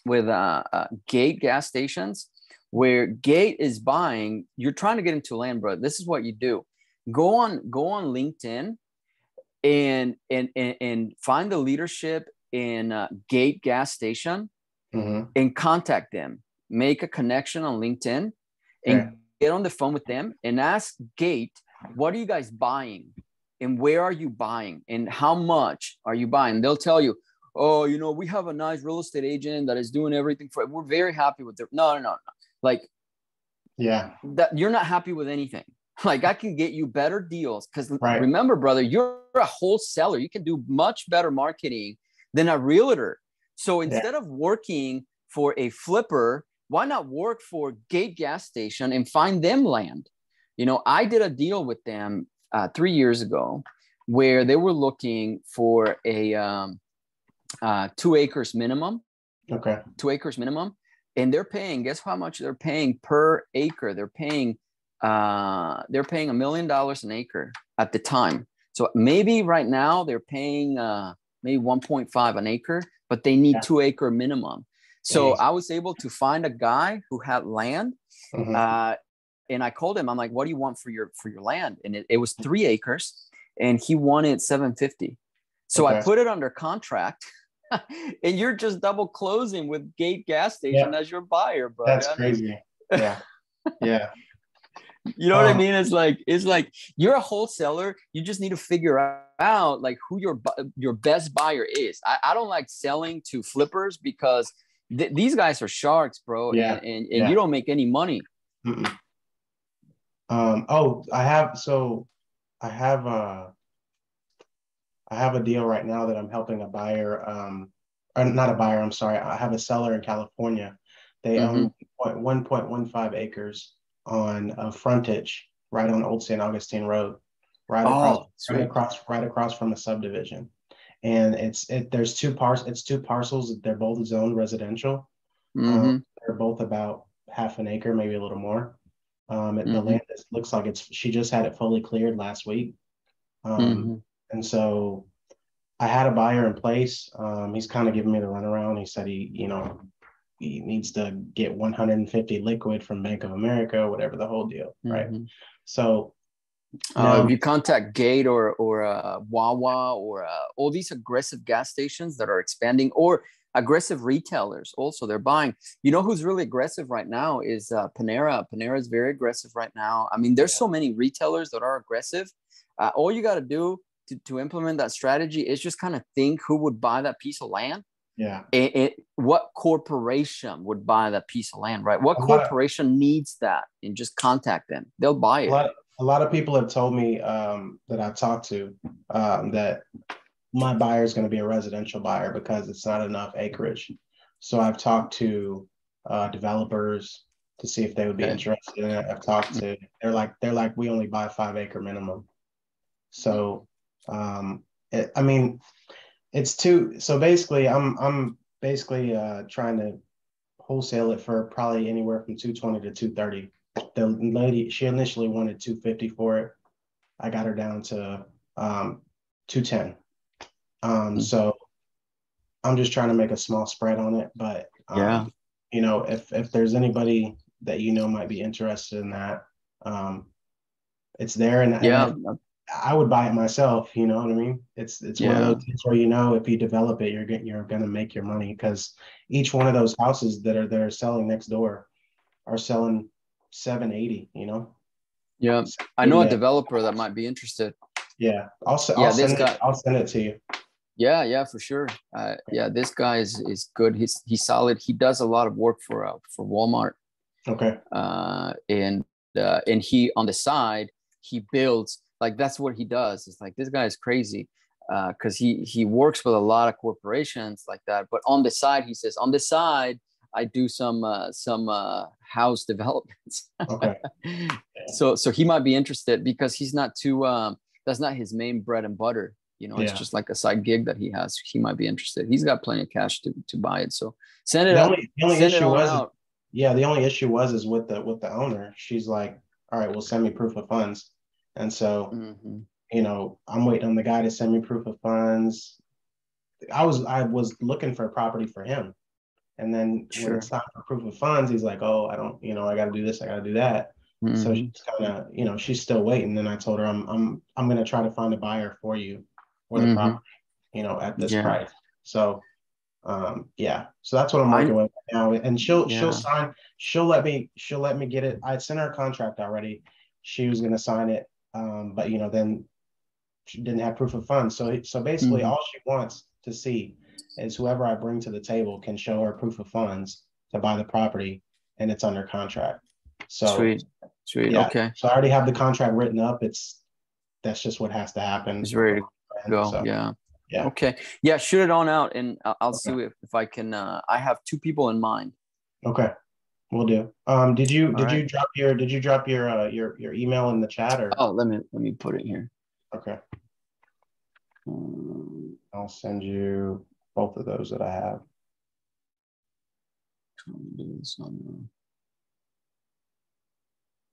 with uh, uh Gate gas stations where Gate is buying. You're trying to get into land, bro. This is what you do. Go on, go on LinkedIn, and and and, and find the leadership in uh, Gate gas station, mm-hmm. and contact them. Make a connection on LinkedIn, and yeah. get on the phone with them and ask Gate what are you guys buying and where are you buying and how much are you buying? They'll tell you, oh, you know, we have a nice real estate agent that is doing everything for it. We're very happy with it. No, no, no, no. Like, yeah, that you're not happy with anything. Like, I can get you better deals because right. remember, brother, you're a wholesaler. You can do much better marketing than a realtor. So instead yeah. of working for a flipper, why not work for Gate gas station and find them land? You know, I did a deal with them uh, three years ago where they were looking for a um, uh, two acres minimum. Okay. Two acres minimum. And they're paying, guess how much they're paying per acre? They're paying, uh, they're paying a million dollars an acre at the time. So maybe right now they're paying uh, maybe one point five an acre, but they need yeah. two acre minimum. So I was able to find a guy who had land. Mm-hmm. uh, and I called him, I'm like, what do you want for your, for your land? And it, it was three acres and he wanted seven fifty. So okay. I put it under contract. And you're just double closing with Gate gas station yeah. as your buyer, bro. That's crazy. Yeah. Yeah. You know um, what I mean? It's like, it's like you're a wholesaler. You just need to figure out like who your, your best buyer is. I, I don't like selling to flippers because th- these guys are sharks, bro. Yeah. And, and, and yeah. you don't make any money. Mm-mm. Um, oh, I have, so I have, uh, I have a deal right now that I'm helping a buyer, um, or not a buyer, I'm sorry. I have a seller in California. They mm-hmm. own one point one five acres on a frontage right on Old Saint Augustine Road, right, oh, across, right across, right across from a subdivision. And it's, it, there's two parts, it's two parcels. They're both zoned residential. Mm-hmm. Um, they're both about half an acre, maybe a little more. Um, and mm-hmm. the land is, looks like it's, she just had it fully cleared last week. Um, mm-hmm. And so I had a buyer in place. Um, he's kind of giving me the runaround. He said he, you know, he needs to get one hundred fifty liquid from Bank of America, whatever the whole deal, right? Mm-hmm. So now, uh, if you contact Gate or or uh, Wawa or uh, all these aggressive gas stations that are expanding, or aggressive retailers also, they're buying. You know who's really aggressive right now is uh, Panera. Panera is very aggressive right now. I mean, there's yeah. so many retailers that are aggressive. Uh, all you got to do To, to implement that strategy is just kind of think who would buy that piece of land. Yeah. It, it, what corporation would buy that piece of land, right? What a corporation of, needs that, and just contact them. They'll buy it. A lot, a lot of people have told me um, that I've talked to um, that my buyer is going to be a residential buyer because it's not enough acreage. So I've talked to uh, developers to see if they would be okay. interested in it. I've talked to, they're like, they're like, we only buy five acre minimum. So um it, i mean it's too so basically i'm i'm basically uh trying to wholesale it for probably anywhere from two twenty to two thirty. The lady, she initially wanted two fifty for it. I got her down to um two ten. Um so I'm just trying to make a small spread on it, but um, yeah you know, if if there's anybody that you know might be interested in that, um it's there. And yeah and I, I would buy it myself. You know what I mean? It's it's yeah. one of those things where, you know, if you develop it, you're getting, you're gonna make your money, because each one of those houses that are there selling next door are selling seven eighty. You know? Yeah, I know yeah. a developer that might be interested. Yeah, I'll, I'll yeah, send it. Guy, I'll send it to you. Yeah, yeah, for sure. Uh, yeah, this guy is is good. He's he's solid. He does a lot of work for uh, for Walmart. Okay. Uh, and uh, and he on the side he builds. Like, that's what he does. It's like, this guy is crazy because uh, he he works with a lot of corporations like that. But on the side, he says, on the side, I do some uh, some uh, house developments. Okay. so so he might be interested because he's not too. Um, that's not his main bread and butter. You know, yeah. it's just like a side gig that he has. He might be interested. He's got plenty of cash to to buy it. So send it the out. Only, the only send issue it was, out. yeah, the only issue was is with the with the owner. She's like, all right, well, send me proof of funds. And so, mm-hmm. you know, I'm waiting on the guy to send me proof of funds. I was I was looking for a property for him. And then sure. when it's time for proof of funds, he's like, oh, I don't, you know, I got to do this. I got to do that. Mm-hmm. So she's kind of, you know, she's still waiting. And I told her, I'm I'm I'm going to try to find a buyer for you for the mm-hmm. property, you know, at this yeah. price. So, um, yeah. So that's what I'm working I, with right now. And she'll yeah. she'll sign. She'll let me she'll let me get it. I sent her a contract already. She was going to sign it. Um, but, you know, then she didn't have proof of funds. So, so basically mm-hmm. all she wants to see is whoever I bring to the table can show her proof of funds to buy the property and it's under contract. So, sweet, sweet. Yeah, okay. So I already have the contract written up. It's, that's just what has to happen. It's ready to go. So, yeah. Yeah. Okay. Yeah. Shoot it on out and I'll, I'll okay. see if, if I can, uh, I have two people in mind. Okay. Will do. Um, did you, all did right. you drop your, did you drop your, uh, your, your email in the chat or? Oh, let me, let me put it here. Okay. Um, I'll send you both of those that I have.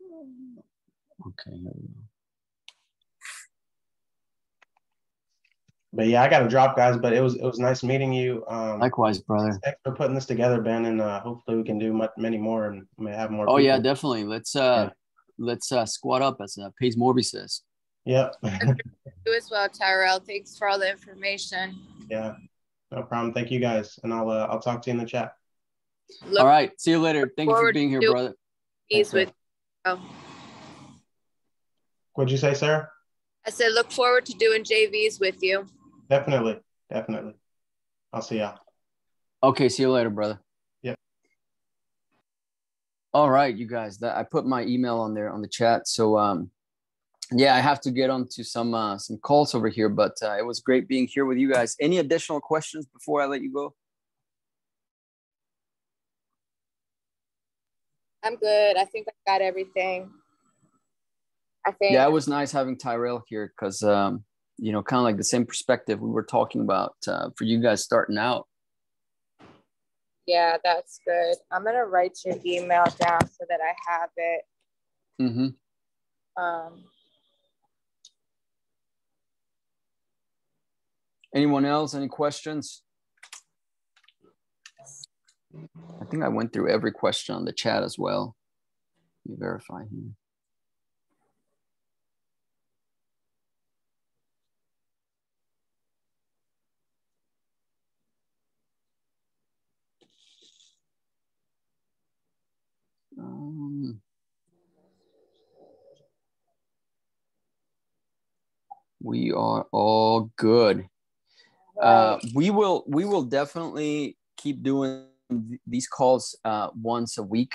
Okay. Here we go. But yeah, I got to drop, guys. But it was it was nice meeting you. Um, Likewise, brother. Thanks for putting this together, Ben, and uh, hopefully we can do much, many more and have more. Oh people. Yeah, definitely. Let's uh, yeah. let's uh, squat up, as uh, Paige Morby says. Yep. You as well, Tyrell. Thanks for all the information. Yeah, no problem. Thank you, guys, and I'll uh, I'll talk to you in the chat. Look, all right. See you later. Thank you for being here, brother. He's with. Oh. What'd you say, Sarah? I said, look forward to doing J Vs with you. Definitely. Definitely. I'll see y'all. Okay. See you later, brother. Yep. All right, you guys, that I put my email on there on the chat. So, um, yeah, I have to get onto some, uh, some calls over here, but, uh, it was great being here with you guys. Any additional questions before I let you go? I'm good. I think I got everything. I think. Yeah. It was nice having Tyrell here. Cause, um, you know, kind of like the same perspective we were talking about uh, for you guys starting out. Yeah, that's good. I'm going to write your email down so that I have it. Mm-hmm. Um, anyone else? Any questions? I think I went through every question on the chat as well. Let me verify here. Um, we are all good. Uh, we will we will definitely keep doing th these calls uh, once a week.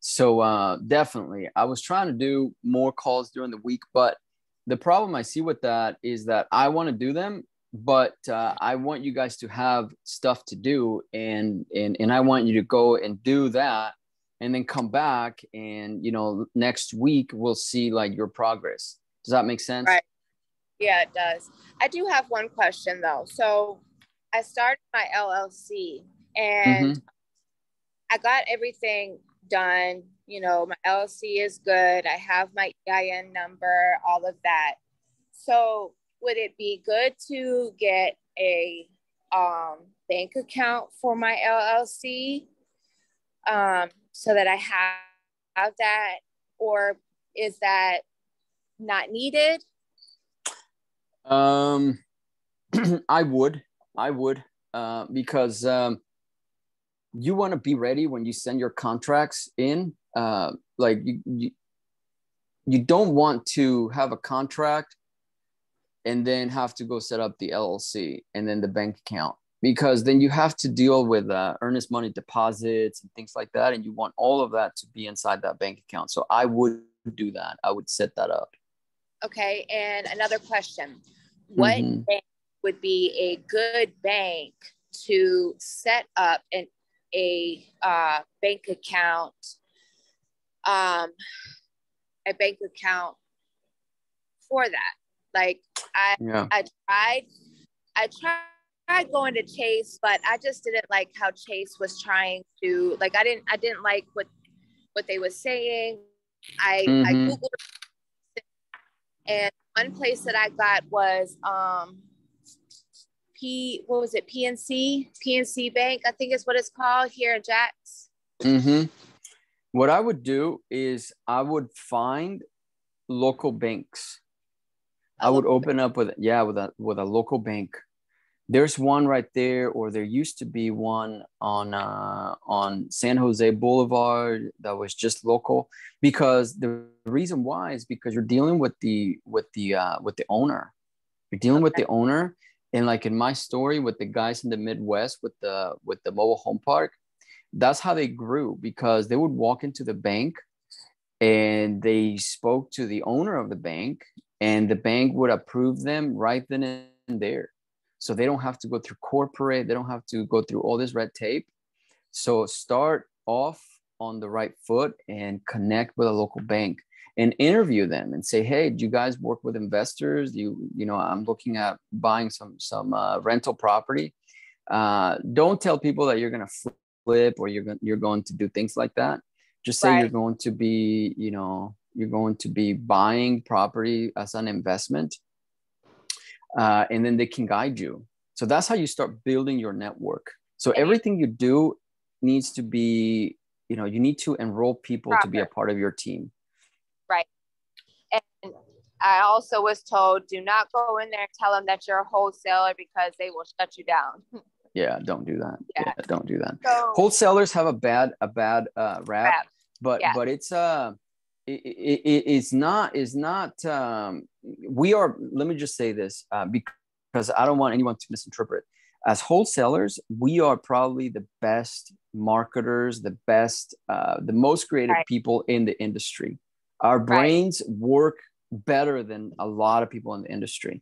So uh, definitely, I was trying to do more calls during the week, but the problem I see with that is that I want to do them, but uh, I want you guys to have stuff to do, and and and I want you to go and do that. And then come back and, you know, next week we'll see like your progress. Does that make sense? Right. Yeah, it does. I do have one question though. So I started my L L C and mm-hmm. I got everything done. You know, my L L C is good. I have my E I N number, all of that. So would it be good to get a um, bank account for my L L C? Um, so that I have that, or is that not needed? Um, I would, I would, uh, because um, you want to be ready when you send your contracts in. Uh, like you, you, you don't want to have a contract and then have to go set up the L L C and then the bank account. Because then you have to deal with uh, earnest money deposits and things like that. And you want all of that to be inside that bank account. So I would do that. I would set that up. Okay. And another question. What mm-hmm. bank would be a good bank to set up an, a uh, bank account, um, a bank account for that? Like I, yeah. I tried, I tried. tried going to Chase, but I just didn't like how Chase was trying to, like, I didn't, I didn't like what, what they were saying. I, mm-hmm. I Googled, and one place that I got was, um, P, what was it? P N C, P N C Bank, I think is what it's called here in Jax. Mm-hmm. What I would do is I would find local banks. I, I would open bank. up with, yeah, with a, with a local bank. There's one right there, or there used to be one on uh, on San Jose Boulevard that was just local. Because the reason why is because you're dealing with the with the uh, with the owner. You're dealing okay. with the owner, and like in my story with the guys in the Midwest with the with the mobile home park, that's how they grew, because they would walk into the bank, and they spoke to the owner of the bank, and the bank would approve them right then and there. So they don't have to go through corporate. They don't have to go through all this red tape. So start off on the right foot and connect with a local bank and interview them and say, hey, do you guys work with investors? Do you, you know, I'm looking at buying some, some uh, rental property. Uh, don't tell people that you're going to flip or you're, you're going to do things like that. Just say right. you're going to be, you know, you're going to be buying property as an investment. Uh, and then they can guide you. So that's how you start building your network. So everything you do needs to be, you know, you need to enroll people proper. To be a part of your team. Right. And I also was told, do not go in there and tell them that you're a wholesaler, because they will shut you down. Yeah, don't do that. Yeah, yeah don't do that. So, wholesalers have a bad, a bad uh, rap, rap, but yeah. but it's a. Uh, It, it, it, it's not, it's not, um, we are, let me just say this, uh, because I don't want anyone to misinterpret. As wholesalers, we are probably the best marketers, the best, uh, the most creative right. people in the industry. Our brains right. work better than a lot of people in the industry.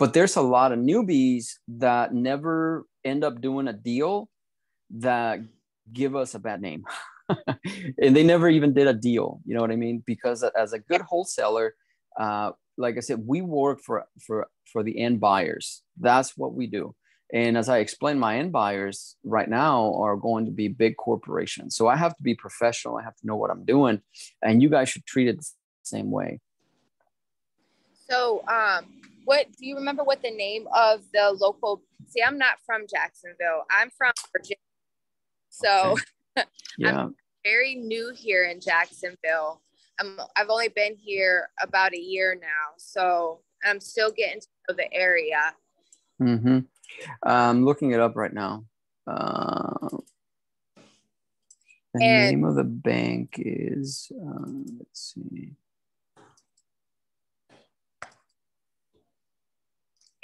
But there's a lot of newbies that never end up doing a deal that give us a bad name. And they never even did a deal. You know what I mean? Because as a good wholesaler, uh, like I said, we work for, for, for the end buyers. That's what we do. And as I explained, my end buyers right now are going to be big corporations. So I have to be professional. I have to know what I'm doing. And you guys should treat it the same way. So um, what do you remember what the name of the local? See, I'm not from Jacksonville. I'm from Virginia. So... Okay. Yeah. I'm very new here in Jacksonville. I'm, I've only been here about a year now, so I'm still getting to know the area. Mm-hmm. I'm looking it up right now. Uh, the and, name of the bank is, um, let's see.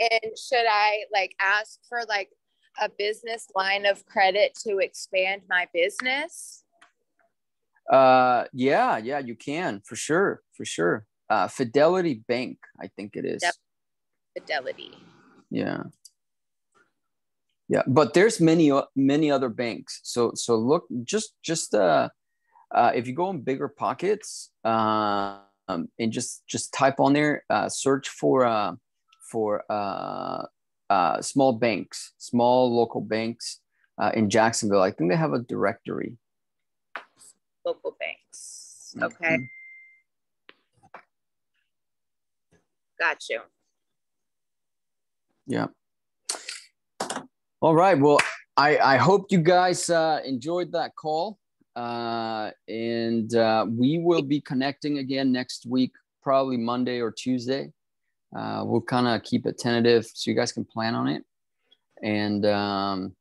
And should I like ask for like a business line of credit to expand my business? Uh, yeah, yeah, you can for sure, for sure. Uh, Fidelity Bank, I think it is. Fidelity. Yeah, yeah, but there's many, many other banks. So, so look, just, just uh, uh, if you go in Bigger Pockets, um, and just, just type on there, uh, search for, uh, for, uh. Uh, small banks, small local banks uh, in Jacksonville. I think they have a directory. Local banks. Okay. Mm-hmm. Got you. Yeah. All right. Well, I, I hope you guys uh, enjoyed that call. Uh, and uh, we will be connecting again next week, probably Monday or Tuesday. Uh, we'll kind of keep it tentative so you guys can plan on it, and um,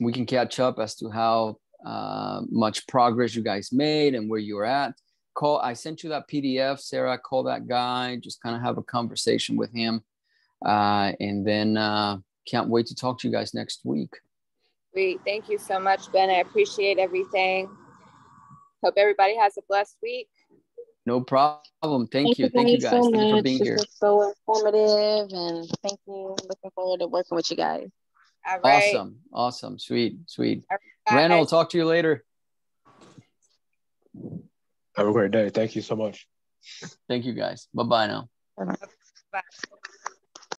we can catch up as to how uh, much progress you guys made and where you're at. Call, I sent you that P D F, Sarah. Call that guy, just kind of have a conversation with him. Uh, and then uh, can't wait to talk to you guys next week. Great. Thank you so much, Ben. I appreciate everything. Hope everybody has a blessed week. No problem. Thank, thank you. Thank you guys. So thank you for being this here. So informative, and thank you. Looking forward to working with you guys. All right. Awesome. Awesome. Sweet. Sweet. Right. Randall, talk to you later. Have a great day. Thank you so much. Thank you guys. Bye-bye now. Bye-bye. Bye.